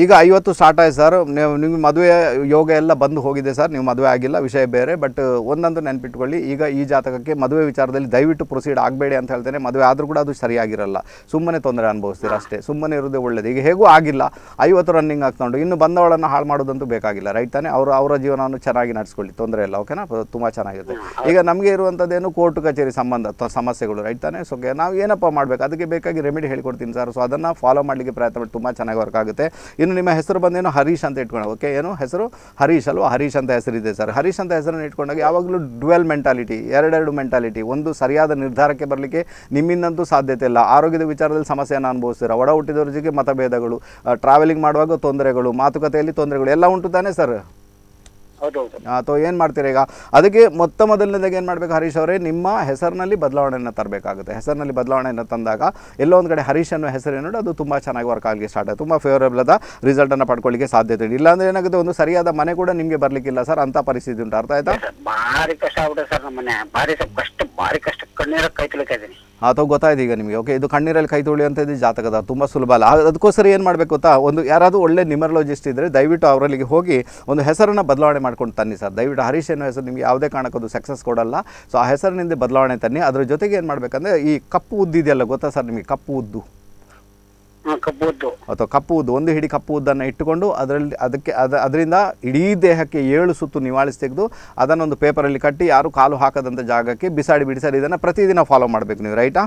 ಈಗ ಐವತ್ತು ಸ್ಟಾರ್ಟ್ ಆಯ್ತು ಸರ್ ನೀವು ನಿಮಗೆ ಮದುವೆ ಯೋಗ ಎಲ್ಲ ಬಂದು ಹೋಗಿದೆ ಸರ್ ನೀವು ಮದುವೆ ಆಗಿಲ್ಲ ವಿಷಯ ಬೇರೆ ಬಟ್ ಒಂದಂತೂ ನೆನಪಿಟ್ಕೊಳ್ಳಿ ಈಗ ಈ ಜಾತಕಕ್ಕೆ ಮದುವೆ ವಿಚಾರದಲ್ಲಿ ದಯವಿಟ್ಟು ಪ್ರೊಸೀಡ್ ಆಗಬೇಡಿ ಅಂತ ಹೇಳ್ತೇನೆ ಮದುವೆ ಆದರೂ ಕೂಡ ಅದು ಸರಿಯಾಗಿರಲ್ಲ ಸುಮ್ಮನೆ ತೊಂದರೆ ಅನುಭವಿಸ್ತೀರ ಅಷ್ಟೇ ಸುಮ್ಮನೆ ಇರೋದೇ ಒಳ್ಳೇದು ಈಗ ಹೇಗೂ ಆಗಿಲ್ಲ ಐವತ್ತು ರನ್ನಿಂಗ್ ಆಗ್ತೊಂಡು ಇನ್ನು ಬಂದವಳನ್ನು ಹಾಳು ಮಾಡೋದಂತೂ ಬೇಕಾಗಿಲ್ಲ ರೈಟ್ ತಾನೇ ಅವರು ಅವರ ಜೀವನವನ್ನು ಚೆನ್ನಾಗಿ ನಡೆಸ್ಕೊಳ್ಳಿ ತೊಂದರೆ ಇಲ್ಲ ಓಕೆನಾ ತುಂಬ ಚೆನ್ನಾಗಿರುತ್ತೆ ಈಗ ನಮಗೆ ಇರುವಂಥದ್ದೇನು ಕೋರ್ಟ್ ಕಚೇರಿ ಸಂಬಂಧ ಸಮಸ್ಯೆಗಳು ರೈಟ್ ತಾನೇ ಸೊ ನಾವು ಏನಪ್ಪ ಮಾಡಬೇಕು ಅದಕ್ಕೆ ಬೇಕಾಗಿ ರೆಮಿಡಿ ಹೇಳ್ಕೊಡ್ತೀನಿ ಸರ್ ಸೊ ಅದನ್ನು ಫಾಲೋ ಮಾಡಲಿಕ್ಕೆ ಪ್ರಯತ್ನ ಮಾಡಿ ತುಂಬ ಚೆನ್ನಾಗಿ ವರ್ಕ್ ಆಗುತ್ತೆ ಇನ್ನು ನಿಮ್ಮ ಹೆಸರು ಬಂದೇನು ಹರೀಶ್ ಅಂತ ಇಟ್ಕೊಂಡು ಓಕೆ ಏನು ಹೆಸರು ಹರೀಶ್ ಅಲ್ವಾ ಹರೀಶ್ ಅಂತ ಹೆಸರಿದೆ ಸರ್ ಹರೀಶ್ ಅಂತ ಹೆಸರನ್ನು ಇಟ್ಕೊಂಡಾಗ ಯಾವಾಗಲೂ ಡ್ಯುವೆಲ್ ಮೆಂಟಾಲಿಟಿ ಎರಡೆರಡು ಮೆಂಟಾಲಿಟಿ ಒಂದು ಸರಿಯಾದ ನಿರ್ಧಾರಕ್ಕೆ ಬರಲಿಕ್ಕೆ ನಿಮ್ಮಿಂದಂತೂ ಸಾಧ್ಯತೆ ಇಲ್ಲ ಆರೋಗ್ಯದ ವಿಚಾರದಲ್ಲಿ ಸಮಸ್ಯೆಯನ್ನು ಅನುಭವಿಸ್ತೀರ ಒಡ ಹುಟ್ಟಿದವ್ರ ಜೊತೆ ಮತಭೇದಗಳು ಟ್ರಾವೆಲಿಂಗ್ ಮಾಡುವಾಗ ತೊಂದರೆಗಳು ಮಾತುಕತೆಯಲ್ಲಿ ತೊಂದರೆಗಳು ಎಲ್ಲ ಉಂಟು ತಾನೇ ಸರ್ ಅಥವಾ ಏನು ಮಾಡ್ತೀರಾ ಈಗ ಅದಕ್ಕೆ ಮೊತ್ತ ಮೊದಲನೇದಾಗ ಏನು ಮಾಡಬೇಕು ಹರೀಶ್ ಅವರೇ ನಿಮ್ಮ ಹೆಸರಿನಲ್ಲಿ ಬದಲಾವಣೆಯನ್ನು ತರಬೇಕಾಗುತ್ತೆ ಹೆಸರಿನಲ್ಲಿ ಬದಲಾವಣೆಯನ್ನು ತಂದಾಗ ಎಲ್ಲೋ ಒಂದು ಕಡೆ ಹರೀಶ್ ಅನ್ನೋ ಹೆಸರು ಏನೋ ಅದು ತುಂಬ ಚೆನ್ನಾಗಿ ವರ್ಕ್ ಆಗಲಿಕ್ಕೆ ಸ್ಟಾರ್ಟ್ ಆಯಿತು ತುಂಬ ಫೇವರೇಬಲಾದ ರಿಸಲ್ಟನ್ನು ಪಡ್ಕೊಳ್ಳಿಕ್ಕೆ ಸಾಧ್ಯತೆ ಇದೆ ಇಲ್ಲಾಂದರೆ ಏನಾಗುತ್ತೆ ಒಂದು ಸರಿಯಾದ ಮನೆ ಕೂಡ ನಿಮಗೆ ಬರಲಿಕ್ಕಿಲ್ಲ ಸರ್ ಅಂಥ ಪರಿಸ್ಥಿತಿ ಉಂಟು ಅರ್ಥ ಆಯ್ತಾ ಭಾರಿ ಕಷ್ಟ ಆಗ್ಬಿಟ್ಟೆ ಸರ್ ನಮ್ಮ ಮನೆ ಭಾರಿ ಕಷ್ಟ ಭಾರಿ ಕಷ್ಟ ಕಣ್ಣೀರ ಕೈ ತೊಳಿತಾಯಿದ್ದೀನಿ ಅಥವಾ ಗೊತ್ತಾಯ್ತು ಈಗ ನಿಮಗೆ ಓಕೆ ಇದು ಕಣ್ಣೀರಲ್ಲಿ ಕೈ ತೊಳಿ ಅಂತ ಇದು ಜಾತಕದ ತುಂಬ ಸುಲಭ ಅಲ್ಲ ಅದಕ್ಕೋಸ್ಕರ ಏನು ಮಾಡಬೇಕು ಗೊತ್ತಾ ಒಂದು ಯಾರಾದರೂ ಒಳ್ಳೆ ನ್ಯೂಮರಾಲಜಿಸ್ಟ್ ಇದ್ದರೆ ದಯವಿಟ್ಟು ಅವರಲ್ಲಿಗೆ ಹೋಗಿ ಒಂದು ಹೆಸರನ್ನು ಬದಲಾವಣೆ ಮಾಡ್ಕೊಂಡು ತನ್ನಿ ಸರ್ ದಯವಿಟ್ಟು ಹರೀಶ್ ಅನ್ನೋ ಹೆಸರು ನಿಮಗೆ ಯಾವುದೇ ಕಾರಣಕ್ಕೂ ಸಕ್ಸಸ್ ಕೊಡಲ್ಲ ಸೊ ಆ ಹೆಸರಿನಿಂದ ಬದಲಾವಣೆ ತನ್ನಿ ಅದ್ರ ಜೊತೆಗೆ ಏನು ಮಾಡಬೇಕಂದ್ರೆ ಈ ಕಪ್ಪು ಉದ್ದು ಇದೆಯಲ್ಲ ಗೊತ್ತಾ ಸರ್ ನಿಮಗೆ ಕಪ್ಪು ಉದ್ದು ಕಪ್ಪು ಉದ್ದು ಅಥವಾ ಕಪ್ಪು ಉದ್ದು ಒಂದು ಹಿಡಿ ಕಪ್ಪು ಉದ್ದನ್ನು ಇಟ್ಟುಕೊಂಡು ಅದರಲ್ಲಿ ಅದಕ್ಕೆ ಅದ ಅದರಿಂದ ಇಡೀ ದೇಹಕ್ಕೆ ಏಳು ಸುತ್ತು ನಿವಾಳಿಸಿ ತೆಗೆದು ಅದನ್ನೊಂದು ಪೇಪರಲ್ಲಿ ಕಟ್ಟಿ ಯಾರು ಕಾಲು ಹಾಕದಂಥ ಜಾಗಕ್ಕೆ ಬಿಸಾಡಿ ಬಿಡಿಸಾಡಿ ಇದನ್ನು ಪ್ರತಿದಿನ ಫಾಲೋ ಮಾಡಬೇಕು ನೀವು ರೈಟಾ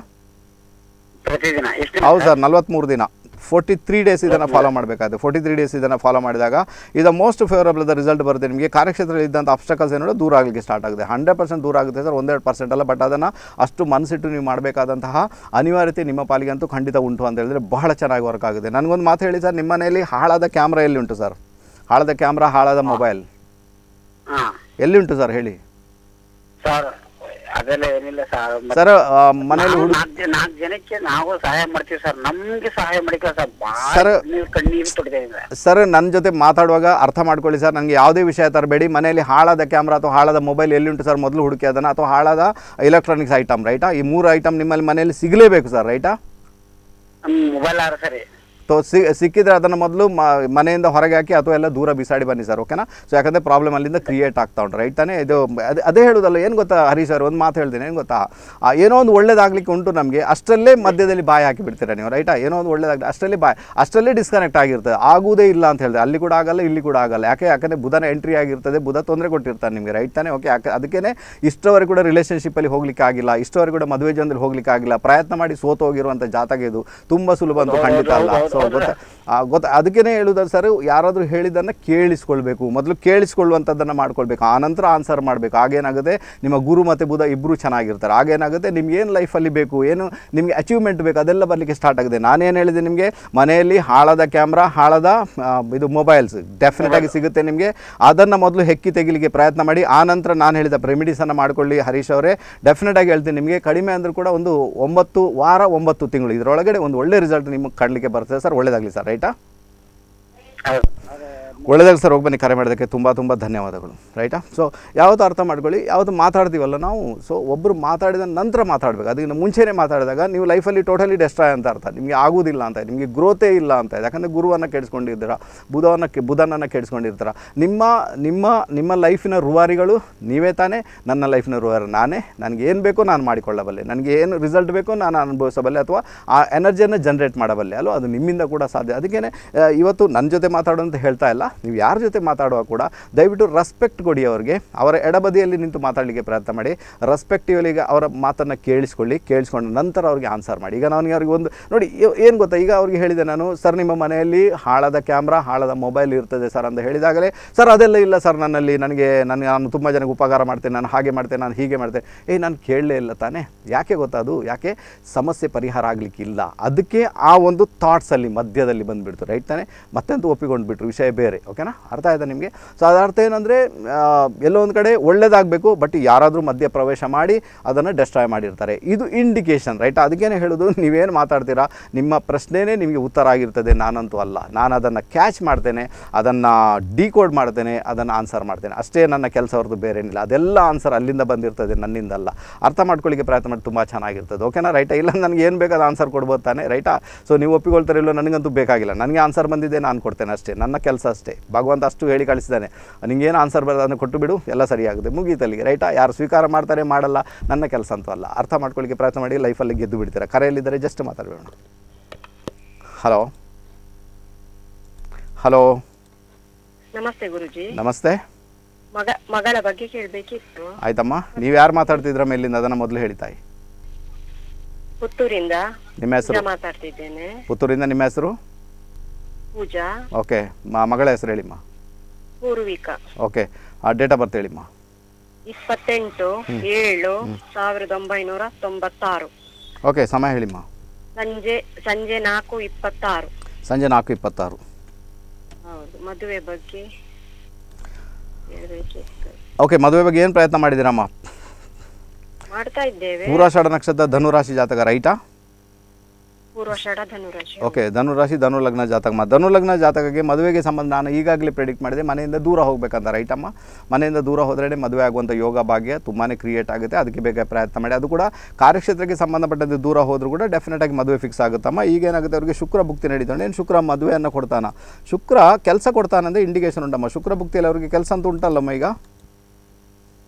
ಪ್ರತಿದಿನ ಹೌದು ಸರ್ ನಲ್ವತ್ತ್ಮೂರು ದಿನ ಫೋರ್ಟಿ ತ್ರೀ ಡೇಸ್ ಇದನ್ನು ಫಾಲೋ ಮಾಡಬೇಕಾಗುತ್ತೆ ಫೋರ್ಟಿ ತ್ರೀ ಡೇಸ್ ಇದನ್ನು ಫಾಲೋ ಮಾಡಿದಾಗ ಇದು ಮೋಸ್ಟ್ ಫೇವರಬಲ್ ಆದ ರಿಸಲ್ಟ್ ಬರುತ್ತೆ ನಿಮಗೆ ಕಾರ್ಯಕ್ಷೇತ್ರದಲ್ಲಿ ಇದ್ದಂಥ ಅಬ್ಸ್ಟಕಲ್ಸ್ ಏನೋ ದೂರ ಆಗಲಿಕ್ಕೆ ಸ್ಟಾರ್ಟ್ ಆಗುತ್ತೆ ಹಂಡ್ರೆಡ್ ಪರ್ಸೆಂಟ್ ದೂರ ಆಗುತ್ತೆ ಸರ್ ಒಂದೆರಡು ಪರ್ಸೆಂಟ್ ಅಲ್ಲ ಬಟ್ ಅದನ್ನು ಅಷ್ಟು ಮನಸ್ಸಿಟ್ಟು ನೀವು ಮಾಡಬೇಕಾದಂತಹ ಅನಿವಾರ್ಯತೆ ನಿಮ್ಮ ಪಾಲಿಗೆ ಅಂತೂ ಖಂಡಿತ ಉಂಟು ಅಂತ ಹೇಳಿದ್ರೆ ಬಹಳ ಚೆನ್ನಾಗಿ ವರ್ಕ್ ಆಗುತ್ತೆ ನನಗೊಂದು ಮಾತು ಹೇಳಿ ಸರ್ ನಿಮ್ಮ ಮನೆಯಲ್ಲಿ ಹಾಳಾದ ಕ್ಯಾಮ್ರಾ ಎಲ್ಲಿ ಉಂಟು ಸರ್ ಹಾಳಾದ ಕ್ಯಾಮ್ರಾ ಹಾಳಾದ ಮೊಬೈಲ್ ಎಲ್ಲಿ ಉಂಟು ಸರ್ ಹೇಳಿ ಅದೆಲ್ಲ ಏನಿಲ್ಲ ಸರ್ ಸರ್ ಮನೆಯಲ್ಲಿ ಹುಡುಗ ನಾಲ್ಕು ಜನಕ್ಕೆ ನಾವು ಸಹಾಯ ಮಾಡ್ತೀವಿ ಸರ್ ನಮಗೆ ಸಹಾಯ ಮಾಡಿಕ ಸರ್ ಸರ್ ನೀವು ಕಣ್ಣೀರು ತೊಡಿದೆ ಸರ್ ನನ್ನ ಜೊತೆ ಮಾತಾಡುವಾಗ ಅರ್ಥ ಮಾಡ್ಕೊಳ್ಳಿ ಸರ್ ನನಗೆ ಯಾವುದೇ ವಿಷಯ ತರಬೇಡಿ ಮನೆಯಲ್ಲಿ ಹಾಳಾದ ಕ್ಯಾಮ್ರಾ ಅಥವಾ ಹಾಳಾದ ಮೊಬೈಲ್ ಎಲ್ಲಿ ಉಂಟು ಸರ್ ಮೊದಲು ಹುಡುಕಿ ಅದನ್ನು ಅಥವಾ ಹಾಳಾದ ಎಲೆಕ್ಟ್ರಾನಿಕ್ಸ್ ಐಟಮ್ ರೈಟಾ ಈ ಮೂರು ಐಟಮ್ ನಿಮ್ಮಲ್ಲಿ ಮನೆಯಲ್ಲಿ ಸಿಗಲೇಬೇಕು ಸರ್ ರೈಟಾ ಮೊಬೈಲ್ ಆರ ಸರಿ ಸೊ ಸಿ ಸಿಕ್ಕಿದ್ರೆ ಅದನ್ನು ಮೊದಲು ಮನೆಯಿಂದ ಹೊರಗೆ ಹಾಕಿ ಅಥವಾ ಎಲ್ಲ ದೂರ ಬಿಸಾಡಿ ಬನ್ನಿ ಸರ್ ಓಕೆನಾ ಸೊ ಯಾಕಂದರೆ ಪ್ರಾಬ್ಲಮ್ ಅಲ್ಲಿಂದ ಕ್ರಿಯೇಟ್ ಆಗ್ತಾ ಉಂಟು ರೈಟ್ ತಾನೇ ಇದು ಅದೇ ಅದೇ ಹೇಳೋದಲ್ಲ ಏನು ಗೊತ್ತಾ ಹರೀಶ್ ಸರ್ ಒಂದು ಮಾತು ಹೇಳ್ತೀನಿ ಏನು ಗೊತ್ತಾ ಏನೋ ಒಂದು ಒಳ್ಳೇದಾಗಲಿಕ್ಕೆ ಉಂಟು ನಮಗೆ ಅಷ್ಟರಲ್ಲೇ ಮಧ್ಯದಲ್ಲಿ ಬಾಯಿ ಹಾಕಿಬಿಡ್ತೀರಾ ನೀವು ರೈಟಾ ಏನೋ ಒಂದು ಒಳ್ಳೇದಾಗಲಿ ಅಷ್ಟರಲ್ಲೇ ಬಾಯಿ ಅಷ್ಟರಲ್ಲೇ ಡಿಸ್ಕನೆಕ್ಟ್ ಆಗಿರ್ತದೆ ಆಗುವುದೇ ಇಲ್ಲ ಅಂತ ಹೇಳಿದ್ರೆ ಅಲ್ಲಿ ಕೂಡ ಆಗಲ್ಲ ಇಲ್ಲಿ ಕೂಡ ಆಗಲ್ಲ ಯಾಕೆ ಯಾಕಂದರೆ ಬುಧನ ಎಂಟ್ರಿ ಆಗಿರ್ತದೆ ಬುಧ ತೊಂದರೆ ಕೊಟ್ಟಿರ್ತಾರೆ ನಿಮಗೆ ರೈಟ್ ತಾನೇ ಓಕೆ ಯಾಕೆ ಅದಕ್ಕೇ ಇಷ್ಟವರೆಗೂ ಕೂಡ ರಿಲೇಷನ್ಶಿಪ್ಪಲ್ಲಿ ಹೋಗ್ಲಿಕ್ಕೆ ಆಗಿಲ್ಲ ಇಷ್ಟವರೆಗೂ ಕೂಡ ಮದುವೆ ಜೀವನದಲ್ಲಿ ಹೋಗ್ಲಿಕ್ಕೆ ಆಗಿಲ್ಲ ಪ್ರಯತ್ನ ಮಾಡಿ ಸೋತು ಹೋಗಿರುವಂಥ ಜಾತಕ ಇದು ತುಂಬ ಸುಲಭ ಅಂತೂ ಖಂಡಿತ ಅಲ್ಲ ಗೊತ್ತಾ ಗೊತ್ತಾ ಅದಕ್ಕೇನೆ ಹೇಳುದ ಸರ್ ಯಾರಾದರೂ ಹೇಳಿದ್ದನ್ನು ಕೇಳಿಸ್ಕೊಳ್ಬೇಕು ಮೊದಲು ಕೇಳಿಸ್ಕೊಳ್ಳುವಂಥದ್ದನ್ನು ಮಾಡ್ಕೊಳ್ಬೇಕು ಆನಂತರ ಆನ್ಸರ್ ಮಾಡಬೇಕು ಆಗೇನಾಗುತ್ತೆ ನಿಮ್ಮ ಗುರು ಮತ್ತು ಬುಧ ಇಬ್ಬರೂ ಚೆನ್ನಾಗಿರ್ತಾರೆ ಆಗೇನಾಗುತ್ತೆ ನಿಮ್ಗೆ ಏನು ಲೈಫಲ್ಲಿ ಬೇಕು ಏನು ನಿಮಗೆ ಅಚೀವ್ಮೆಂಟ್ ಬೇಕು ಅದೆಲ್ಲ ಬರಲಿಕ್ಕೆ ಸ್ಟಾರ್ಟ್ ಆಗಿದೆ ನಾನೇನು ಹೇಳಿದೆ ನಿಮಗೆ ಮನೆಯಲ್ಲಿ ಹಾಳಾದ ಕ್ಯಾಮ್ರಾ ಹಾಳಾದ ಇದು ಮೊಬೈಲ್ಸ್ ಡೆಫಿನೆಟಾಗಿ ಸಿಗುತ್ತೆ ನಿಮಗೆ ಅದನ್ನು ಮೊದಲು ಹೆಕ್ಕಿ ತೆಗಿಲಿಕ್ಕೆ ಪ್ರಯತ್ನ ಮಾಡಿ ಆನಂತರ ನಾನು ಹೇಳಿದ ರೆಮಿಡೀಸನ್ನು ಮಾಡ್ಕೊಳ್ಳಿ ಹರೀಶ್ ಅವರೇ ಡೆಫಿನೆಟಾಗಿ ಹೇಳ್ತೀನಿ ನಿಮಗೆ ಕಡಿಮೆ ಅಂದರೂ ಕೂಡ ಒಂದು ಒಂಬತ್ತು ವಾರ ಒಂಬತ್ತು ತಿಂಗಳು ಇದರೊಳಗಡೆ ಒಂದು ಒಳ್ಳೆ ರಿಸಲ್ಟ್ ನಿಮಗೆ ಕಾಣಲಿಕ್ಕೆ ಬರ್ತದೆ ಸರ್ ಒಳ್ಳೇದಾಗಲಿ ಸರ್ ರೈಟಾ ಒಳ್ಳೆದಾಗಲಿ ಸರ್ ಹೋಗಿ ಬನ್ನಿ ಕರೆ ಮಾಡೋದಕ್ಕೆ ತುಂಬ ತುಂಬ ಧನ್ಯವಾದಗಳು ರೈಟಾ ಸೊ ಯಾವತ್ತು ಅರ್ಥ ಮಾಡ್ಕೊಳ್ಳಿ ಯಾವತ್ತು ಮಾತಾಡ್ತೀವಲ್ಲ ನಾವು ಸೊ ಒಬ್ಬರು ಮಾತಾಡಿದ ನಂತರ ಮಾತಾಡಬೇಕು ಅದಕ್ಕಿಂತ ಮುಂಚೆನೇ ಮಾತಾಡಿದಾಗ ನೀವು ಲೈಫಲ್ಲಿ ಟೋಟಲಿ ಡೆಸ್ಟ್ರಾಯ್ ಅಂತ ಅರ್ಥ ನಿಮಗೆ ಆಗೋದಿಲ್ಲ ಅಂತ ನಿಮಗೆ ಗ್ರೋತೇ ಇಲ್ಲ ಅಂತ ಯಾಕಂದರೆ ಗುರುವನ್ನು ಕೆಡಿಸ್ಕೊಂಡಿರ್ತೀರ ಬುಧವನ್ನು ಬುಧನನ್ನು ಕೆಡಿಸ್ಕೊಂಡಿರ್ತಾರ ನಿಮ್ಮ ನಿಮ್ಮ ನಿಮ್ಮ ಲೈಫಿನ ರೂವಾರಿಗಳು ನೀವೇ ತಾನೇ ನನ್ನ ಲೈಫಿನ ರೂವಾರಿ ನಾನೇ ನನಗೆ ಏನು ಬೇಕೋ ನಾನು ಮಾಡಿಕೊಳ್ಳಬಲ್ಲೆ ನನಗೆ ಏನು ರಿಸಲ್ಟ್ ಬೇಕೋ ನಾನು ಅನುಭವಿಸಬಲ್ಲೆ ಅಥವಾ ಆ ಎನರ್ಜಿಯನ್ನು ಜನ್ರೇಟ್ ಮಾಡಬಲ್ಲೆ ಅಲ್ವ ಅದು ನಿಮ್ಮಿಂದ ಕೂಡ ಸಾಧ್ಯ ಅದಕ್ಕೇ ಇವತ್ತು ನನ್ನ ಜೊತೆ ಮಾತಾಡೋಂತ ಹೇಳ್ತಾ ಇಲ್ಲ ನೀವು ಯಾರ್ ಜೊತೆ ಮಾತಾಡುವಾಗ ಕೂಡ ದಯವಿಟ್ಟು ರೆಸ್ಪೆಕ್ಟ್ ಕೊಡಿ ಅವರಿಗೆ ಅವರ ಎಡಬದಿಯಲ್ಲಿ ನಿಂತು ಮಾತಾಡಲಿಕ್ಕೆ ಪ್ರಯತ್ನ ಮಾಡಿ ರೆಸ್ಪೆಕ್ಟಿವಲಿ ಅವರ ಮಾತನ್ನ ಕೇಳಿಸಿಕೊಳ್ಳಿ ಕೇಳಿಸಿಕೊಂಡ ನಂತರ ಅವರಿಗೆ ಆನ್ಸರ್ ಮಾಡಿ ಈಗ ನಾನು ಅವರಿಗೆ ಒಂದು ನೋಡಿ ಏನು ಗೊತ್ತಾ ಈಗ ಅವರಿಗೆ ಹೇಳಿದೆ ನಾನು ಸರ್ ನಿಮ್ಮ ಮನೆಯಲ್ಲಿ ಹಾಳಾದ ಕ್ಯಾಮೆರಾ ಹಾಳಾದ ಮೊಬೈಲ್ ಇರ್ತದೆ ಸರ್ ಅಂತ ಹೇಳಿದಾಗಲೇ ಸರ್ ಅದೆಲ್ಲ ಇಲ್ಲ ಸರ್ ನನ್ನಲ್ಲಿ ನನಗೆ ನಾನು ನಾನು ತುಂಬಾ ಜನಕ್ಕೆ ಉಪಕಾರ ಮಾಡ್ತೇನೆ ನಾನು ಹಾಗೆ ಮಾಡ್ತೇನೆ ನಾನು ಹೀಗೆ ಮಾಡ್ತೇನೆ ಏ ನಾನು ಕೇಳಲೇ ಇಲ್ಲ ತಾನೆ ಯಾಕೆ ಗೊತ್ತಾ ಅದು ಯಾಕೆ ಸಮಸ್ಯೆ ಪರಿಹಾರ ಆಗಲಿಕ್ಕೆ ಇಲ್ಲ ಅದಕ್ಕೆ ಆ ಒಂದು ಥಾಟ್ಸ್ ಅಲ್ಲಿ ಮಧ್ಯದಲ್ಲಿ ಬಂದ್ಬಿಡ್ತು ರೈಟ್ ತಾನೆ ಮತ್ತೆಂತೂ ಒಪ್ಪಿಕೊಂಡು ಬಿಟ್ರು ವಿಷಯ ಬೇರೆ ಓಕೆನಾ ಅರ್ಥ ಆಯ್ತಾ ನಿಮಗೆ ಸೊ ಅದರ ಅರ್ಥ ಏನಂದರೆ ಎಲ್ಲೋ ಒಂದು ಕಡೆ ಒಳ್ಳೆಯದಾಗಬೇಕು ಬಟ್ ಯಾರಾದರೂ ಮಧ್ಯ ಪ್ರವೇಶ ಮಾಡಿ ಅದನ್ನು ಡೆಸ್ಟ್ರಾಯ್ ಮಾಡಿರ್ತಾರೆ ಇದು ಇಂಡಿಕೇಶನ್ ರೈಟ್ ಅದಕ್ಕೇನೆ ಹೇಳೋದು ನೀವೇನು ಮಾತಾಡ್ತೀರಾ ನಿಮ್ಮ ಪ್ರಶ್ನೆನೇ ನಿಮಗೆ ಉತ್ತರ ಆಗಿರ್ತದೆ ನಾನಂತೂ ಅಲ್ಲ ನಾನು ಅದನ್ನು ಕ್ಯಾಚ್ ಮಾಡ್ತೇನೆ ಅದನ್ನು ಡಿಕೋಡ್ ಮಾಡ್ತೇನೆ ಅದನ್ನು ಆನ್ಸರ್ ಮಾಡ್ತೇನೆ ಅಷ್ಟೇ ನನ್ನ ಕೆಲಸ ಹೊರತು ಬೇರೇನಿಲ್ಲ ಅದೆಲ್ಲ ಆನ್ಸರ್ ಅಲ್ಲಿಂದ ಬಂದಿರ್ತದೆ ನನ್ನಿಂದ ಅಲ್ಲ ಅರ್ಥ ಮಾಡ್ಕೊಳ್ಳಿಕ್ಕೆ ಪ್ರಯತ್ನ ಮಾಡಿ ತುಂಬ ಚೆನ್ನಾಗಿರ್ತದೆ ಓಕೆನಾ ರೈಟಾ ಇಲ್ಲ ನನಗೆ ಏನು ಬೇಕಾದ ಆನ್ಸರ್ ಕೊಡ್ಬೋದು ತಾನೆ ರೈಟಾ ಸೊ ನೀವು ಒಪ್ಪಿಕೊಳ್ತಾರೆ ಇಲ್ಲೋ ನನಗಂತೂ ಬೇಕಾಗಿಲ್ಲ ನನಗೆ ಆನ್ಸರ್ ಬಂದಿದೆ ನಾನು ಕೊಡ್ತೇನೆ ಅಷ್ಟೇ ನನ್ನ ಕೆಲಸ ಅಷ್ಟೇ ಭಗವಂತ ಅಷ್ಟು ಹೇಳಿ ಕಳಿಸಿದ್ದಾನೆ ನಿಮಗೇನು ಆನ್ಸರ್ ಬರೋದು ಅದನ್ನು ಕೊಟ್ಟು ಬಿಡು ಎಲ್ಲ ಸರಿಯಾಗುತ್ತೆ ಮುಗೀತಲ್ಲಿಗೆ ರೈಟಾ ಯಾರು ಸ್ವೀಕಾರ ಮಾಡ್ತಾರೆ ಮಾಡಲ್ಲ ನನ್ನ ಕೆಲಸ ಅಂತೂ ಅಲ್ಲ ಅರ್ಥ ಮಾಡ್ಕೊಳ್ಳಿಕ್ಕೆ ಪ್ರಯತ್ನ ಮಾಡಿ ಲೈಫಲ್ಲಿ ಗೆದ್ದು ಬಿಡ್ತೀರಾ ಕರೆಯಲ್ಲಿದ್ದರೆ ಜಸ್ಟ್ ಮಾತಾಡಬೇಡ ಹಲೋ ಹಲೋ ನಮಸ್ತೆ ಗುರುಜಿ ನಮಸ್ತೆ ಮಗ ಮಗಳ ಬಗ್ಗೆ ಕೇಳಬೇಕಿತ್ತು ಆಯ್ತಮ್ಮ ನೀವು ಯಾರು ಮಾತಾಡ್ತಿದ್ರಾ ಮೇಲಿಂದ ಅದನ್ನ ಮೊದಲು ಹೇಳಿ ತಾಯಿ ಪುತ್ತೂರಿಂದ ನಿಮ್ಮ ಹೆಸರು ಮಾತಾಡ್ತಿದ್ದೇನೆ ಪುತ್ತೂರಿಂದ ನಿಮ್ಮ ಹೆಸರು ಪೂಜಾ ಓಕೆ ಮಗಳ ಹೆಸರು ಹೇಳಿಮ್ಮ ಪೂರ್ವಿಕಾ ಓಕೆ ಆ ಡೇಟ್ ಆಫ್ ಬರ್ತ್ ಹೇಳಿಮ್ಮ ಇಪ್ಪತ್ತೆಂಟು ಏಳು ಸಾವಿರದ ಒಂಬೈನೂರ ತೊಂಬತ್ತಾರು ಓಕೆ ಸಮಯ ಹೇಳಿಮ್ಮ ಸಂಜೆ ಸಂಜೆ ನಾಲ್ಕು ಇಪ್ಪತ್ತಾರು ಸಂಜೆ ನಾಲ್ಕು ಇಪ್ಪತ್ತಾರು ಹೌದು ಮದುವೆ ಬಗ್ಗೆ ಹೇಳಬೇಕಿತ್ತು ಓಕೆ ಮದುವೆ ಬಗ್ಗೆ ಏನು ಪ್ರಯತ್ನ ಮಾಡಿದಿರಮ್ಮ ಮಾಡ್ತಾ ಇದ್ದೇವೆ ಪೂರ್ವಾಷಾಢ ನಕ್ಷತ್ರ ಧನುರಾಶಿ ಜಾತಕ ರೈಟಾ ಪೂರ್ವಾಷಾಢ ಧನುರಾಶಿ ಓಕೆ ಧನುರಾಶಿ ಧನು ಲಗ್ನ ಜಾತಕಮ್ಮ ಧನು ಲಗ್ನ ಜಾತಕಕ್ಕೆ ಮದುವೆಗೆ ಸಂಬಂಧ ನಾನು ಈಗಾಗಲೇ ಪ್ರೆಡಿಕ್ಟ್ ಮಾಡಿದೆ ಮನೆಯಿಂದ ದೂರ ಹೋಗಬೇಕಂತ ರೈಟಮ್ಮ ಮನೆಯಿಂದ ದೂರ ಹೋದ್ರೇ ಮದುವೆ ಆಗುವಂಥ ಯೋಗ ಭಾಗ್ಯ ತುಂಬಾ ಕ್ರಿಯೇಟ್ ಆಗುತ್ತೆ ಅದಕ್ಕೆ ಬೇಗ ಪ್ರಯತ್ನ ಮಾಡಿ ಅದು ಕೂಡ ಕಾರ್ಯಕ್ಷೇತ್ರಕ್ಕೆ ಸಂಬಂಧಪಟ್ಟಂತೆ ದೂರ ಹೋದರೂ ಕೂಡ ಡೆಫಿನೆಟಾಗಿ ಮದುವೆ ಫಿಕ್ಸ್ ಆಗುತ್ತಮ್ಮ ಈಗೇನಾಗುತ್ತೆ ಅವ್ರಿಗೆ ಶುಕ್ರ ಭುಕ್ತಿ ನಡೀತಾನೆ ಏನು ಶುಕ್ರ ಮದುವೆಯನ್ನು ಕೊಡ್ತಾನ ಶುಕ್ರ ಕೆಲಸ ಕೊಡ್ತಾನಂದರೆ ಇಂಡಿಕೇಶನ್ ಉಂಟಮ್ಮ ಶುಕ್ರ ಭುಕ್ತಿಯಲ್ಲಿ ಅವ್ರಿಗೆ ಕೆಲಸ ಅಂತ ಉಂಟಲ್ಲಮ್ಮ ಈಗ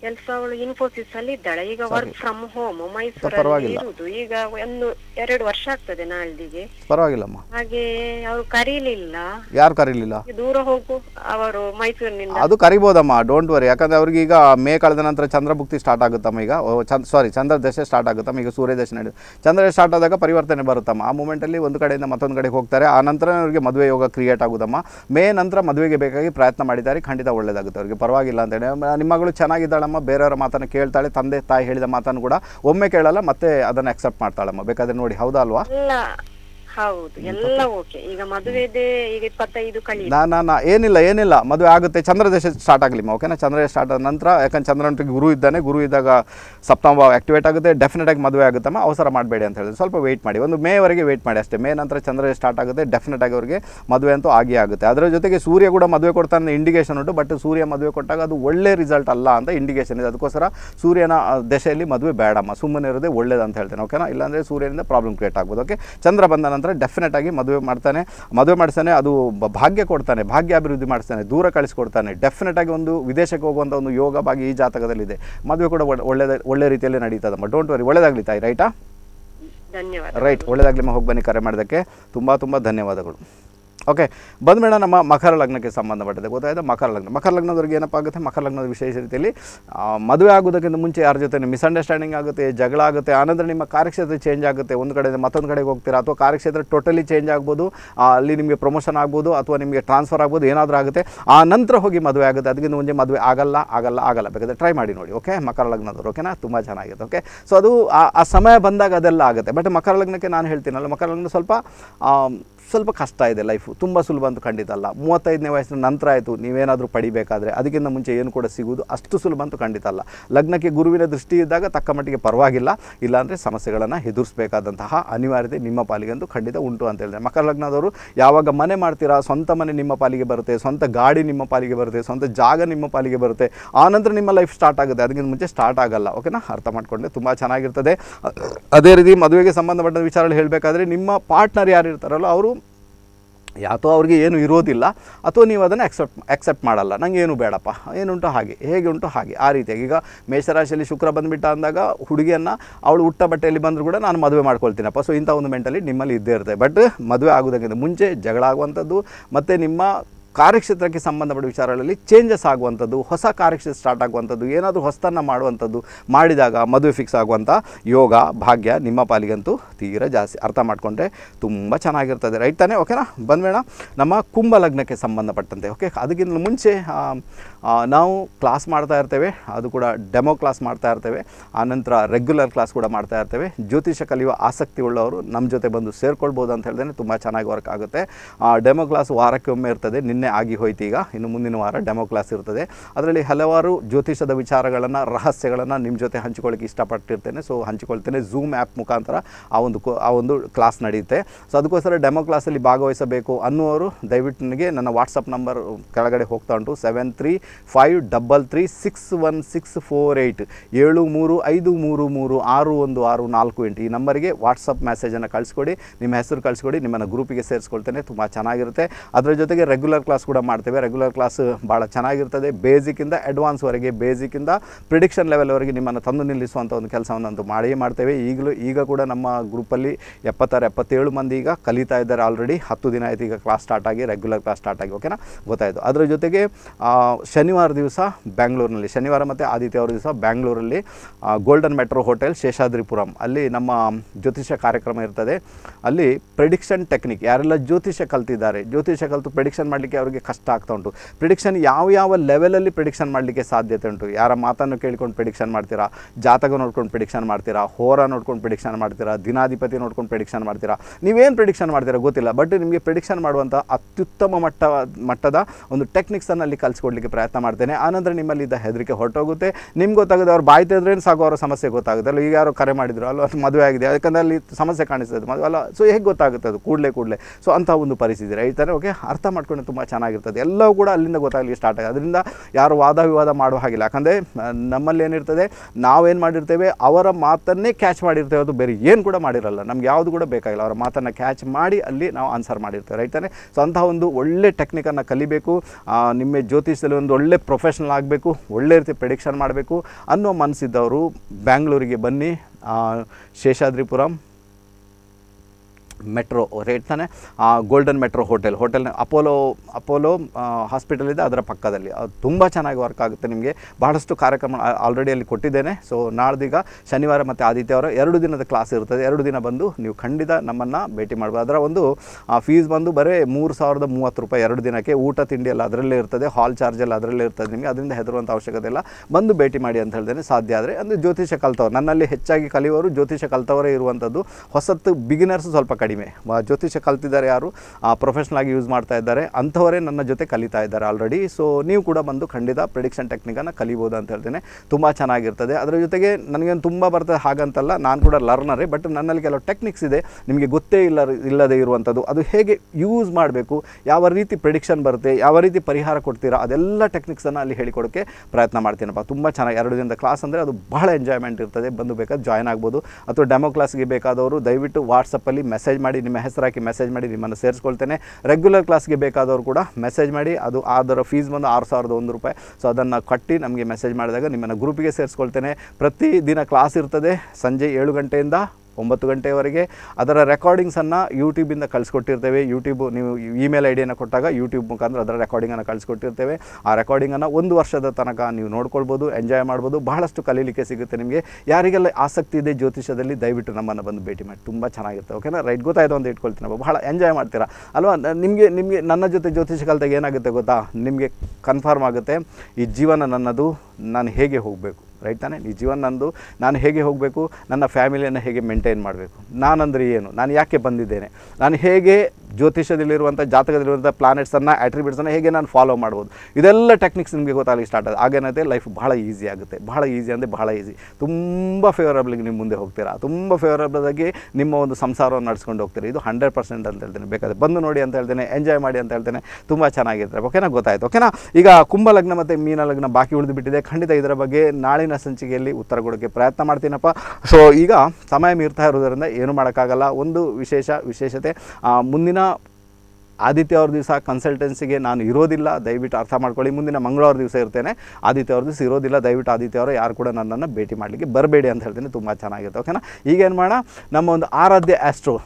ಕೆಲಸ ಅವಳು ಇನ್ಫೋಸಿಸ್ ಅಲ್ಲಿ ಇದ್ದಾಳೆ ಈಗ ವರ್ಕ್ ಫ್ರಮ್ ಹೋಮ್ ಮೈಸೂರಲ್ಲಿ ಇರುವುದು ಈಗ ಒಂದು ಎರಡು ವರ್ಷ ಆಗ್ತದೆ ನಾಳ್ದಿಗೆ ಪರವಾಗಿಲ್ಲಮ್ಮ ಹಾಗೆ ಅವರು ಕರೀಲಿಲ್ಲ ಯಾರು ಕರೀಲಿಲ್ಲ ದೂರ ಹೋಗು ಅವರು ಮೈಸೂರಿನಿಂದ ಅದು ಕರಿಬೋದಮ್ಮ ಡೋಂಟ್ ವರಿ ಯಾಕಂದ್ರೆ ಅವ್ರಿಗೆ ಈಗ ಮೇ ಕಳೆದ ನಂತರ ಚಂದ್ರಭುಕ್ತಿ ಸ್ಟಾರ್ಟ್ ಆಗುತ್ತಮ್ಮ ಈಗ ಸಾರಿ ಚಂದ್ರ ದಶೆ ಸ್ಟಾರ್ಟ್ ಆಗುತ್ತಮ್ಮ ಈಗ ಸೂರ್ಯ ದಶೆ ನಡೆಯುತ್ತೆ ಚಂದ್ರ ಸ್ಟಾರ್ಟ್ ಆದಾಗ ಪರಿವರ್ತನೆ ಬರುತ್ತಮ್ಮ ಆ ಮೂಮೆಂಟ್ ಅಲ್ಲಿ ಒಂದು ಕಡೆಯಿಂದ ಮತ್ತೊಂದು ಕಡೆ ಹೋಗ್ತಾರೆ ಆ ನಂತರ ಅವರಿಗೆ ಮದುವೆ ಯೋಗ ಕ್ರಿಯೇಟ್ ಆಗುದಮ್ಮ ಮೇ ನಂತರ ಮದುವೆಗೆ ಬೇಕಾಗಿ ಪ್ರಯತ್ನ ಮಾಡಿದ್ದಾರೆ ಖಂಡಿತ ಒಳ್ಳೇದಾಗುತ್ತೆ ಅವ್ರಿಗೆ ಪರವಾಗಿಲ್ಲ ಅಂತ ಹೇಳಿ ನಿಮ್ಮ ಮಗಳು ಚೆನ್ನಾಗಿದ್ದಾಳೆ ಬೇರೆಯವರ ಮಾತನ್ನು ಕೇಳ್ತಾಳೆ ತಂದೆ ತಾಯಿ ಹೇಳಿದ ಮಾತನ್ನು ಕೂಡ ಒಮ್ಮೆ ಕೇಳಲ್ಲ ಮತ್ತೆ ಅದನ್ನ ಅಕ್ಸೆಪ್ಟ್ ಮಾಡ್ತಾಳಮ್ಮ ಬೇಕಾದ್ರೆ ನೋಡಿ ಹೌದಾ ಅಲ್ವಾ ಹೌದು ಎಲ್ಲ ಓಕೆ ಈಗ ಮದುವೆದೆ ಈಗ ಇಪ್ಪತ್ತೈದು ಕಳಿ ನಾ ನಾ ನಾ ಏನಿಲ್ಲ ಏನಿಲ್ಲ ಮದುವೆ ಆಗುತ್ತೆ ಚಂದ್ರದಶೆ ಸ್ಟಾರ್ಟ್ ಆಗಲಿಮ್ಮ ಓಕೆನಾ ಚಂದ್ರದಶೆ ಸ್ಟಾರ್ಟ್ ಆದ ನಂತರ ಯಾಕಂದ್ರೆ ಚಂದ್ರನಿಗೆ ಗುರು ಇದ್ದಾನೆ ಗುರು ಇದ್ದಾಗ ಸಪ್ತಮ ಆಕ್ಟಿವೇಟ್ ಆಗುತ್ತೆ ಡೆಫಿನೆಟ್ ಆಗಿ ಮದುವೆ ಆಗುತ್ತಮ್ಮ ಅವಸರ ಮಾಡಬೇಡಿ ಅಂತ ಹೇಳಿದ್ರು ಸ್ವಲ್ಪ ವೆಯ್ಟ್ ಮಾಡಿ ಒಂದು ಮೇವರೆಗೆ ವೆಯ್ಟ್ ಮಾಡಿ ಅಷ್ಟೇ ಮೇ ನಂತರ ಚಂದ್ರದಶೆ ಸ್ಟಾರ್ಟ್ ಆಗುತ್ತೆ ಡೆಫಿನೆಟ್ ಆಗಿ ಅವರಿಗೆ ಮದುವೆ ಅಂತೂ ಆಗಿ ಆಗುತ್ತೆ ಅದರ ಜೊತೆಗೆ ಸೂರ್ಯ ಕೂಡ ಮದುವೆ ಕೊಡ್ತಾನೆ ಇಂಡಿಕೇಶನ್ ಉಂಟು ಬಟ್ ಸೂರ್ಯ ಮದುವೆ ಕೊಟ್ಟಾಗ ಅದು ಒಳ್ಳೆ ರಿಸಲ್ಟ್ ಅಲ್ಲ ಅಂತ ಇಂಡಿಕೇಶನ್ ಇದೆ ಅದಕ್ಕೋಸ್ಕರ ಸೂರ್ಯನ ದಶೆಯಲ್ಲಿ ಮದುವೆ ಬೇಡಮ್ಮ ಸುಮ್ಮನೆ ಇರೋದೇ ಒಳ್ಳೇದಂತ ಹೇಳ್ತೇನೆ ಓಕೆನಾ ಇಲ್ಲಾಂದರೆ ಸೂರ್ಯನಿಂದ ಪ್ರಾಬ್ಲಮ್ ಕ್ರಿಯೇಟ್ ಆಗ್ಬೋದು ಓಕೆ ಚಂದ್ರ ಬಂದ ನಂತರ ಡೆಫಿನೆಟ್ ಆಗಿ ಮದುವೆ ಮಾಡ್ತಾನೆ ಮದುವೆ ಮಾಡಿಸ್ತಾನೆ ಅದು ಭಾಗ್ಯ ಕೊಡ್ತಾನೆ ಭಾಗ್ಯ ಅಭಿವೃದ್ಧಿ ಮಾಡಿಸ್ತಾನೆ ದೂರ ಕಳಿಸ್ಕೊಡ್ತಾನೆ ಡೆಫಿನೆಟ್ ಆಗಿ ಒಂದು ವಿದೇಶಕ್ಕೆ ಹೋಗುವಂಥ ಒಂದು ಯೋಗ ಭಾಗಿ ಈ ಜಾತಕದಲ್ಲಿದೆ ಮದುವೆ ಕೂಡ ಒಳ್ಳೆಯದ ಒಳ್ಳೆ ರೀತಿಯಲ್ಲಿ ನಡೀತದಮ್ಮ ಡೋಂಟ್ ವರಿ ಒಳ್ಳೆದಾಗಲಿ ತಾಯಿ ರೈಟಾ ಧನ್ಯವಾದ ರೈಟ್ ಒಳ್ಳೆದಾಗಲಿಮ್ಮ ಹೋಗಿ ಬನ್ನಿ ಕರೆ ಮಾಡೋದಕ್ಕೆ ತುಂಬ ತುಂಬ ಧನ್ಯವಾದಗಳು ಓಕೆ ಬಂದ್ಮೇಡ ನಮ್ಮ ಮಕರ ಲಗ್ನಕ್ಕೆ ಸಂಬಂಧಪಟ್ಟಿದೆ ಗೊತ್ತಾಯಿತು ಮಕರ ಲಗ್ನ ಮಕರ ಲಗ್ನದವ್ರಿಗೆ ಏನಪ್ಪ ಆಗುತ್ತೆ ಮಕರ ಲಗ್ನದ ವಿಶೇಷ ರೀತಿಯಲ್ಲಿ ಮದುವೆ ಆಗೋದಕ್ಕಿಂತ ಮುಂಚೆ ಯಾರ ಜೊತೆ ಮಿಸ್ಅಂಡರ್ಸ್ಟ್ಯಾಂಡಿಂಗ್ ಆಗುತ್ತೆ ಜಗಳ ಆಗುತ್ತೆ ಆನಂತರ ನಿಮ್ಮ ಕಾರ್ಯಕ್ಷೇತ್ರ ಚೇಂಜ್ ಆಗುತ್ತೆ ಒಂದು ಕಡೆಯಿಂದ ಮತ್ತೊಂದು ಕಡೆಗೆ ಹೋಗ್ತೀರಾ ಅಥವಾ ಕಾರ್ಯಕ್ಷೇತ್ರ ಟೋಟಲಿ ಚೇಂಜ್ ಆಗ್ಬೋದು ಅಲ್ಲಿ ನಿಮಗೆ ಪ್ರಮೋಷನ್ ಆಗ್ಬೋದು ಅಥವಾ ನಿಮಗೆ ಟ್ರಾನ್ಸ್ಫರ್ ಆಗ್ಬೋದು ಏನಾದರೂ ಆಗುತ್ತೆ ಆ ನಂತರ ಹೋಗಿ ಮದುವೆ ಆಗುತ್ತೆ ಅದಕ್ಕಿಂತ ಮುಂಚೆ ಮದುವೆ ಆಗಲ್ಲ ಆಗಲ್ಲ ಆಗಲ್ಲ ಬೇಕಾದರೆ ಟ್ರೈ ಮಾಡಿ ನೋಡಿ ಓಕೆ ಮಕರ ಲಗ್ನದವ್ರು ಓಕೆನಾ ತುಂಬ ಚೆನ್ನಾಗಿದೆ ಓಕೆ ಸೊ ಅದು ಆ ಸಮಯ ಬಂದಾಗ ಅದೆಲ್ಲ ಆಗುತ್ತೆ ಬಟ್ ಮಕರ ಲಗ್ನಕ್ಕೆ ನಾನು ಹೇಳ್ತೀನಲ್ಲ ಮಕರ ಲಗ್ನ ಸ್ವಲ್ಪ ಸ್ವಲ್ಪ ಕಷ್ಟ ಇದೆ ಲೈಫು ತುಂಬ ಸುಲಭ ಅಂತೂ ಖಂಡಿತ ಅಲ್ಲ ಮೂವತ್ತೈದನೇ ವಯಸ್ಸಿನ ನಂತರ ಆಯಿತು ನೀವೇನಾದರೂ ಪಡಿಬೇಕಾದರೆ ಅದಕ್ಕಿಂತ ಮುಂಚೆ ಏನು ಕೂಡ ಸಿಗೋದು ಅಷ್ಟು ಸುಲಭ ಅಂತೂ ಖಂಡಿತ ಅಲ್ಲ ಲಗ್ನಕ್ಕೆ ಗುರುವಿನ ದೃಷ್ಟಿ ಇದ್ದಾಗ ತಕ್ಕ ಮಟ್ಟಿಗೆ ಪರವಾಗಿಲ್ಲ ಇಲ್ಲಾಂದರೆ ಸಮಸ್ಯೆಗಳನ್ನು ಎದುರಿಸಬೇಕಾದಂತಹ ಅನಿವಾರ್ಯತೆ ನಿಮ್ಮ ಪಾಲಿಗಂತೂ ಖಂಡಿತ ಉಂಟು ಅಂತ ಹೇಳಿದ್ರೆ ಮಕರ ಲಗ್ನದವರು ಯಾವಾಗ ಮನೆ ಮಾಡ್ತೀರಾ ಸ್ವಂತ ಮನೆ ನಿಮ್ಮ ಪಾಲಿಗೆ ಬರುತ್ತೆ ಸ್ವಂತ ಗಾಡಿ ನಿಮ್ಮ ಪಾಲಿಗೆ ಬರುತ್ತೆ ಸ್ವಂತ ಜಾಗ ನಿಮ್ಮ ಪಾಲಿಗೆ ಬರುತ್ತೆ ಆನಂತರ ನಿಮ್ಮ ಲೈಫ್ ಸ್ಟಾರ್ಟ್ ಆಗುತ್ತೆ ಅದಕ್ಕಿಂತ ಮುಂಚೆ ಸ್ಟಾರ್ಟ್ ಆಗಲ್ಲ ಓಕೆನಾ ಅರ್ಥ ಮಾಡಿಕೊಂಡ್ರೆ ತುಂಬ ಚೆನ್ನಾಗಿರ್ತದೆ ಅದೇ ರೀತಿ ಮದುವೆಗೆ ಸಂಬಂಧಪಟ್ಟ ವಿಚಾರಗಳು ಹೇಳಬೇಕಾದ್ರೆ ನಿಮ್ಮ ಪಾರ್ಟ್ನರ್ ಯಾರು ಇರ್ತಾರಲ್ಲೋ ಅವರು ಅಥವಾ ಅವ್ರಿಗೆ ಏನು ಇರೋದಿಲ್ಲ ಅಥವಾ ನೀವು ಅದನ್ನು ಅಕ್ಸೆಪ್ಟ್ ಅಕ್ಸೆಪ್ಟ್ ಮಾಡಲ್ಲ ನನಗೆ ಏನು ಬೇಡಪ್ಪ ಏನುಂಟು ಹಾಗೆ ಹೇಗೆ ಉಂಟು ಹಾಗೆ ಆ ರೀತಿಯಾಗಿ ಈಗ ಮೇಷರಾಶಿಯಲ್ಲಿ ಶುಕ್ರ ಬಂದುಬಿಟ್ಟ ಅಂದಾಗ ಹುಡುಗಿಯನ್ನು ಅವಳು ಹುಟ್ಟ ಬಟ್ಟೆಯಲ್ಲಿ ಬಂದರೂ ಕೂಡ ನಾನು ಮದುವೆ ಮಾಡ್ಕೊಳ್ತೀನಪ್ಪ ಸೊ ಇಂಥ ಒಂದು ಮೆಂಟಲಿ ನಿಮ್ಮಲ್ಲಿ ಇದ್ದೇ ಇರುತ್ತೆ ಬಟ್ ಮದುವೆ ಆಗೋದಕ್ಕಿಂತ ಮುಂಚೆ ಜಗಳ ಆಗುವಂಥದ್ದು ಮತ್ತು ನಿಮ್ಮ ಕಾರ್ಯಕ್ಷೇತ್ರ के ಸಂಬಂಧಪಟ್ಟ ವಿಚಾರಗಳಲ್ಲಿ ಚೇಂಜಸ್ ಆಗುವಂತದ್ದು ಹೊಸ ಕಾರ್ಯಕ್ಷೇತ್ರ ಸ್ಟಾರ್ಟ್ ಆಗುವಂತದ್ದು ಏನಾದರೂ ಹೊಸತನ ಮಾಡುವಂತದ್ದು ಮಾಡಿದಾಗ ಮದುವೆ ಫಿಕ್ಸ್ ಆಗುವಂತ ಯೋಗ ಭಾಗ್ಯ ನಿಮ್ಮ ಪಾಲಿಗಂತೂ ತೀರ ಜಾಸ್ತಿ ಅರ್ಥ ಮಾಡ್ಕೊಂಡ್ರೆ ತುಂಬಾ ಚೆನ್ನಾಗಿರ್ತದೆ ರೈಟ್ ತಾನೆ ಓಕೆನಾ ಬಂದಮೇಣ ನಮ್ಮ ಕುಂಭ ಲಗ್ನಕ್ಕೆ ಸಂಬಂಧಪಟ್ಟಂತೆ ಓಕೆ ಅದಕ್ಕಿಂತ ಮುಂಚೆ ನಾವು ಕ್ಲಾಸ್ ಮಾಡ್ತಾ ಇರ್ತೇವೆ ಅದು ಕೂಡ ಡೆಮೋ ಕ್ಲಾಸ್ ಮಾಡ್ತಾ ಇರ್ತೇವೆ ಆ ನಂತರ ರೆಗ್ಯುಲರ್ ಕ್ಲಾಸ್ ಕೂಡ ಮಾಡ್ತಾ ಇರ್ತೇವೆ ಜ್ಯೋತಿಷ ಕಲಿಯುವ ಆಸಕ್ತಿ ಉಳ್ಳವರು ನಮ್ಮ ಜೊತೆ ಬಂದು ಸೇರಿಕೊಳ್ಳಬಹುದು ಅಂತ ಹೇಳಿದ್ರೆ ತುಂಬಾ ಚೆನ್ನಾಗಿ ವರ್ಕ್ ಆಗುತ್ತೆ ಡೆಮೋ ಕ್ಲಾಸ್ ವಾರಕ್ಕೆ ಒಮ್ಮೆ ಇರ್ತದೆ ನಿನ್ನೆ ಆಗಿ ಹೋಯ್ತು ಈಗ ಇನ್ನು ಮುಂದಿನ ವಾರ ಡೆಮೋ ಕ್ಲಾಸ್ ಇರ್ತದೆ ಅದರಲ್ಲಿ ಹಲವಾರು ಜ್ಯೋತಿಷದ ವಿಚಾರಗಳನ್ನು ರಹಸ್ಯಗಳನ್ನು ನಿಮ್ಮ ಜೊತೆ ಹಂಚಿಕೊಳ್ಳಕ್ಕೆ ಇಷ್ಟಪಟ್ಟಿರ್ತೇನೆ ಸೊ ಹಂಚಿಕೊಳ್ತೇನೆ ಝೂಮ್ ಆ್ಯಪ್ ಮುಖಾಂತರ ಆ ಒಂದು ಆ ಒಂದು ಕ್ಲಾಸ್ ನಡೆಯುತ್ತೆ ಸೊ ಅದಕ್ಕೋಸ್ಕರ ಡೆಮೋ ಕ್ಲಾಸಲ್ಲಿ ಭಾಗವಹಿಸಬೇಕು ಅನ್ನುವರು ದಯವಿಟ್ಟು ನನಗೆ ನನ್ನ ವಾಟ್ಸಪ್ ನಂಬರ್ ಕೆಳಗಡೆ ಹೋಗ್ತಾ ಉಂಟು seven three five double three six one six four eight ಏಳು ಮೂರು ಐದು ಮೂರು ಮೂರು ಆರು ಒಂದು ಆರು ನಾಲ್ಕು ಎಂಟು ಈ ನಂಬರಿಗೆ ವಾಟ್ಸಪ್ ಮೆಸೇಜನ್ನು ಕಳಿಸ್ಕೊಡಿ ನಿಮ್ಮ ಹೆಸರು ಕಳಿಸ್ಕೊಡಿ ನಿಮ್ಮನ್ನು ಗ್ರೂಪಿಗೆ ಸೇರಿಸ್ಕೊಳ್ತೇನೆ ತುಂಬ ಚೆನ್ನಾಗಿರುತ್ತೆ ಅದರ ಜೊತೆಗೆ ರೆಗ್ಯುಲರ್ ಕ್ಲಾಸ್ ಕೂಡ ಮಾಡ್ತೇವೆ ರೆಗ್ಯುಲರ್ ಕ್ಲಾಸ್ ಭಾಳ ಚೆನ್ನಾಗಿರ್ತದೆ ಬೇಸಿಕ್ಕಿಂದ ಅಡ್ವಾನ್ಸ್ವರೆಗೆ ಬೇಸಿಕ್ಕಿಂದ ಪ್ರಿಡಿಕ್ಷನ್ ಲೆವೆಲ್ವರೆಗೆ ನಿಮ್ಮನ್ನು ತಂದು ನಿಲ್ಲಿಸುವಂಥ ಒಂದು ಕೆಲಸವನ್ನಂತೂ ಮಾಡಿಯೇ ಮಾಡ್ತೇವೆ ಈಗಲೂ ಈಗ ಕೂಡ ನಮ್ಮ ಗ್ರೂಪಲ್ಲಿ ಎಪ್ಪತ್ತಾರು ಎಪ್ಪತ್ತೇಳು ಮಂದಿ ಈಗ ಕಲಿತಾ ಇದ್ದಾರೆ ಆಲ್ರೆಡಿ ಹತ್ತು ದಿನ ಆಯಿತು ಈಗ ಕ್ಲಾಸ್ ಸ್ಟಾರ್ಟ್ ಆಗಿ ರೆಗ್ಯುಲರ್ ಕ್ಲಾಸ್ ಸ್ಟಾರ್ಟ್ ಆಗಿ ಓಕೆನಾ ಗೊತ್ತಾಯಿತು ಅದರ ಜೊತೆಗೆ ಶನಿವಾರ ದಿವಸ ಬ್ಯಾಂಗ್ಳೂರಿನಲ್ಲಿ ಶನಿವಾರ ಮತ್ತು ಆದಿತ್ಯವಾರ ದಿವಸ ಬ್ಯಾಂಗ್ಳೂರಲ್ಲಿ ಗೋಲ್ಡನ್ ಮೆಟ್ರೋ ಹೋಟೆಲ್ ಶೇಷಾದ್ರಿಪುರಂ ಅಲ್ಲಿ ನಮ್ಮ ಜ್ಯೋತಿಷ ಕಾರ್ಯಕ್ರಮ ಇರ್ತದೆ ಅಲ್ಲಿ ಪ್ರಿಡಿಕ್ಷನ್ ಟೆಕ್ನಿಕ್ ಯಾರೆಲ್ಲ ಜ್ಯೋತಿಷ ಕಲ್ತಿದ್ದಾರೆ ಜ್ಯೋತಿಷ ಕಲಿತು ಪ್ರಿಡಿಕ್ಷನ್ ಮಾಡಲಿಕ್ಕೆ ಅವರಿಗೆ ಕಷ್ಟ ಆಗ್ತಾ ಉಂಟು ಪ್ರಿಡಿಕ್ಷನ್ ಯಾವ ಯಾವ ಲೆವೆಲಲ್ಲಿ ಪ್ರಿಡಿಕ್ಷನ್ ಮಾಡಲಿಕ್ಕೆ ಸಾಧ್ಯತೆ ಉಂಟು ಯಾರ ಮಾತನ್ನು ಕೇಳ್ಕೊಂಡು ಪ್ರಿಡಿಕ್ಷನ್ ಮಾಡ್ತೀರಾ ಜಾತಕ ನೋಡ್ಕೊಂಡು ಪ್ರಿಡಿಕ್ಷನ್ ಮಾಡ್ತೀರಾ ಹೋರ ನೋಡ್ಕೊಂಡು ಪ್ರಿಡಿಕ್ಷನ್ ಮಾಡ್ತೀರಾ ದಿನಾಧಿಪತಿ ನೋಡ್ಕೊಂಡು ಪ್ರಿಡಿಕ್ಷನ್ ಮಾಡ್ತೀರಾ ನೀವೇನು ಪ್ರಿಡಿಕ್ಷನ್ ಮಾಡ್ತೀರಾ ಗೊತ್ತಿಲ್ಲ ಬಟ್ ನಿಮಗೆ ಪ್ರಿಡಿಕ್ಷನ್ ಮಾಡುವಂಥ ಅತ್ಯುತ್ತಮ ಮಟ್ಟ ಮಟ್ಟದ ಒಂದು ಟೆಕ್ನಿಕ್ಸನ್ನು ಅಲ್ಲಿ ಕಲಿಸ್ಕೊಡ್ಲಿಕ್ಕೆ ಪ್ರಯತ್ನ ಮಾಡ್ತೇನೆ ಆನಂತರ ನಿಮ್ಮಲ್ಲಿ ಇದ್ದ ಹೆದರಿಕೆ ಹೊರಟೋಗುತ್ತೆ ನಿಮ್ಗೆ ಗೊತ್ತಾಗುತ್ತೆ ಅವ್ರು ಬಾಯಿ ತೆರೆದ್ರೇನು ಸಾಕು ಅವರ ಸಮಸ್ಯೆ ಗೊತ್ತಾಗುತ್ತೆ ಅಲ್ಲ ಈಗ ಯಾರೋ ಕರೆ ಮಾಡಿದ್ರು ಅಲ್ಲ ಅದು ಮದುವೆ ಆಗಿದೆ ಯಾಕಂದರೆ ಅಲ್ಲಿ ಸಮಸ್ಯೆ ಕಾಣಿಸ್ತದೆ ಮದುವೆ ಅಲ್ಲ ಸೊ ಹೇಗೆ ಗೊತ್ತಾಗುತ್ತೆ ಅದು ಕೂಡಲೇ ಕೂಡಲೇ ಸೊ ಅಂಥ ಒಂದು ಪರಿಸ್ಥಿತಿ ರೈತನೇ ಓಕೆ ಅರ್ಥ ಮಾಡ್ಕೊಂಡು ತುಂಬ ಚೆನ್ನಾಗಿರ್ತದೆ ಎಲ್ಲವೂ ಕೂಡ ಅಲ್ಲಿಂದ ಗೊತ್ತಾಗಲಿಕ್ಕೆ ಸ್ಟಾರ್ಟ್ ಆಗುತ್ತೆ ಅದರಿಂದ ಯಾರು ವಾದ ವಿವಾದ ಮಾಡುವ ಹಾಗಿಲ್ಲ ಯಾಕಂದರೆ ನಮ್ಮಲ್ಲಿ ಏನಿರ್ತದೆ ನಾವೇನು ಮಾಡಿರ್ತೇವೆ ಅವರ ಮಾತನ್ನೇ ಕ್ಯಾಚ್ ಮಾಡಿರ್ತೇವೆ ಅದು ಬೇರೆ ಏನು ಕೂಡ ಮಾಡಿರಲ್ಲ ನಮ್ಗೆ ಯಾವುದು ಕೂಡ ಬೇಕಾಗಿಲ್ಲ ಅವರ ಮಾತನ್ನು ಕ್ಯಾಚ್ ಮಾಡಿ ಅಲ್ಲಿ ನಾವು ಆನ್ಸರ್ ಮಾಡಿರ್ತೇವೆ ರೈತನೇ ಸೊ ಅಂತಹ ಒಂದು ಒಳ್ಳೆ ಟೆಕ್ನಿಕನ್ನು ಕಲಿಬೇಕು ನಿಮ್ಮ ಜ್ಯೋತಿಷದಲ್ಲಿ ಒಂದು ಒಳ್ಳೆ ಪ್ರೊಫೆಷನಲ್ ಆಗಬೇಕು ಒಳ್ಳೆ ರೀತಿ ಪ್ರಿಡಿಕ್ಷನ್ ಮಾಡಬೇಕು ಅನ್ನೋ ಮನಸ್ಸಿದ್ದವರು ಬ್ಯಾಂಗ್ಳೂರಿಗೆ ಬನ್ನಿ ಶೇಷಾದ್ರಿಪುರಂ ಮೆಟ್ರೋ ರೇಟ್ ತಾನೆ ಗೋಲ್ಡನ್ ಮೆಟ್ರೋ ಹೋಟೆಲ್ ಹೋಟೆಲ್ನ ಅಪೋಲೋ ಅಪೋಲೋ ಹಾಸ್ಪಿಟಲ್ ಇದೆ ಅದರ ಪಕ್ಕದಲ್ಲಿ ಅದು ತುಂಬ ಚೆನ್ನಾಗಿ ವರ್ಕ್ ಆಗುತ್ತೆ ನಿಮಗೆ ಬಹಳಷ್ಟು ಕಾರ್ಯಕ್ರಮ ಆಲ್ರೆಡಿ ಅಲ್ಲಿ ಕೊಟ್ಟಿದ್ದೇನೆ ಸೊ ನಾಳ್ದೀಗ ಶನಿವಾರ ಮತ್ತು ಆದಿತ್ಯವಾರ ಎರಡು ದಿನದ ಕ್ಲಾಸ್ ಇರ್ತದೆ ಎರಡು ದಿನ ಬಂದು ನೀವು ಖಂಡಿತ ನಮ್ಮನ್ನು ಭೇಟಿ ಮಾಡ್ಬೋದು ಅದರ ಒಂದು ಫೀಸ್ ಬಂದು ಬರೀ ಮೂರು ಸಾವಿರದ ಮೂವತ್ತು ರೂಪಾಯಿ ಎರಡು ದಿನಕ್ಕೆ ಊಟ ತಿಂಡಿ ಎಲ್ಲ ಅದರಲ್ಲೇ ಇರ್ತದೆ ಹಾಲ್ ಚಾರ್ಜ್ ಎಲ್ಲ ಅದರಲ್ಲೇ ಇರ್ತದೆ ನಿಮಗೆ ಅದರಿಂದ ಹೆದರುವಂಥ ಅವಶ್ಯಕತೆ ಇಲ್ಲ ಬಂದು ಭೇಟಿ ಮಾಡಿ ಅಂತ ಹೇಳ್ತೇನೆ ಸಾಧ್ಯ ಆದರೆ ಅಂದರೆ ಜ್ಯೋತಿಷ ಕಲ್ತವ್ರು ನನ್ನಲ್ಲಿ ಹೆಚ್ಚಾಗಿ ಕಲಿಯೋರು ಜ್ಯೋತಿಷ ಕಲ್ತವರೇ ಇರುವಂಥದ್ದು ಹೊಸತ್ತು ಬಿಗಿನರ್ಸ್ ಸ್ವಲ್ಪ ಕಡಿಮೆ ಜ್ಯೋತಿಷ ಕಲ್ತಿದ್ದಾರೆ ಯಾರು ಪ್ರೊಫೆಷನಲ್ ಆಗಿ ಯೂಸ್ ಮಾಡ್ತಾ ಇದ್ದಾರೆ ಅಂಥವರೇ ನನ್ನ ಜೊತೆ ಕಲಿತಾ ಇದ್ದಾರೆ ಆಲ್ರೆಡಿ ಸೊ ನೀವು ಕೂಡ ಬಂದು ಖಂಡಿತ ಪ್ರಿಡಿಕ್ಷನ್ ಟೆಕ್ನಿಕನ್ನು ಕಲಿಬೋದು ಅಂತ ಹೇಳ್ತೇನೆ ತುಂಬ ಚೆನ್ನಾಗಿರ್ತದೆ ಅದರ ಜೊತೆಗೆ ನನಗೇನು ತುಂಬ ಬರ್ತದೆ ಹಾಗಂತಲ್ಲ ನಾನು ಕೂಡ ಲರ್ನರೇ ಬಟ್ ನನ್ನಲ್ಲಿ ಕೆಲವು ಟೆಕ್ನಿಕ್ಸ್ ಇದೆ ನಿಮಗೆ ಗೊತ್ತೇ ಇಲ್ಲ ಇಲ್ಲದೆ ಇರುವಂಥದ್ದು ಅದು ಹೇಗೆ ಯೂಸ್ ಮಾಡಬೇಕು ಯಾವ ರೀತಿ ಪ್ರಿಡಿಕ್ಷನ್ ಬರುತ್ತೆ ಯಾವ ರೀತಿ ಪರಿಹಾರ ಕೊಡ್ತೀರಾ ಅದೆಲ್ಲ ಟೆಕ್ನಿಕ್ಸನ್ನು ಅಲ್ಲಿ ಹೇಳಿಕೊಡೋಕ್ಕೆ ಪ್ರಯತ್ನ ಮಾಡ್ತೀನಪ್ಪ ತುಂಬ ಚೆನ್ನಾಗಿ ಎರಡು ದಿನದ ಕ್ಲಾಸ್ ಅಂದರೆ ಅದು ಬಹಳ ಎಂಜಾಯ್ಮೆಂಟ್ ಇರ್ತದೆ ಬಂದು ಬೇಕಾದ್ರೆ ಜಾಯ್ನ್ ಆಗ್ಬೋದು ಅಥವಾ ಡೆಮೋ ಕ್ಲಾಸ್ಗೆ ಬೇಕಾದವರು ದಯವಿಟ್ಟು ವಾಟ್ಸಪ್ಪಲ್ಲಿ ಮೆಸೇಜ್ ಮೆಸೇಜ್ ಮಾಡಿ ನಿಮ್ಮ ಹೆಸರು ಹಾಕಿ ಮೆಸೇಜ್ ಮಾಡಿ ನಿಮ್ಮನ್ನು ಸೇರಿಸ್ಕೊಳ್ತೇನೆ ರೆಗ್ಯುಲರ್ ಕ್ಲಾಸ್ಗೆ ಬೇಕಾದವರು ಕೂಡ ಮೆಸೇಜ್ ಮಾಡಿ ಅದು ಅದರ ಫೀಸ್ ಬಂದು ಆರು ಸಾವಿರದ ಒಂದು ರೂಪಾಯಿ ಸೊ ಅದನ್ನು ಕಟ್ಟಿ ನಮಗೆ ಮೆಸೇಜ್ ಮಾಡಿದಾಗ ನಿಮ್ಮನ್ನು ಗ್ರೂಪಿಗೆ ಸೇರಿಸ್ಕೊಳ್ತೇನೆ ಪ್ರತಿದಿನ ಕ್ಲಾಸ್ ಇರ್ತದೆ ಸಂಜೆ ಏಳು ಗಂಟೆಯಿಂದ ಒಂಬತ್ತು ಗಂಟೆಯವರೆಗೆ ಅದರ ರೆಕಾರ್ಡಿಂಗ್ಸನ್ನು ಯೂಟ್ಯೂಬಿಂದ ಕಳಿಸ್ಕೊಟ್ಟಿರ್ತೇವೆ ಯೂಟ್ಯೂಬ್ ನೀವು ಇಮೇಲ್ ಐ ಡಿಯನ್ನು ಕೊಟ್ಟಾಗ ಯೂಟ್ಯೂಬ್ ಮುಖಾಂತರ ಅದರ ರೆಕಾರ್ಡಿಂಗನ್ನು ಕಳಿಸ್ಕೊಟ್ಟಿರ್ತೇವೆ ಆ ರೆಕಾರ್ಡಿಂಗನ್ನು ಒಂದು ವರ್ಷದ ತನಕ ನೀವು ನೋಡ್ಕೊಳ್ಬೋದು ಎಂಜಾಯ್ ಮಾಡ್ಬೋದು ಬಹಳಷ್ಟು ಕಲೀಲಿಕ್ಕೆ ಸಿಗುತ್ತೆ ನಿಮಗೆ ಯಾರಿಗೆಲ್ಲ ಆಸಕ್ತಿ ಇದೆ ಜ್ಯೋತಿಷದಲ್ಲಿ ದಯವಿಟ್ಟು ನಮ್ಮನ್ನು ಬಂದು ಭೇಟಿ ಮಾಡಿ ತುಂಬ ಚೆನ್ನಾಗಿರುತ್ತೆ ಓಕೆನಾ ರೈಟ್ ಗೊತ್ತಾಯಿತು ಅಂತ ಇಟ್ಕೊಳ್ತೀನಪ್ಪ ಬಹಳ ಎಂಜಾಯ್ ಮಾಡ್ತೀರಾ ಅಲ್ವಾ ನಿಮಗೆ ನಿಮಗೆ ನನ್ನ ಜೊತೆ ಜ್ಯೋತಿಷ ಕಲಿತಾಗ ಏನಾಗುತ್ತೆ ಗೊತ್ತಾ ನಿಮಗೆ ಕನ್ಫರ್ಮ್ ಆಗುತ್ತೆ ಈ ಜೀವನ ನನ್ನದು ನಾನು ಹೇಗೆ ಹೋಗಬೇಕು ರೈಟ್ ತಾನೆ ಈ ಜೀವನ ನಂದು ನಾನು ಹೇಗೆ ಹೋಗಬೇಕು ನನ್ನ ಫ್ಯಾಮಿಲಿಯನ್ನು ಹೇಗೆ ಮೇಂಟೈನ್ ಮಾಡಬೇಕು ನಾನಂದರೆ ಏನು ನಾನು ಯಾಕೆ ಬಂದಿದ್ದೇನೆ ನಾನು ಹೇಗೆ ಜ್ಯೋತಿಷದಲ್ಲಿರುವಂಥ ಜಾತಕದಲ್ಲಿರುವಂಥ ಪ್ಲಾನೆಟ್ಸನ್ನು ಆಟ್ರಿಬ್ಯೂಟ್ಸನ್ನು ಹೇಗೆ ನಾನು ಫಾಲೋ ಮಾಡ್ಬೋದು ಇದೆಲ್ಲ ಟೆಕ್ನಿಕ್ಸ್ ನಿಮಗೆ ಗೊತ್ತಾಗಲಿಕ್ಕೆ ಸ್ಟಾರ್ಟ್ ಆಗುತ್ತೆ ಆಗೇನೈತೆ ಲೈಫ್ ಭಾಳ ಈಸಿ ಆಗುತ್ತೆ ಭಾಳ ಈಸಿ ಅಂದರೆ ಭಾಳ ಈಸಿ ತುಂಬ ಫೇವರಬಲ್ಗೆ ನೀವು ಮುಂದೆ ಹೋಗ್ತೀರಾ ತುಂಬ ಫೇವರಬಲಾಗಿ ನಿಮ್ಮ ಒಂದು ಸಂಸಾರವನ್ನು ನಡೆಸ್ಕೊಂಡು ಹೋಗ್ತೀರಿ ಇದು ಹಂಡ್ರೆಡ್ ಪರ್ಸೆಂಟ್ ಅಂತ ಹೇಳ್ತೇನೆ ಬೇಕಾದರೆ ಬಂದು ನೋಡಿ ಅಂತ ಹೇಳ್ತೇನೆ ಎಂಜಾಯ್ ಮಾಡಿ ಅಂತ ಹೇಳ್ತೇನೆ ತುಂಬ ಚೆನ್ನಾಗಿರ್ತಾರೆ ಓಕೆನಾ ಗೊತ್ತಾಯಿತು ಓಕೆನಾ ಈಗ ಕುಂಭ ಲಗ್ನ ಮತ್ತು ಮೀನ ಲಗ್ನ ಬಾಕಿ ಉಳಿದುಬಿಟ್ಟಿದೆ ಖಂಡಿತ ಇದರ ಬಗ್ಗೆ ನಾಳೆ ಸಂಚಿಕೆಯಲ್ಲಿ ಉತ್ತರ ಕೊಡೋಕ್ಕೆ ಪ್ರಯತ್ನ ಮಾಡ್ತೀನಪ್ಪ ಸೊ ಈಗ ಸಮಯ ಮೀರ್ತಾ ಇರೋದರಿಂದ ಏನು ಮಾಡೋಕ್ಕಾಗಲ್ಲ ಒಂದು ವಿಶೇಷ ವಿಶೇಷತೆ ಮುಂದಿನ ಆದಿತ್ಯವಾರ ದಿವಸ ಕನ್ಸಲ್ಟೆನ್ಸಿಗೆ ನಾನು ಇರೋದಿಲ್ಲ ದಯವಿಟ್ಟು ಅರ್ಥ ಮಾಡ್ಕೊಳ್ಳಿ ಮುಂದಿನ ಮಂಗಳವಾರ ದಿವಸ ಇರ್ತೇನೆ ಆದಿತ್ಯವಾರ ದಿವಸ ಇರೋದಿಲ್ಲ ದಯವಿಟ್ಟು ಆದಿತ್ಯವಾರ ಯಾರು ಕೂಡ ನನ್ನನ್ನು ಭೇಟಿ ಮಾಡಲಿಕ್ಕೆ ಬರಬೇಡಿ ಅಂತ ಹೇಳ್ತೇನೆ ತುಂಬ ಚೆನ್ನಾಗಿರುತ್ತೆ ಓಕೆನಾ ಈಗೇನು ಮಾಡೋಣ ನಮ್ಮ ಒಂದು ಆರಾಧ್ಯ ಆಸ್ಟ್ರೋ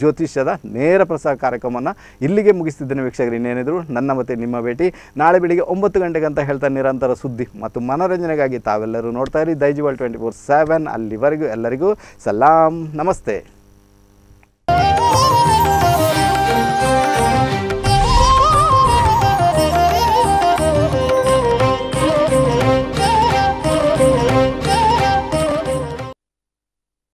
ज्योतिष्यद ನೇರ ಪ್ರಸಾರ ಕಾರ್ಯಕ್ರಮವನ್ನು ಇಲ್ಲಿಗೆ ಮುಗಿಸುತ್ತಿದ್ದೇನೆ ವೀಕ್ಷಕರೇ. ಇನ್ನೇನಿದ್ರು ನನ್ನ ಮತ್ತೆ ನಿಮ್ಮ ಭೇಟಿ ನಾಳೆ ಬೆಳಿಗ್ಗೆ ಒಂಬತ್ತು ಗಂಟೆಗೆ ಅಂತ ಹೇಳ್ತಾ ನಿರಂತರ ಸುದ್ದಿ ಮತ್ತು ಮನರಂಜನೆಗಾಗಿ ತಾವೆಲ್ಲರೂ ನೋಡ್ತಾ ಇರಿ ದೈಜವಲ್ ಟ್ವೆಂಟಿ ಫೋರ್ ಸೆವೆನ್. ಅಲ್ಲಿವರೆಗೂ ಎಲ್ಲರಿಗೂ ಸಲಾಂ, ನಮಸ್ತೆ.